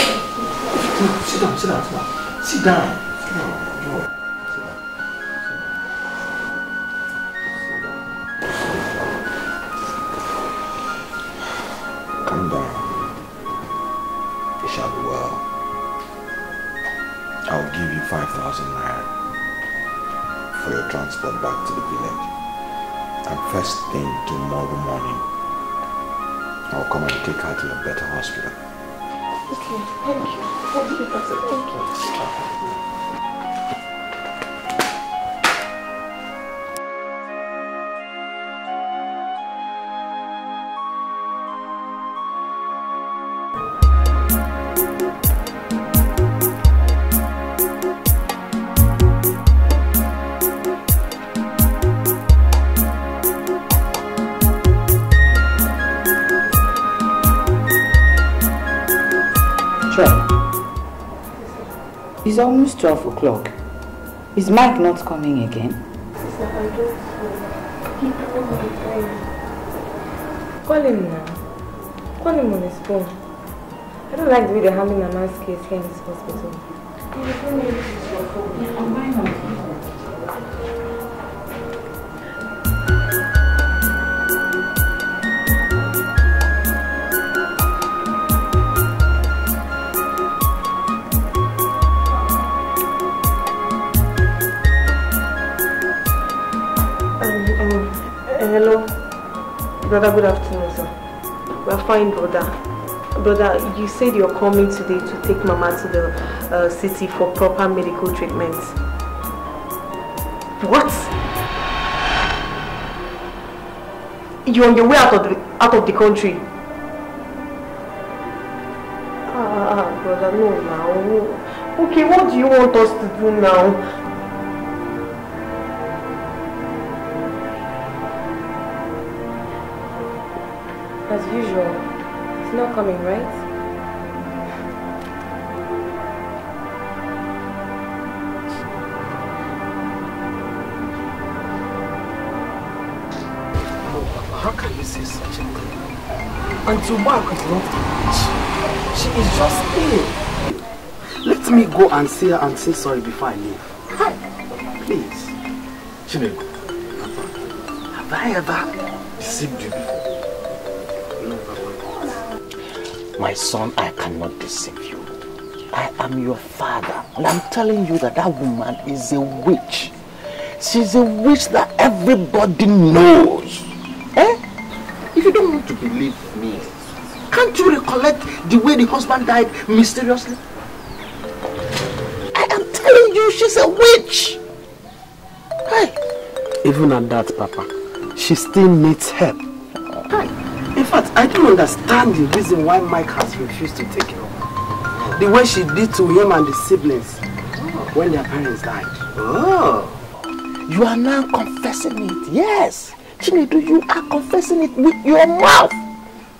Sit down, sit down, sit down. Sit down. No, no. Sit down. Sit down. Sit down. Calm down. It shall be well. I'll give you five thousand naira. For your transport back to the village, and first thing tomorrow morning I'll come and take her to a better hospital. Okay, thank you, thank you, Doctor, thank you. It's almost twelve o'clock. Is Mike not coming again? Sister, I don't know. He told me to call him. Call him now. Call him on his phone. I don't like the way they're handling a man's case here in this hospital. Why not? Hello, brother, good afternoon, sir. We are fine, brother. Brother, you said you're coming today to take Mama to the uh, city for proper medical treatment. What? You're on your way out of the, out of the country? Ah, brother, no now. Okay, what do you want us to do now? As usual, it's not coming, right? Oh, how can you say such a thing? And to Mark is not much. She is just ill. Let me go and see her and say sorry before I leave. Hi. Please. Chinedu, have I ever deceived you before? My son, I cannot deceive you. I am your father. And I'm telling you that that woman is a witch. She's a witch that everybody knows. Eh? If you don't want to believe me, can't you recollect the way the husband died mysteriously? I am telling you, she's a witch. Hey. Even at that, Papa, she still needs help. Hey. In fact, I don't understand the reason why Mike has refused to take her. The way she did to him and the siblings when their parents died. Oh. You are now confessing it. Yes. Chinedu, you are confessing it with your mouth.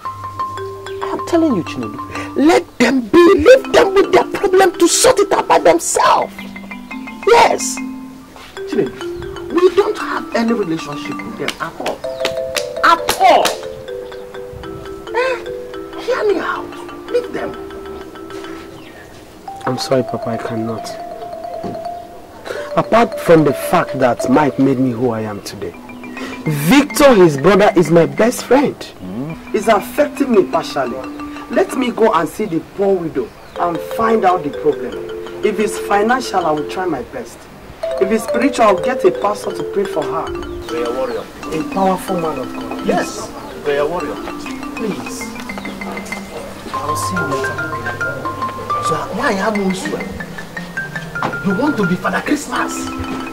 I'm telling you, Chinedu, let them be. Leave them with their problem to sort it out by themselves. Yes. Chinedu, we don't have any relationship with them at all. At all. Hear me out. Leave them. I'm sorry, Papa, I cannot. Apart from the fact that Mike made me who I am today, Victor, his brother, is my best friend. Mm. He's affecting me partially. Let me go and see the poor widow and find out the problem. If it's financial, I will try my best. If it's spiritual, I'll get a pastor to pray for her. Prayer warrior. A powerful man of God. Yes. yes. Prayer warrior. Please. I'll see you later. So why I have no issue? You want to be Father Christmas?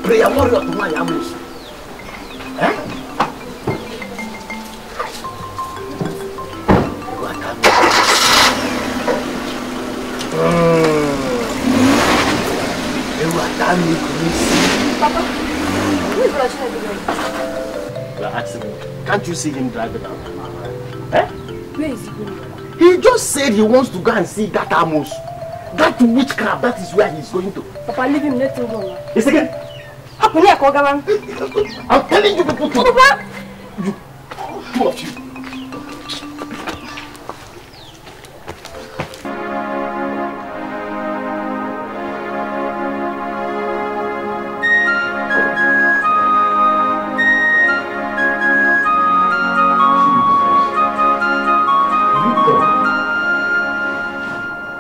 Prayer warrior to why I have no issue. Eh? Papa, who's Rajna doing? You're asking me. Can't you see him driving out? Eh? Where is he going? He just said he wants to go and see that Amos. That witchcraft, that is where he's going to. Papa, leave him, let him go. Yes, again. I'm telling you people to Papa. You, two of you.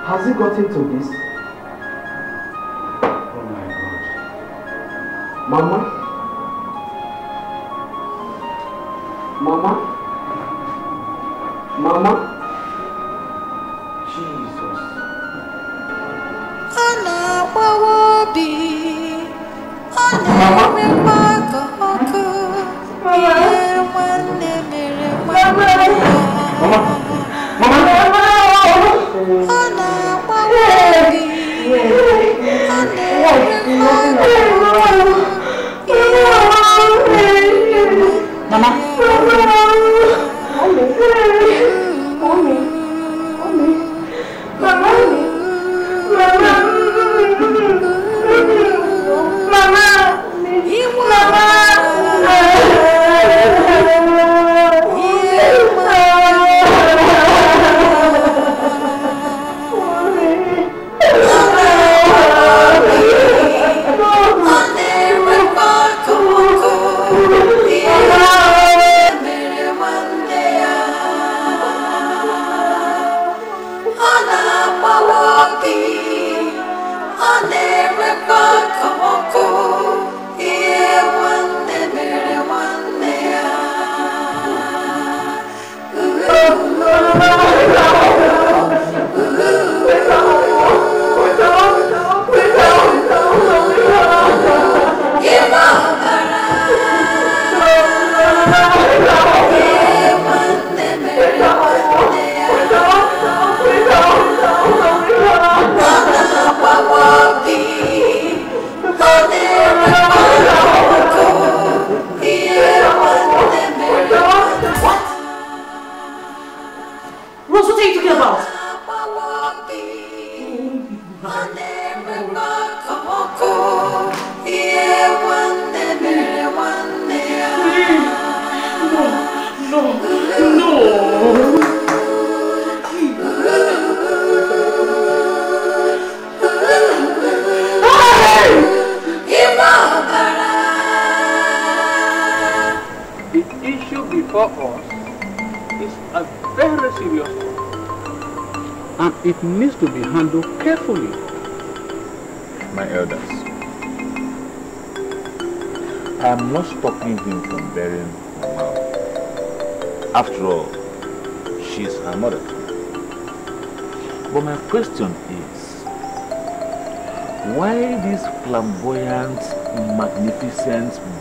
Has it gotten to this? Oh my God. Mama? Mama? Mama? Jesus. Mama? Mama? Mama?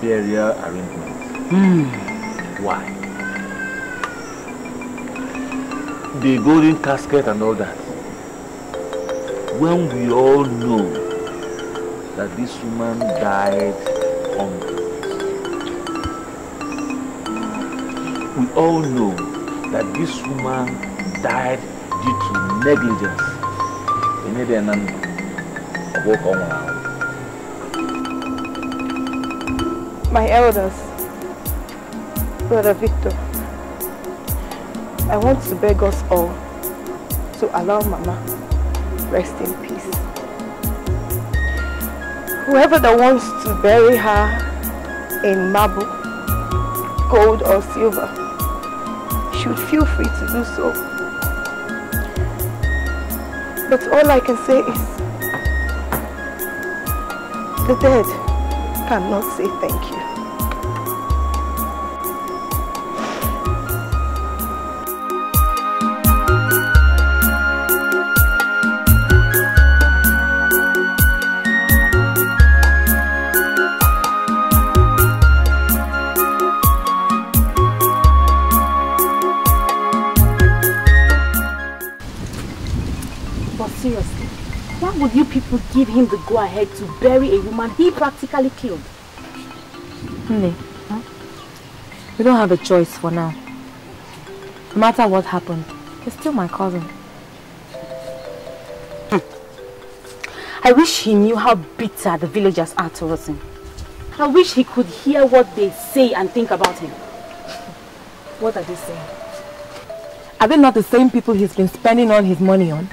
Burial arrangement. Hmm. Why? The golden casket and all that. When we all know that this woman died hungry. We all know that this woman died due to negligence. My elders, Brother Victor, I want to beg us all to allow Mama rest in peace. Whoever that wants to bury her in marble, gold or silver, should feel free to do so. But all I can say is, the dead cannot say thank you. People give him the go-ahead to bury a woman he practically killed. Nne, huh? We don't have a choice for now. No matter what happened, he's still my cousin. Hmm. I wish he knew how bitter the villagers are towards him. I wish he could hear what they say and think about him. What are they saying? Are they not the same people he's been spending all his money on?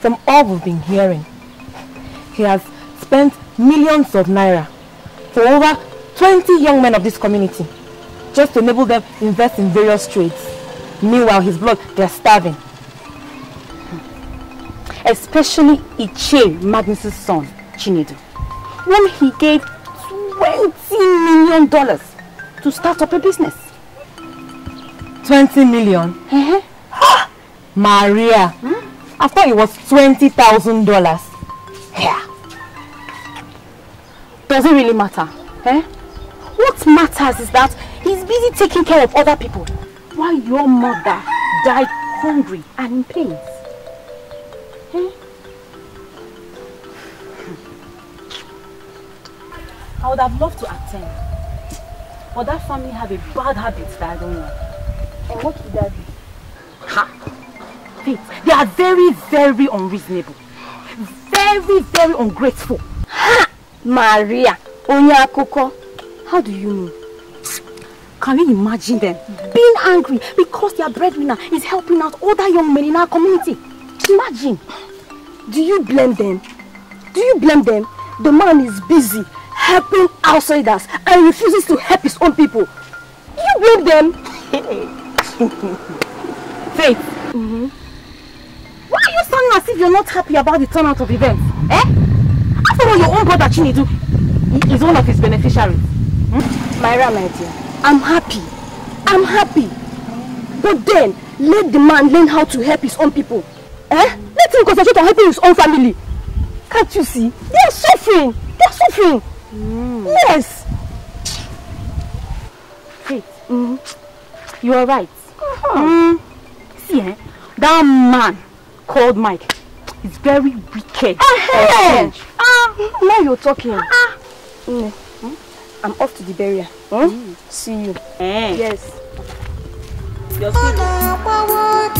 From all we've been hearing, he has spent millions of naira for over twenty young men of this community just to enable them to invest in various trades. Meanwhile, his blood, they're starving. Especially Iche Magnus' son, Chinedu, whom he gave twenty million dollars to start up a business. twenty million? Uh -huh. Maria, hmm? I thought it was twenty thousand dollars. Yeah. Doesn't really matter. Eh? What matters is that he's busy taking care of other people while your mother died hungry and in pain. Eh? I would have loved to attend, but that family have a bad habit that I don't want. And what would that be? Ha! Faith, they are very, very unreasonable. Very, very ungrateful. Ha! Maria, Onya Akoko, how do you mean? Can you imagine them mm-hmm. being angry because their breadwinner is helping out other young men in our community? Imagine. Do you blame them? Do you blame them? The man is busy helping outsiders and refuses to help his own people. Do you blame them? Faith, mm-hmm. why are you sounding as if you're not happy about the turnout of events? Eh? After all, your own brother Chinedu is one of his beneficiaries. Hmm? Myra, my dear, I'm happy. I'm happy. But then, let the man learn how to help his own people. Eh? Let him concentrate on helping his own family. Can't you see? They are suffering. They are suffering. Mm. Yes. Faith, mm-hmm. you are right. Uh-huh. mm. See, eh? That man called Mike is very wicked. Uh-huh. uh-huh. Now you're talking. Uh-huh. mm. Hmm? I'm off to the barrier. Huh? Mm. See you. Eh. Yes. You're sweet. I'm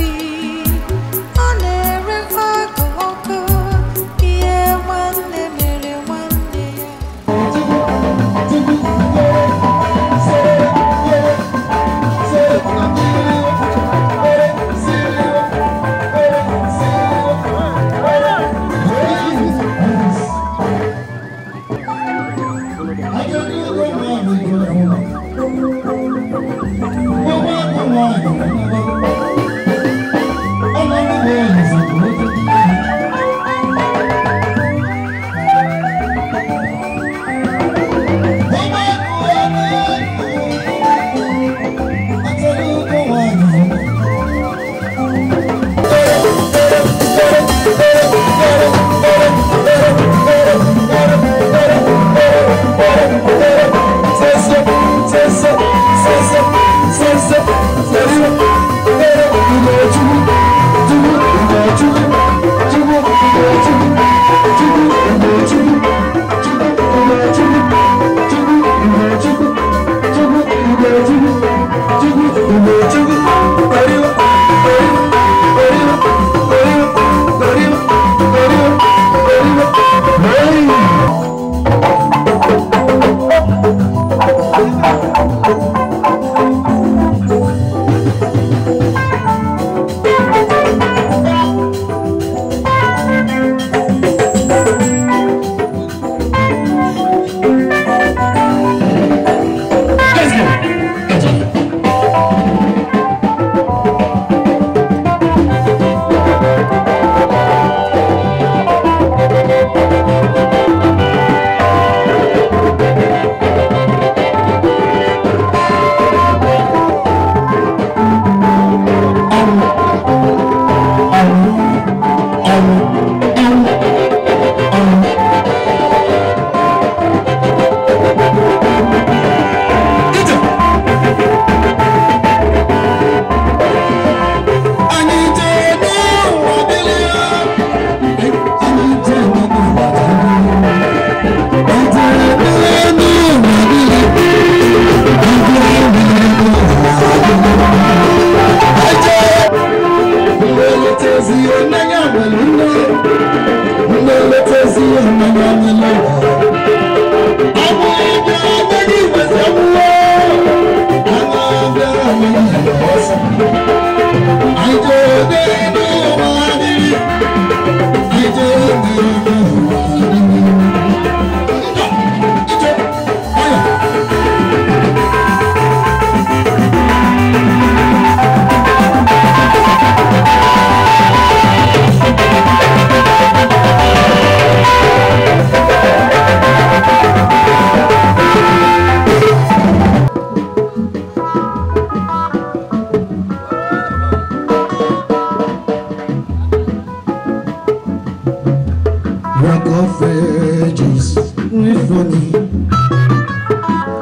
rock of ages within me.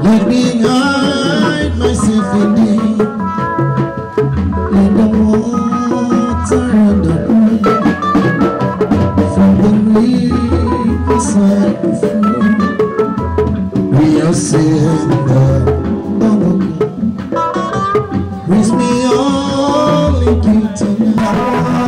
Let me hide myself in thee, in the water and the moon, from the river side of you. We are saved by the moon. Raise me all in you tonight.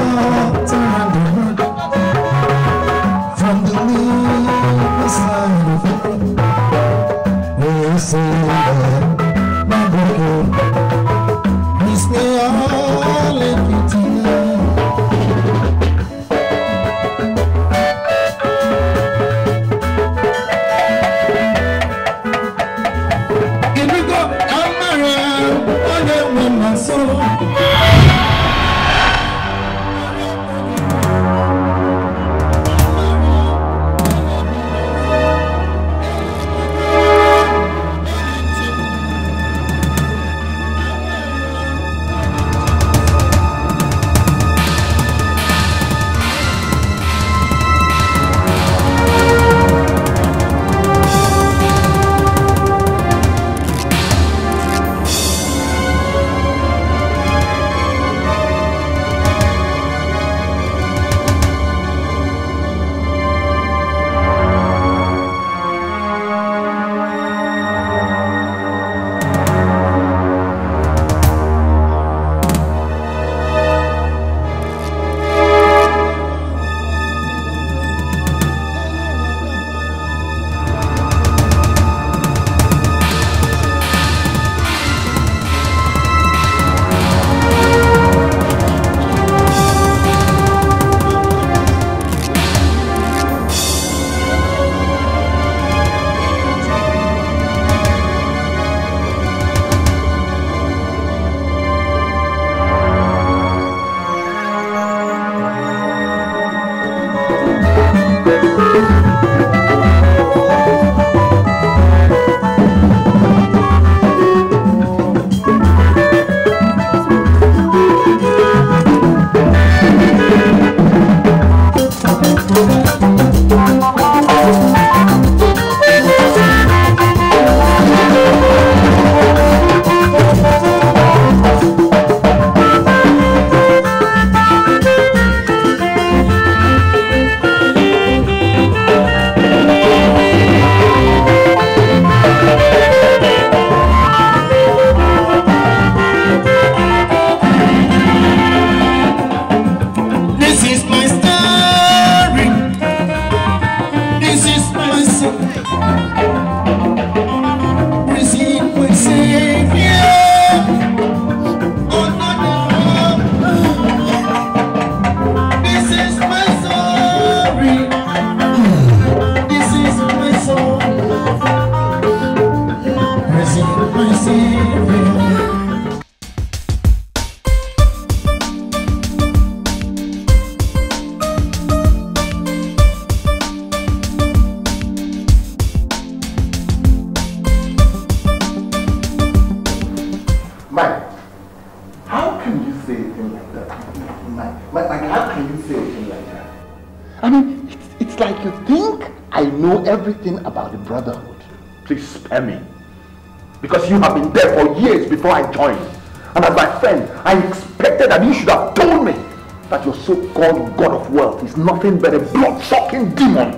God, God of wealth is nothing but a blood-sucking demon.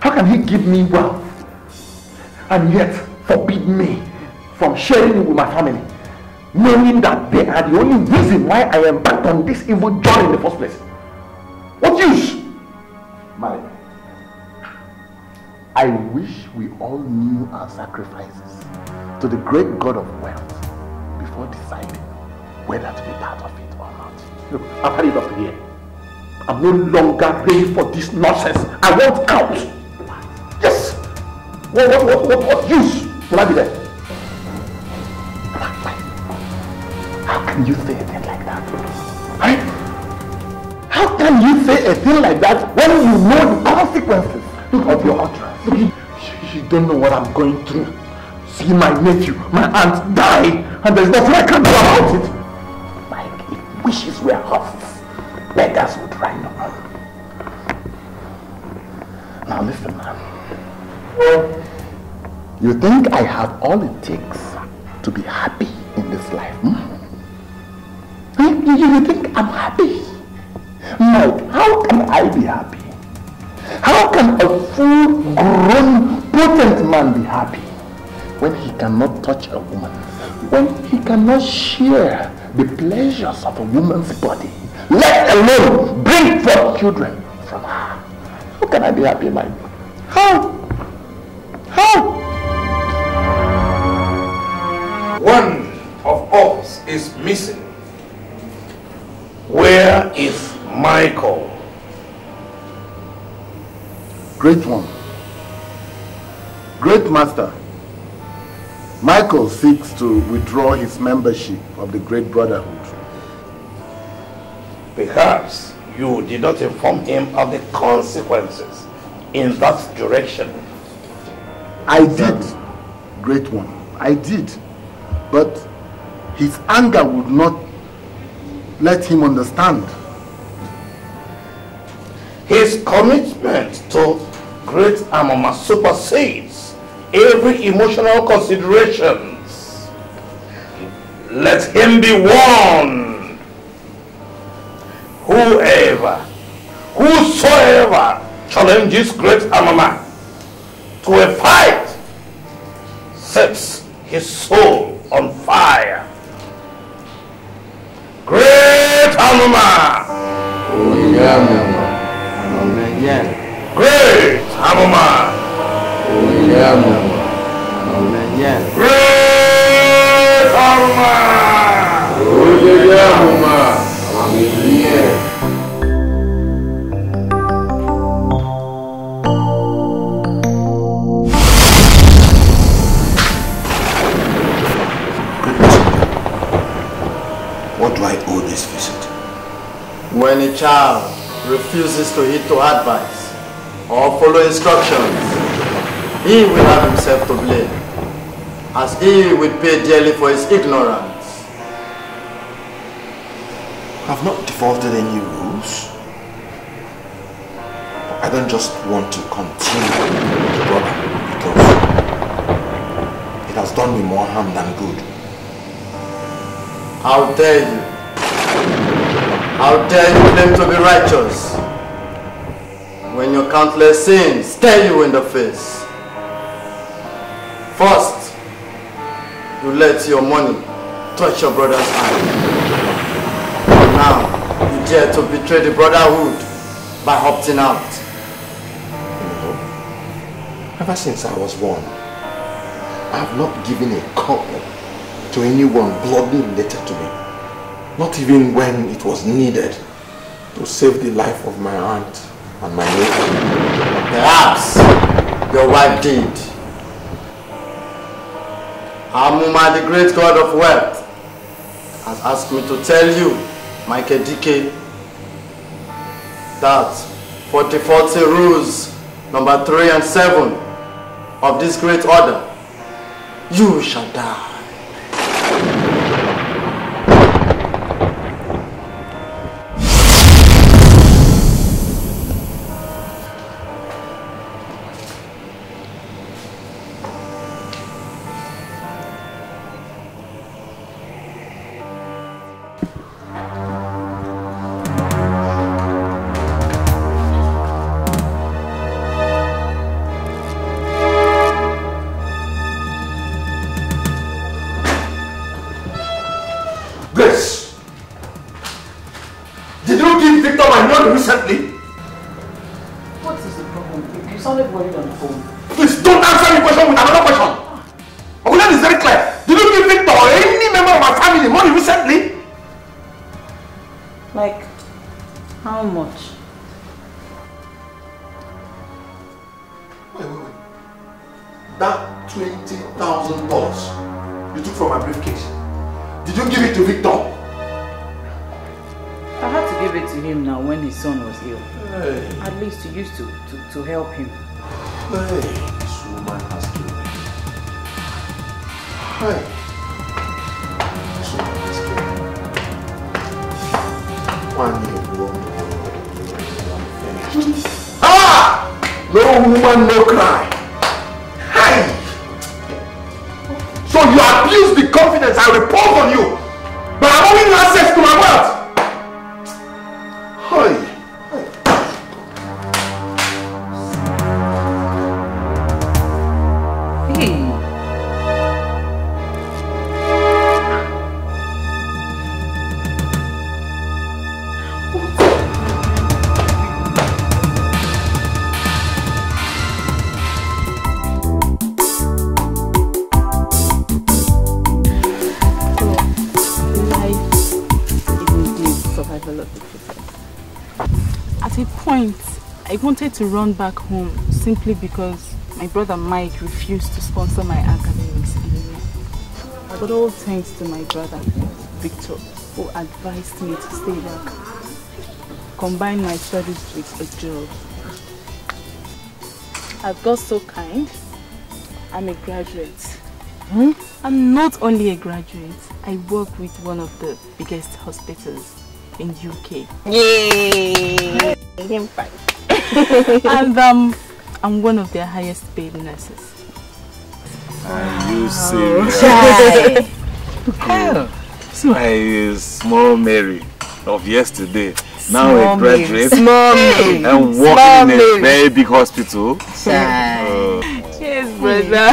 How can he give me wealth and yet forbid me from sharing it with my family, knowing that they are the only reason why I embarked on this evil journey in the first place? What use? Mary, I wish we all knew our sacrifices to the great God of wealth before deciding whether to be part of it or not. Look, I've had enough to hear. I'm no longer ready for this nonsense. I won't count. Yes. What, what, what, what, what use will I be there? How can you say a thing like that? Right? How can you say a thing like that when you know the consequences of your utterance? You, you don't know what I'm going through. See my nephew, my aunt die, and there's nothing I can do about it. Like it wishes were horses, beggars would run. You think I have all it takes to be happy in this life? Hmm? You, you think I'm happy? Mike, how can I be happy? How can a full-grown, potent man be happy when he cannot touch a woman? When he cannot share the pleasures of a woman's body, let alone bring forth children from her? How can I be happy, Mike? How? How? One of us is missing. Where is Michael? Great one. Great master. Michael seeks to withdraw his membership of the Great Brotherhood. Perhaps you did not inform him of the consequences in that direction. I did, Great One. I did. But his anger would not let him understand. His commitment to Great Amuma supersedes every emotional considerations. Let him be warned. Whoever, whosoever challenges Great Amuma to a fight sets his soul on fire. Great Amuma! Great Amuma! Great Amuma! What do I owe this visit? When a child refuses to heed to advice or follow instructions, he will have himself to blame, as he will pay dearly for his ignorance. I've not defaulted any rules. I don't just want to continue with the problem because it has done me more harm than good. How dare you? How dare you claim to be righteous when your countless sins stare you in the face? First, you let your money touch your brother's hand. Now, you dare to betray the brotherhood by opting out. You know, ever since I was born, I have not given a couple to anyone bloodily related to me, not even when it was needed to save the life of my aunt and my neighbor. Perhaps your wife did. Amuma, the great god of wealth, has asked me to tell you, Michael D K, that for defaulting rules number three and seven of this great order, you shall die. Ah! No woman, no cry. Hey! in confidence. I repose on you. But I'm only access to my wealth. Hey. I wanted to run back home simply because my brother Mike refused to sponsor my academics anymore. But all thanks to my brother Victor, who advised me to stay back, combine my studies with a job. I've got so kind. I'm a graduate. Hmm? I'm not only a graduate, I work with one of the biggest hospitals in U K. Yay! And um, I'm one of their highest paid nurses. Are you serious? Yeah. So I small Mary of yesterday, small now a graduate, small Mary, and working in a very big hospital. Uh, Cheers, brother.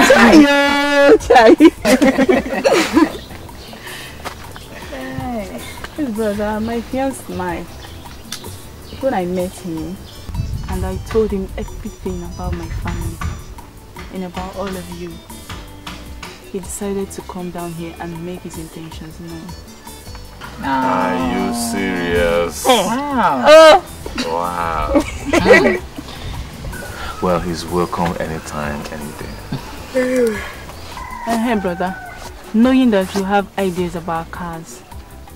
Cheers, brother. My fiance Mike. When I met him, and I told him everything about my family and about all of you, he decided to come down here and make his intentions known. Are you serious? Oh, wow! Oh. Wow! Well, he's welcome anytime, anything. And hey, brother, knowing that you have ideas about cars,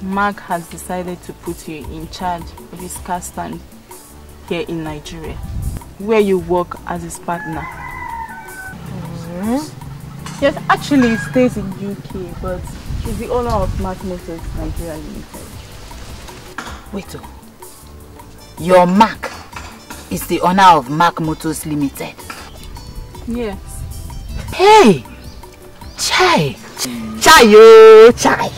Mark has decided to put you in charge of his car stand here in Nigeria, where you work as his partner. Mm-hmm. Yes, actually it stays in U K, but he's the owner of Mark Motors Nigeria Limited. Wait, oh, your Mark is the owner of Mark Motors Limited? Yes. Hey! Chai! Chayo! Chai!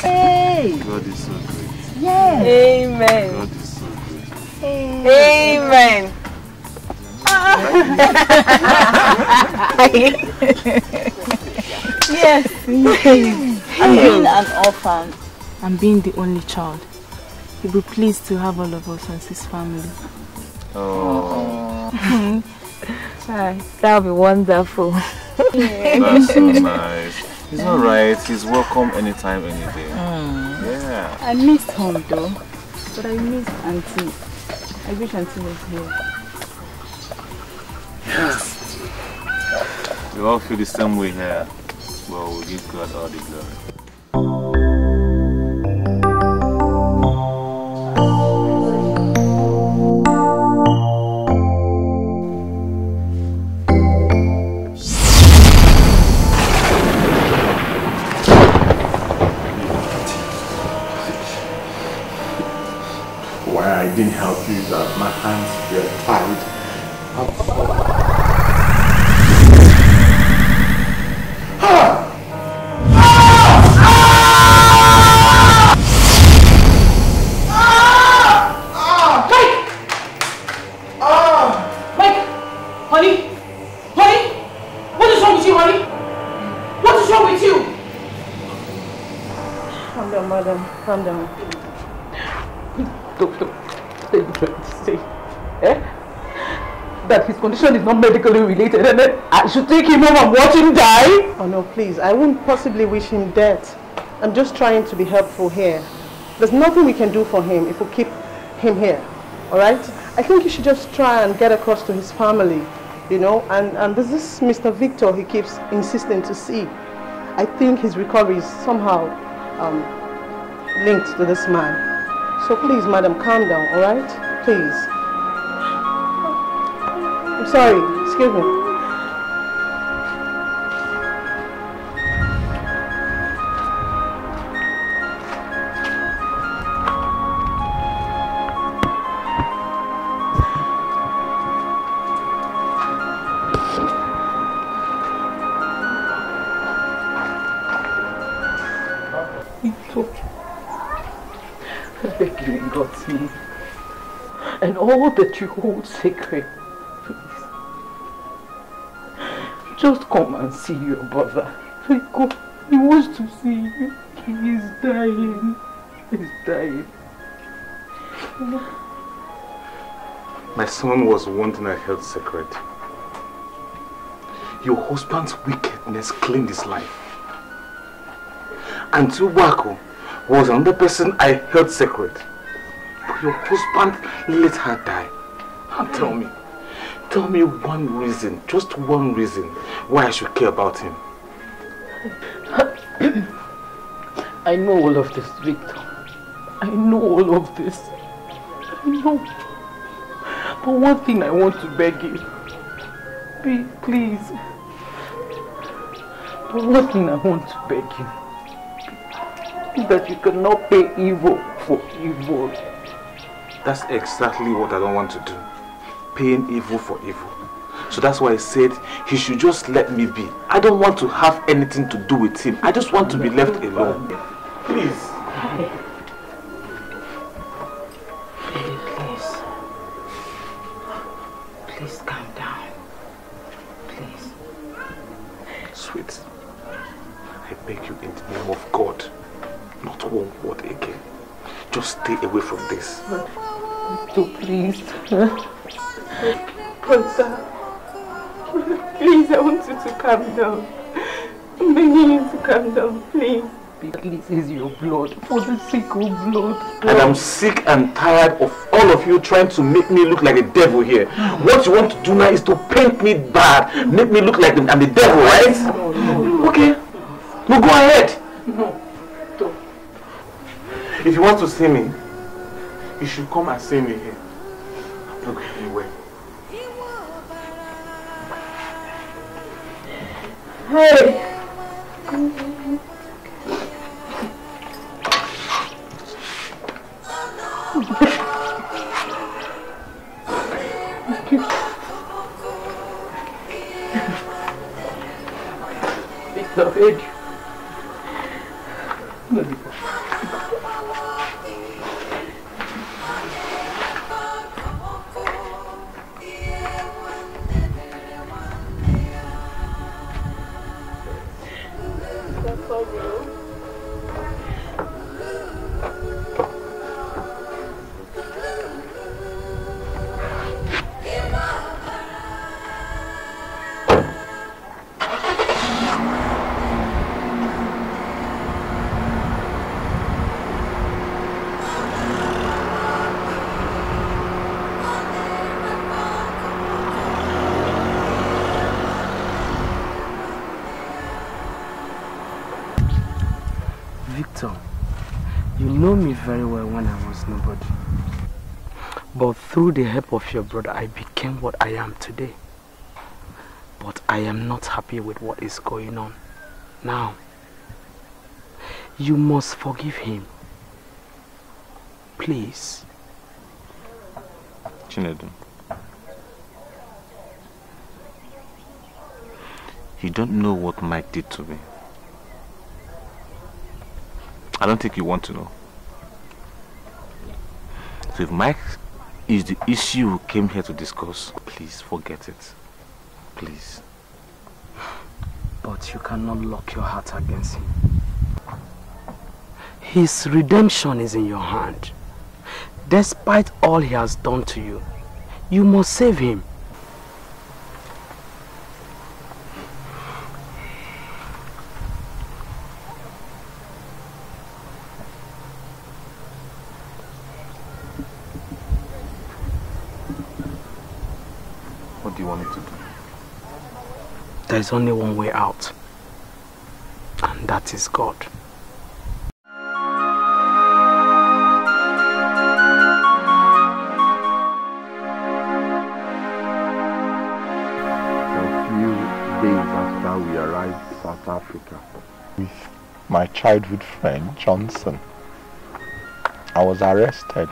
Hey! God is so good. Yes. Amen. God is so good. Amen. Yes. I'm being an orphan. I'm being the only child. He'll be pleased to have all of us as his family. Oh. That'll be wonderful. Yeah. That's so nice. He's alright, he's welcome anytime, any day. Mm. Yeah. I missed home though, but I missed Auntie. I wish Auntie was here. Yes. Yeah. We all feel the same way here, but well, we give God all the glory. I didn't help you, that my hands were tied. Mike! Mike! Honey! Honey! What is wrong with you, honey? What is wrong with you? Calm down, madam. Calm down. Doctor. Say, eh? That his condition is not medically related and then I should take him home and watch him die? Oh no, please, I wouldn't possibly wish him death. I'm just trying to be helpful here. There's nothing we can do for him if we keep him here, alright? I think you should just try and get across to his family, you know, and, and this is Mister Victor he keeps insisting to see. I think his recovery is somehow um, linked to this man. So please, madam, calm down, all right? Please. I'm sorry, excuse me. perfectly in God's hands. And all that you hold sacred, please, just come and see your brother. Michael, he wants to see you. He is dying. He is dying. My son was one thing I held sacred. Your husband's wickedness claimed his life. And Tubako was another person I held sacred. But your husband let her die. And tell me, tell me one reason, just one reason, why I should care about him. I know all of this, Victor. I know all of this. I know. But one thing I want to beg you, please, please. But one thing I want to beg you is that you cannot pay evil for evil. That's exactly what I don't want to do. Paying evil for evil. So that's why I said he should just let me be. I don't want to have anything to do with him. I just want to be left alone. Please. So please, brother, please, I want you to calm down. I'm begging you to calm down, please. Please, is your blood for the sake of blood, blood. And I'm sick and tired of all of you trying to make me look like a devil here. What you want to do now is to paint me bad, make me look like I'm the devil, right? No, no, okay, no, go ahead. No, don't. If you want to see me, you should come and see me here. Look anyway. Hey! It's not good. Very well when I was nobody. But through the help of your brother, I became what I am today. But I am not happy with what is going on now. You must forgive him. Please. Chinedu, you don't know what Mike did to me. I don't think you want to know. So if Mike is the issue we came here to discuss, please forget it. Please. But you cannot lock your heart against him. His redemption is in your hand. Despite all he has done to you, you must save him. There is only one way out, and that is God. A few days after we arrived in South Africa with my childhood friend Johnson, I was arrested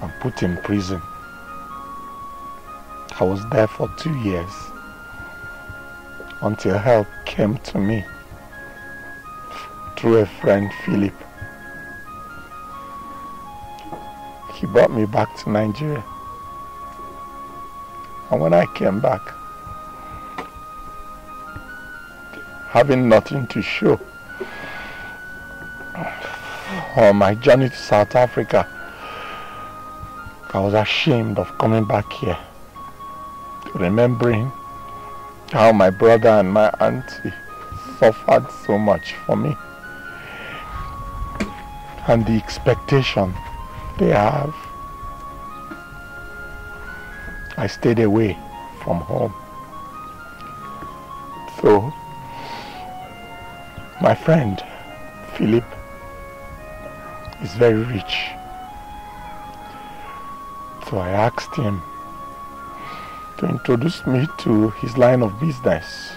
and put in prison. I was there for two years. Until help came to me through a friend, Philip. he brought me back to Nigeria. And when I came back, having nothing to show on my journey to South Africa, I was ashamed of coming back here, remembering how my brother and my auntie suffered so much for me, and the expectation they have. I stayed away from home. So my friend Philip is very rich. So I asked him to introduce me to his line of business.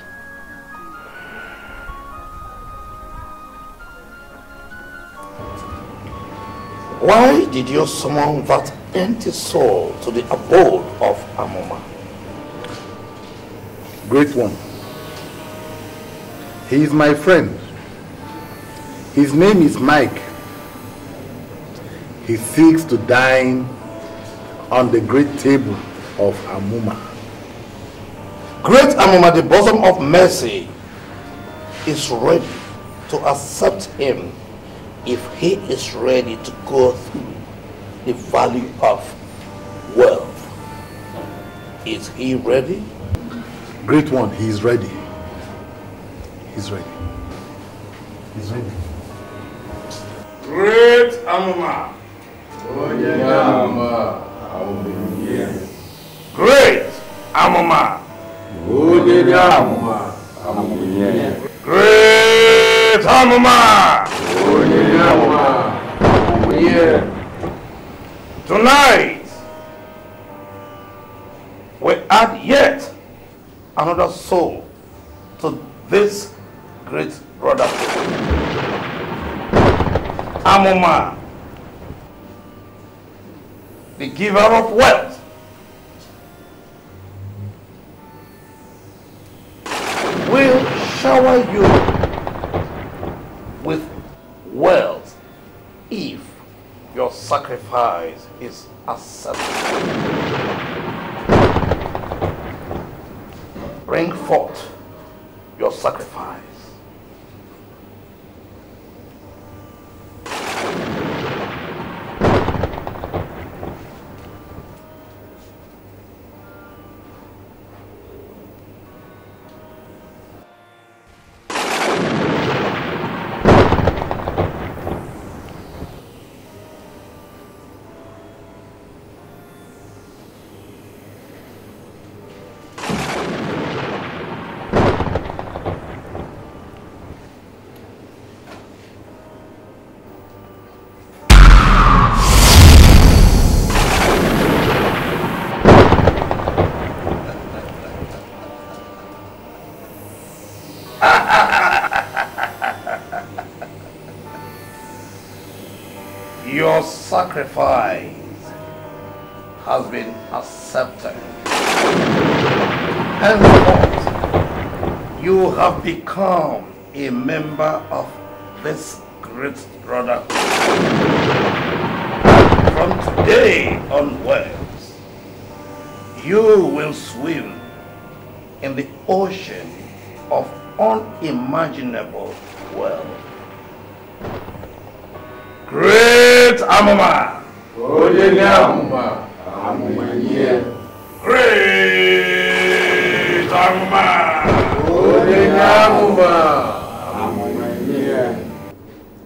Why did you summon that empty soul to the abode of Amuma? Great one. He is my friend. His name is Mike. He seeks to dine on the great table of Amuma. Great Amuma, the bosom of mercy, is ready to accept him if he is ready to go through the valley of wealth. Is he ready? Great one, he is ready. He's ready. He's ready. Great Amuma. Oh, yeah. Yeah. Great Amuma. Oh, yeah. Great Amuma. Tonight, we add yet another soul to this great brother, Amuma, the giver of wealth. We'll shower you with wealth if your sacrifice is accepted. Bring forth your sacrifice. Sacrifice has been accepted. Henceforth, you have become a member of this great brother. From today onwards, you will swim in the ocean of unimaginable wealth. Great Amuma. Great Amuma.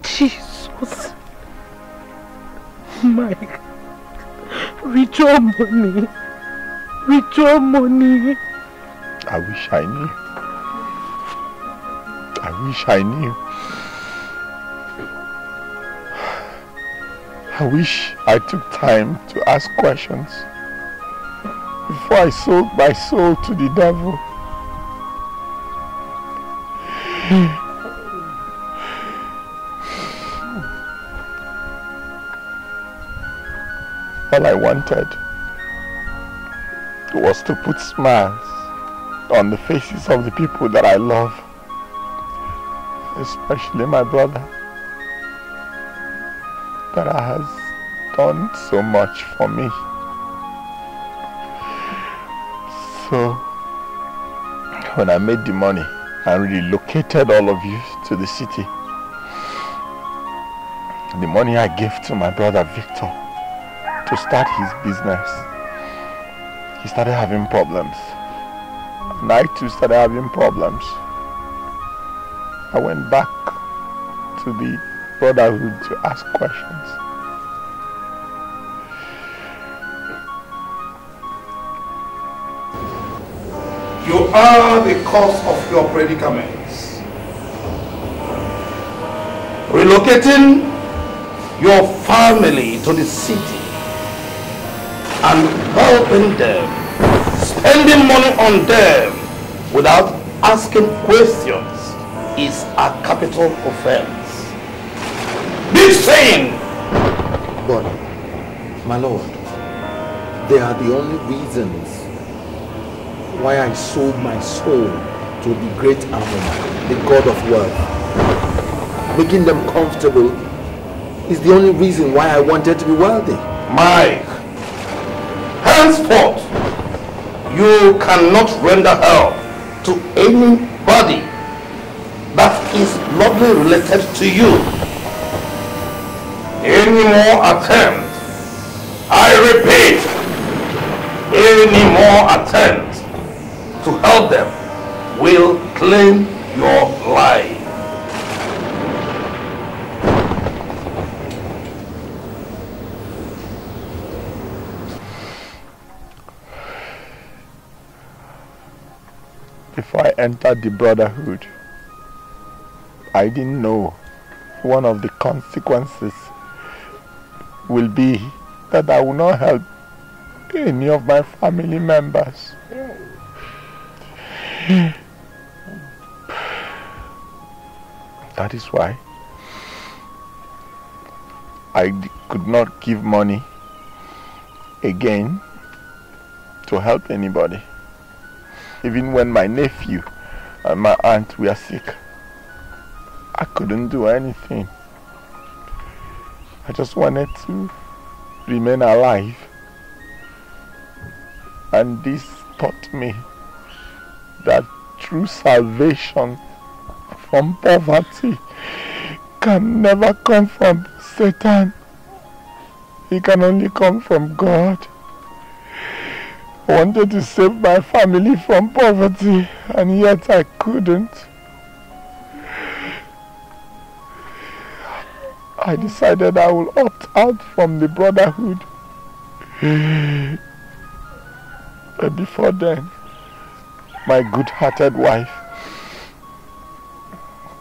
Jesus, Mike, return money, return money. I wish I knew. I wish I knew. I wish I took time to ask questions before I sold my soul to the devil. All I wanted was to put smiles on the faces of the people that I love, especially my brother, that has done so much for me. So when I made the money, I relocated all of you to the city. The money I gave to my brother Victor to start his business, he started having problems. And I too started having problems. I went back to the brotherhood to ask questions. You are the cause of your predicaments. Relocating your family to the city and helping them, spending money on them without asking questions is a capital offense. Be sane! But, my lord, they are the only reasons why I sold my soul to the Great Amuma, the God of wealth. Making them comfortable is the only reason why I wanted to be wealthy. Mike, henceforth, you cannot render help to anybody that is lovely related to you. Any more attempt, I repeat, any more attempt to help them will claim your life. Before I entered the brotherhood, I didn't know one of the consequences will be that I will not help any of my family members. That is why I could not give money again to help anybody. Even when my nephew and my aunt were sick, I couldn't do anything. I just wanted to remain alive. And this taught me that true salvation from poverty can never come from Satan. It can only come from God. I wanted to save my family from poverty, and yet I couldn't. I decided I will opt out from the brotherhood. But before then, my good-hearted wife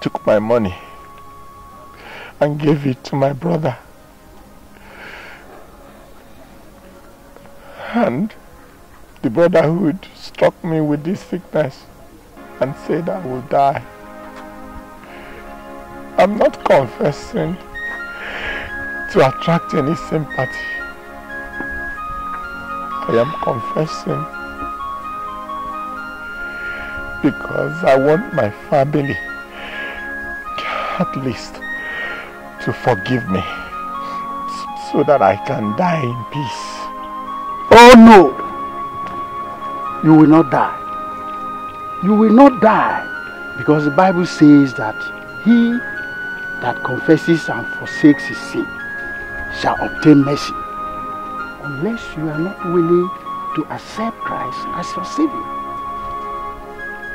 took my money and gave it to my brother. And the brotherhood struck me with this sickness and said I will die. I'm not confessing to attract any sympathy. I am confessing because I want my family at least to forgive me so that I can die in peace. Oh no! You will not die. You will not die, because the Bible says that he that confesses and forsakes his sin shall obtain mercy, unless you are not willing to accept Christ as your Savior.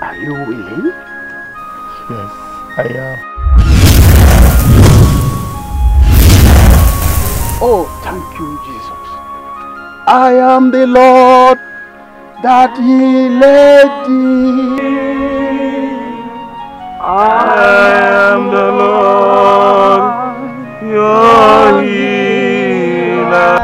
Are you willing? Yes, I am. Oh, thank you, Jesus. I am the Lord that He led thee. I am the Lord your healer.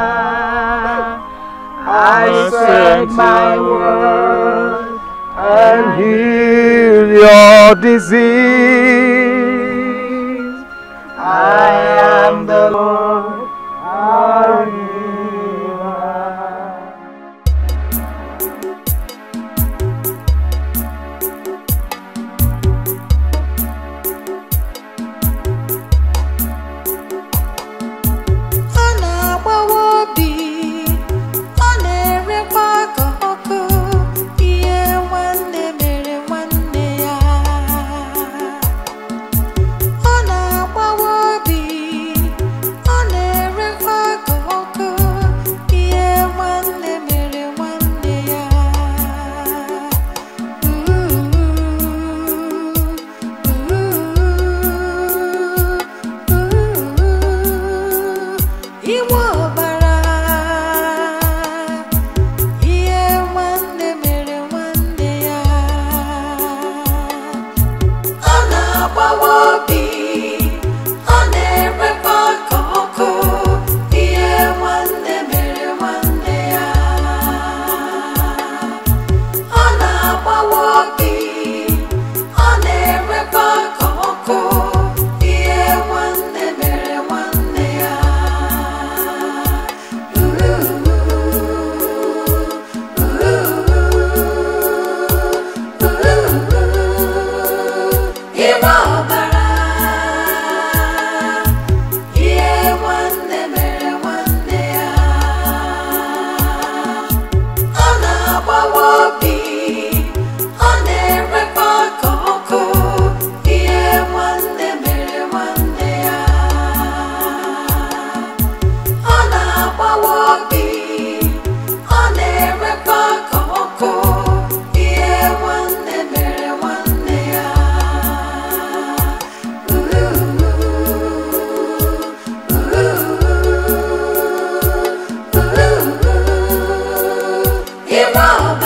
I sent my word and healed your disease. I am the Lord, our healer. Wow.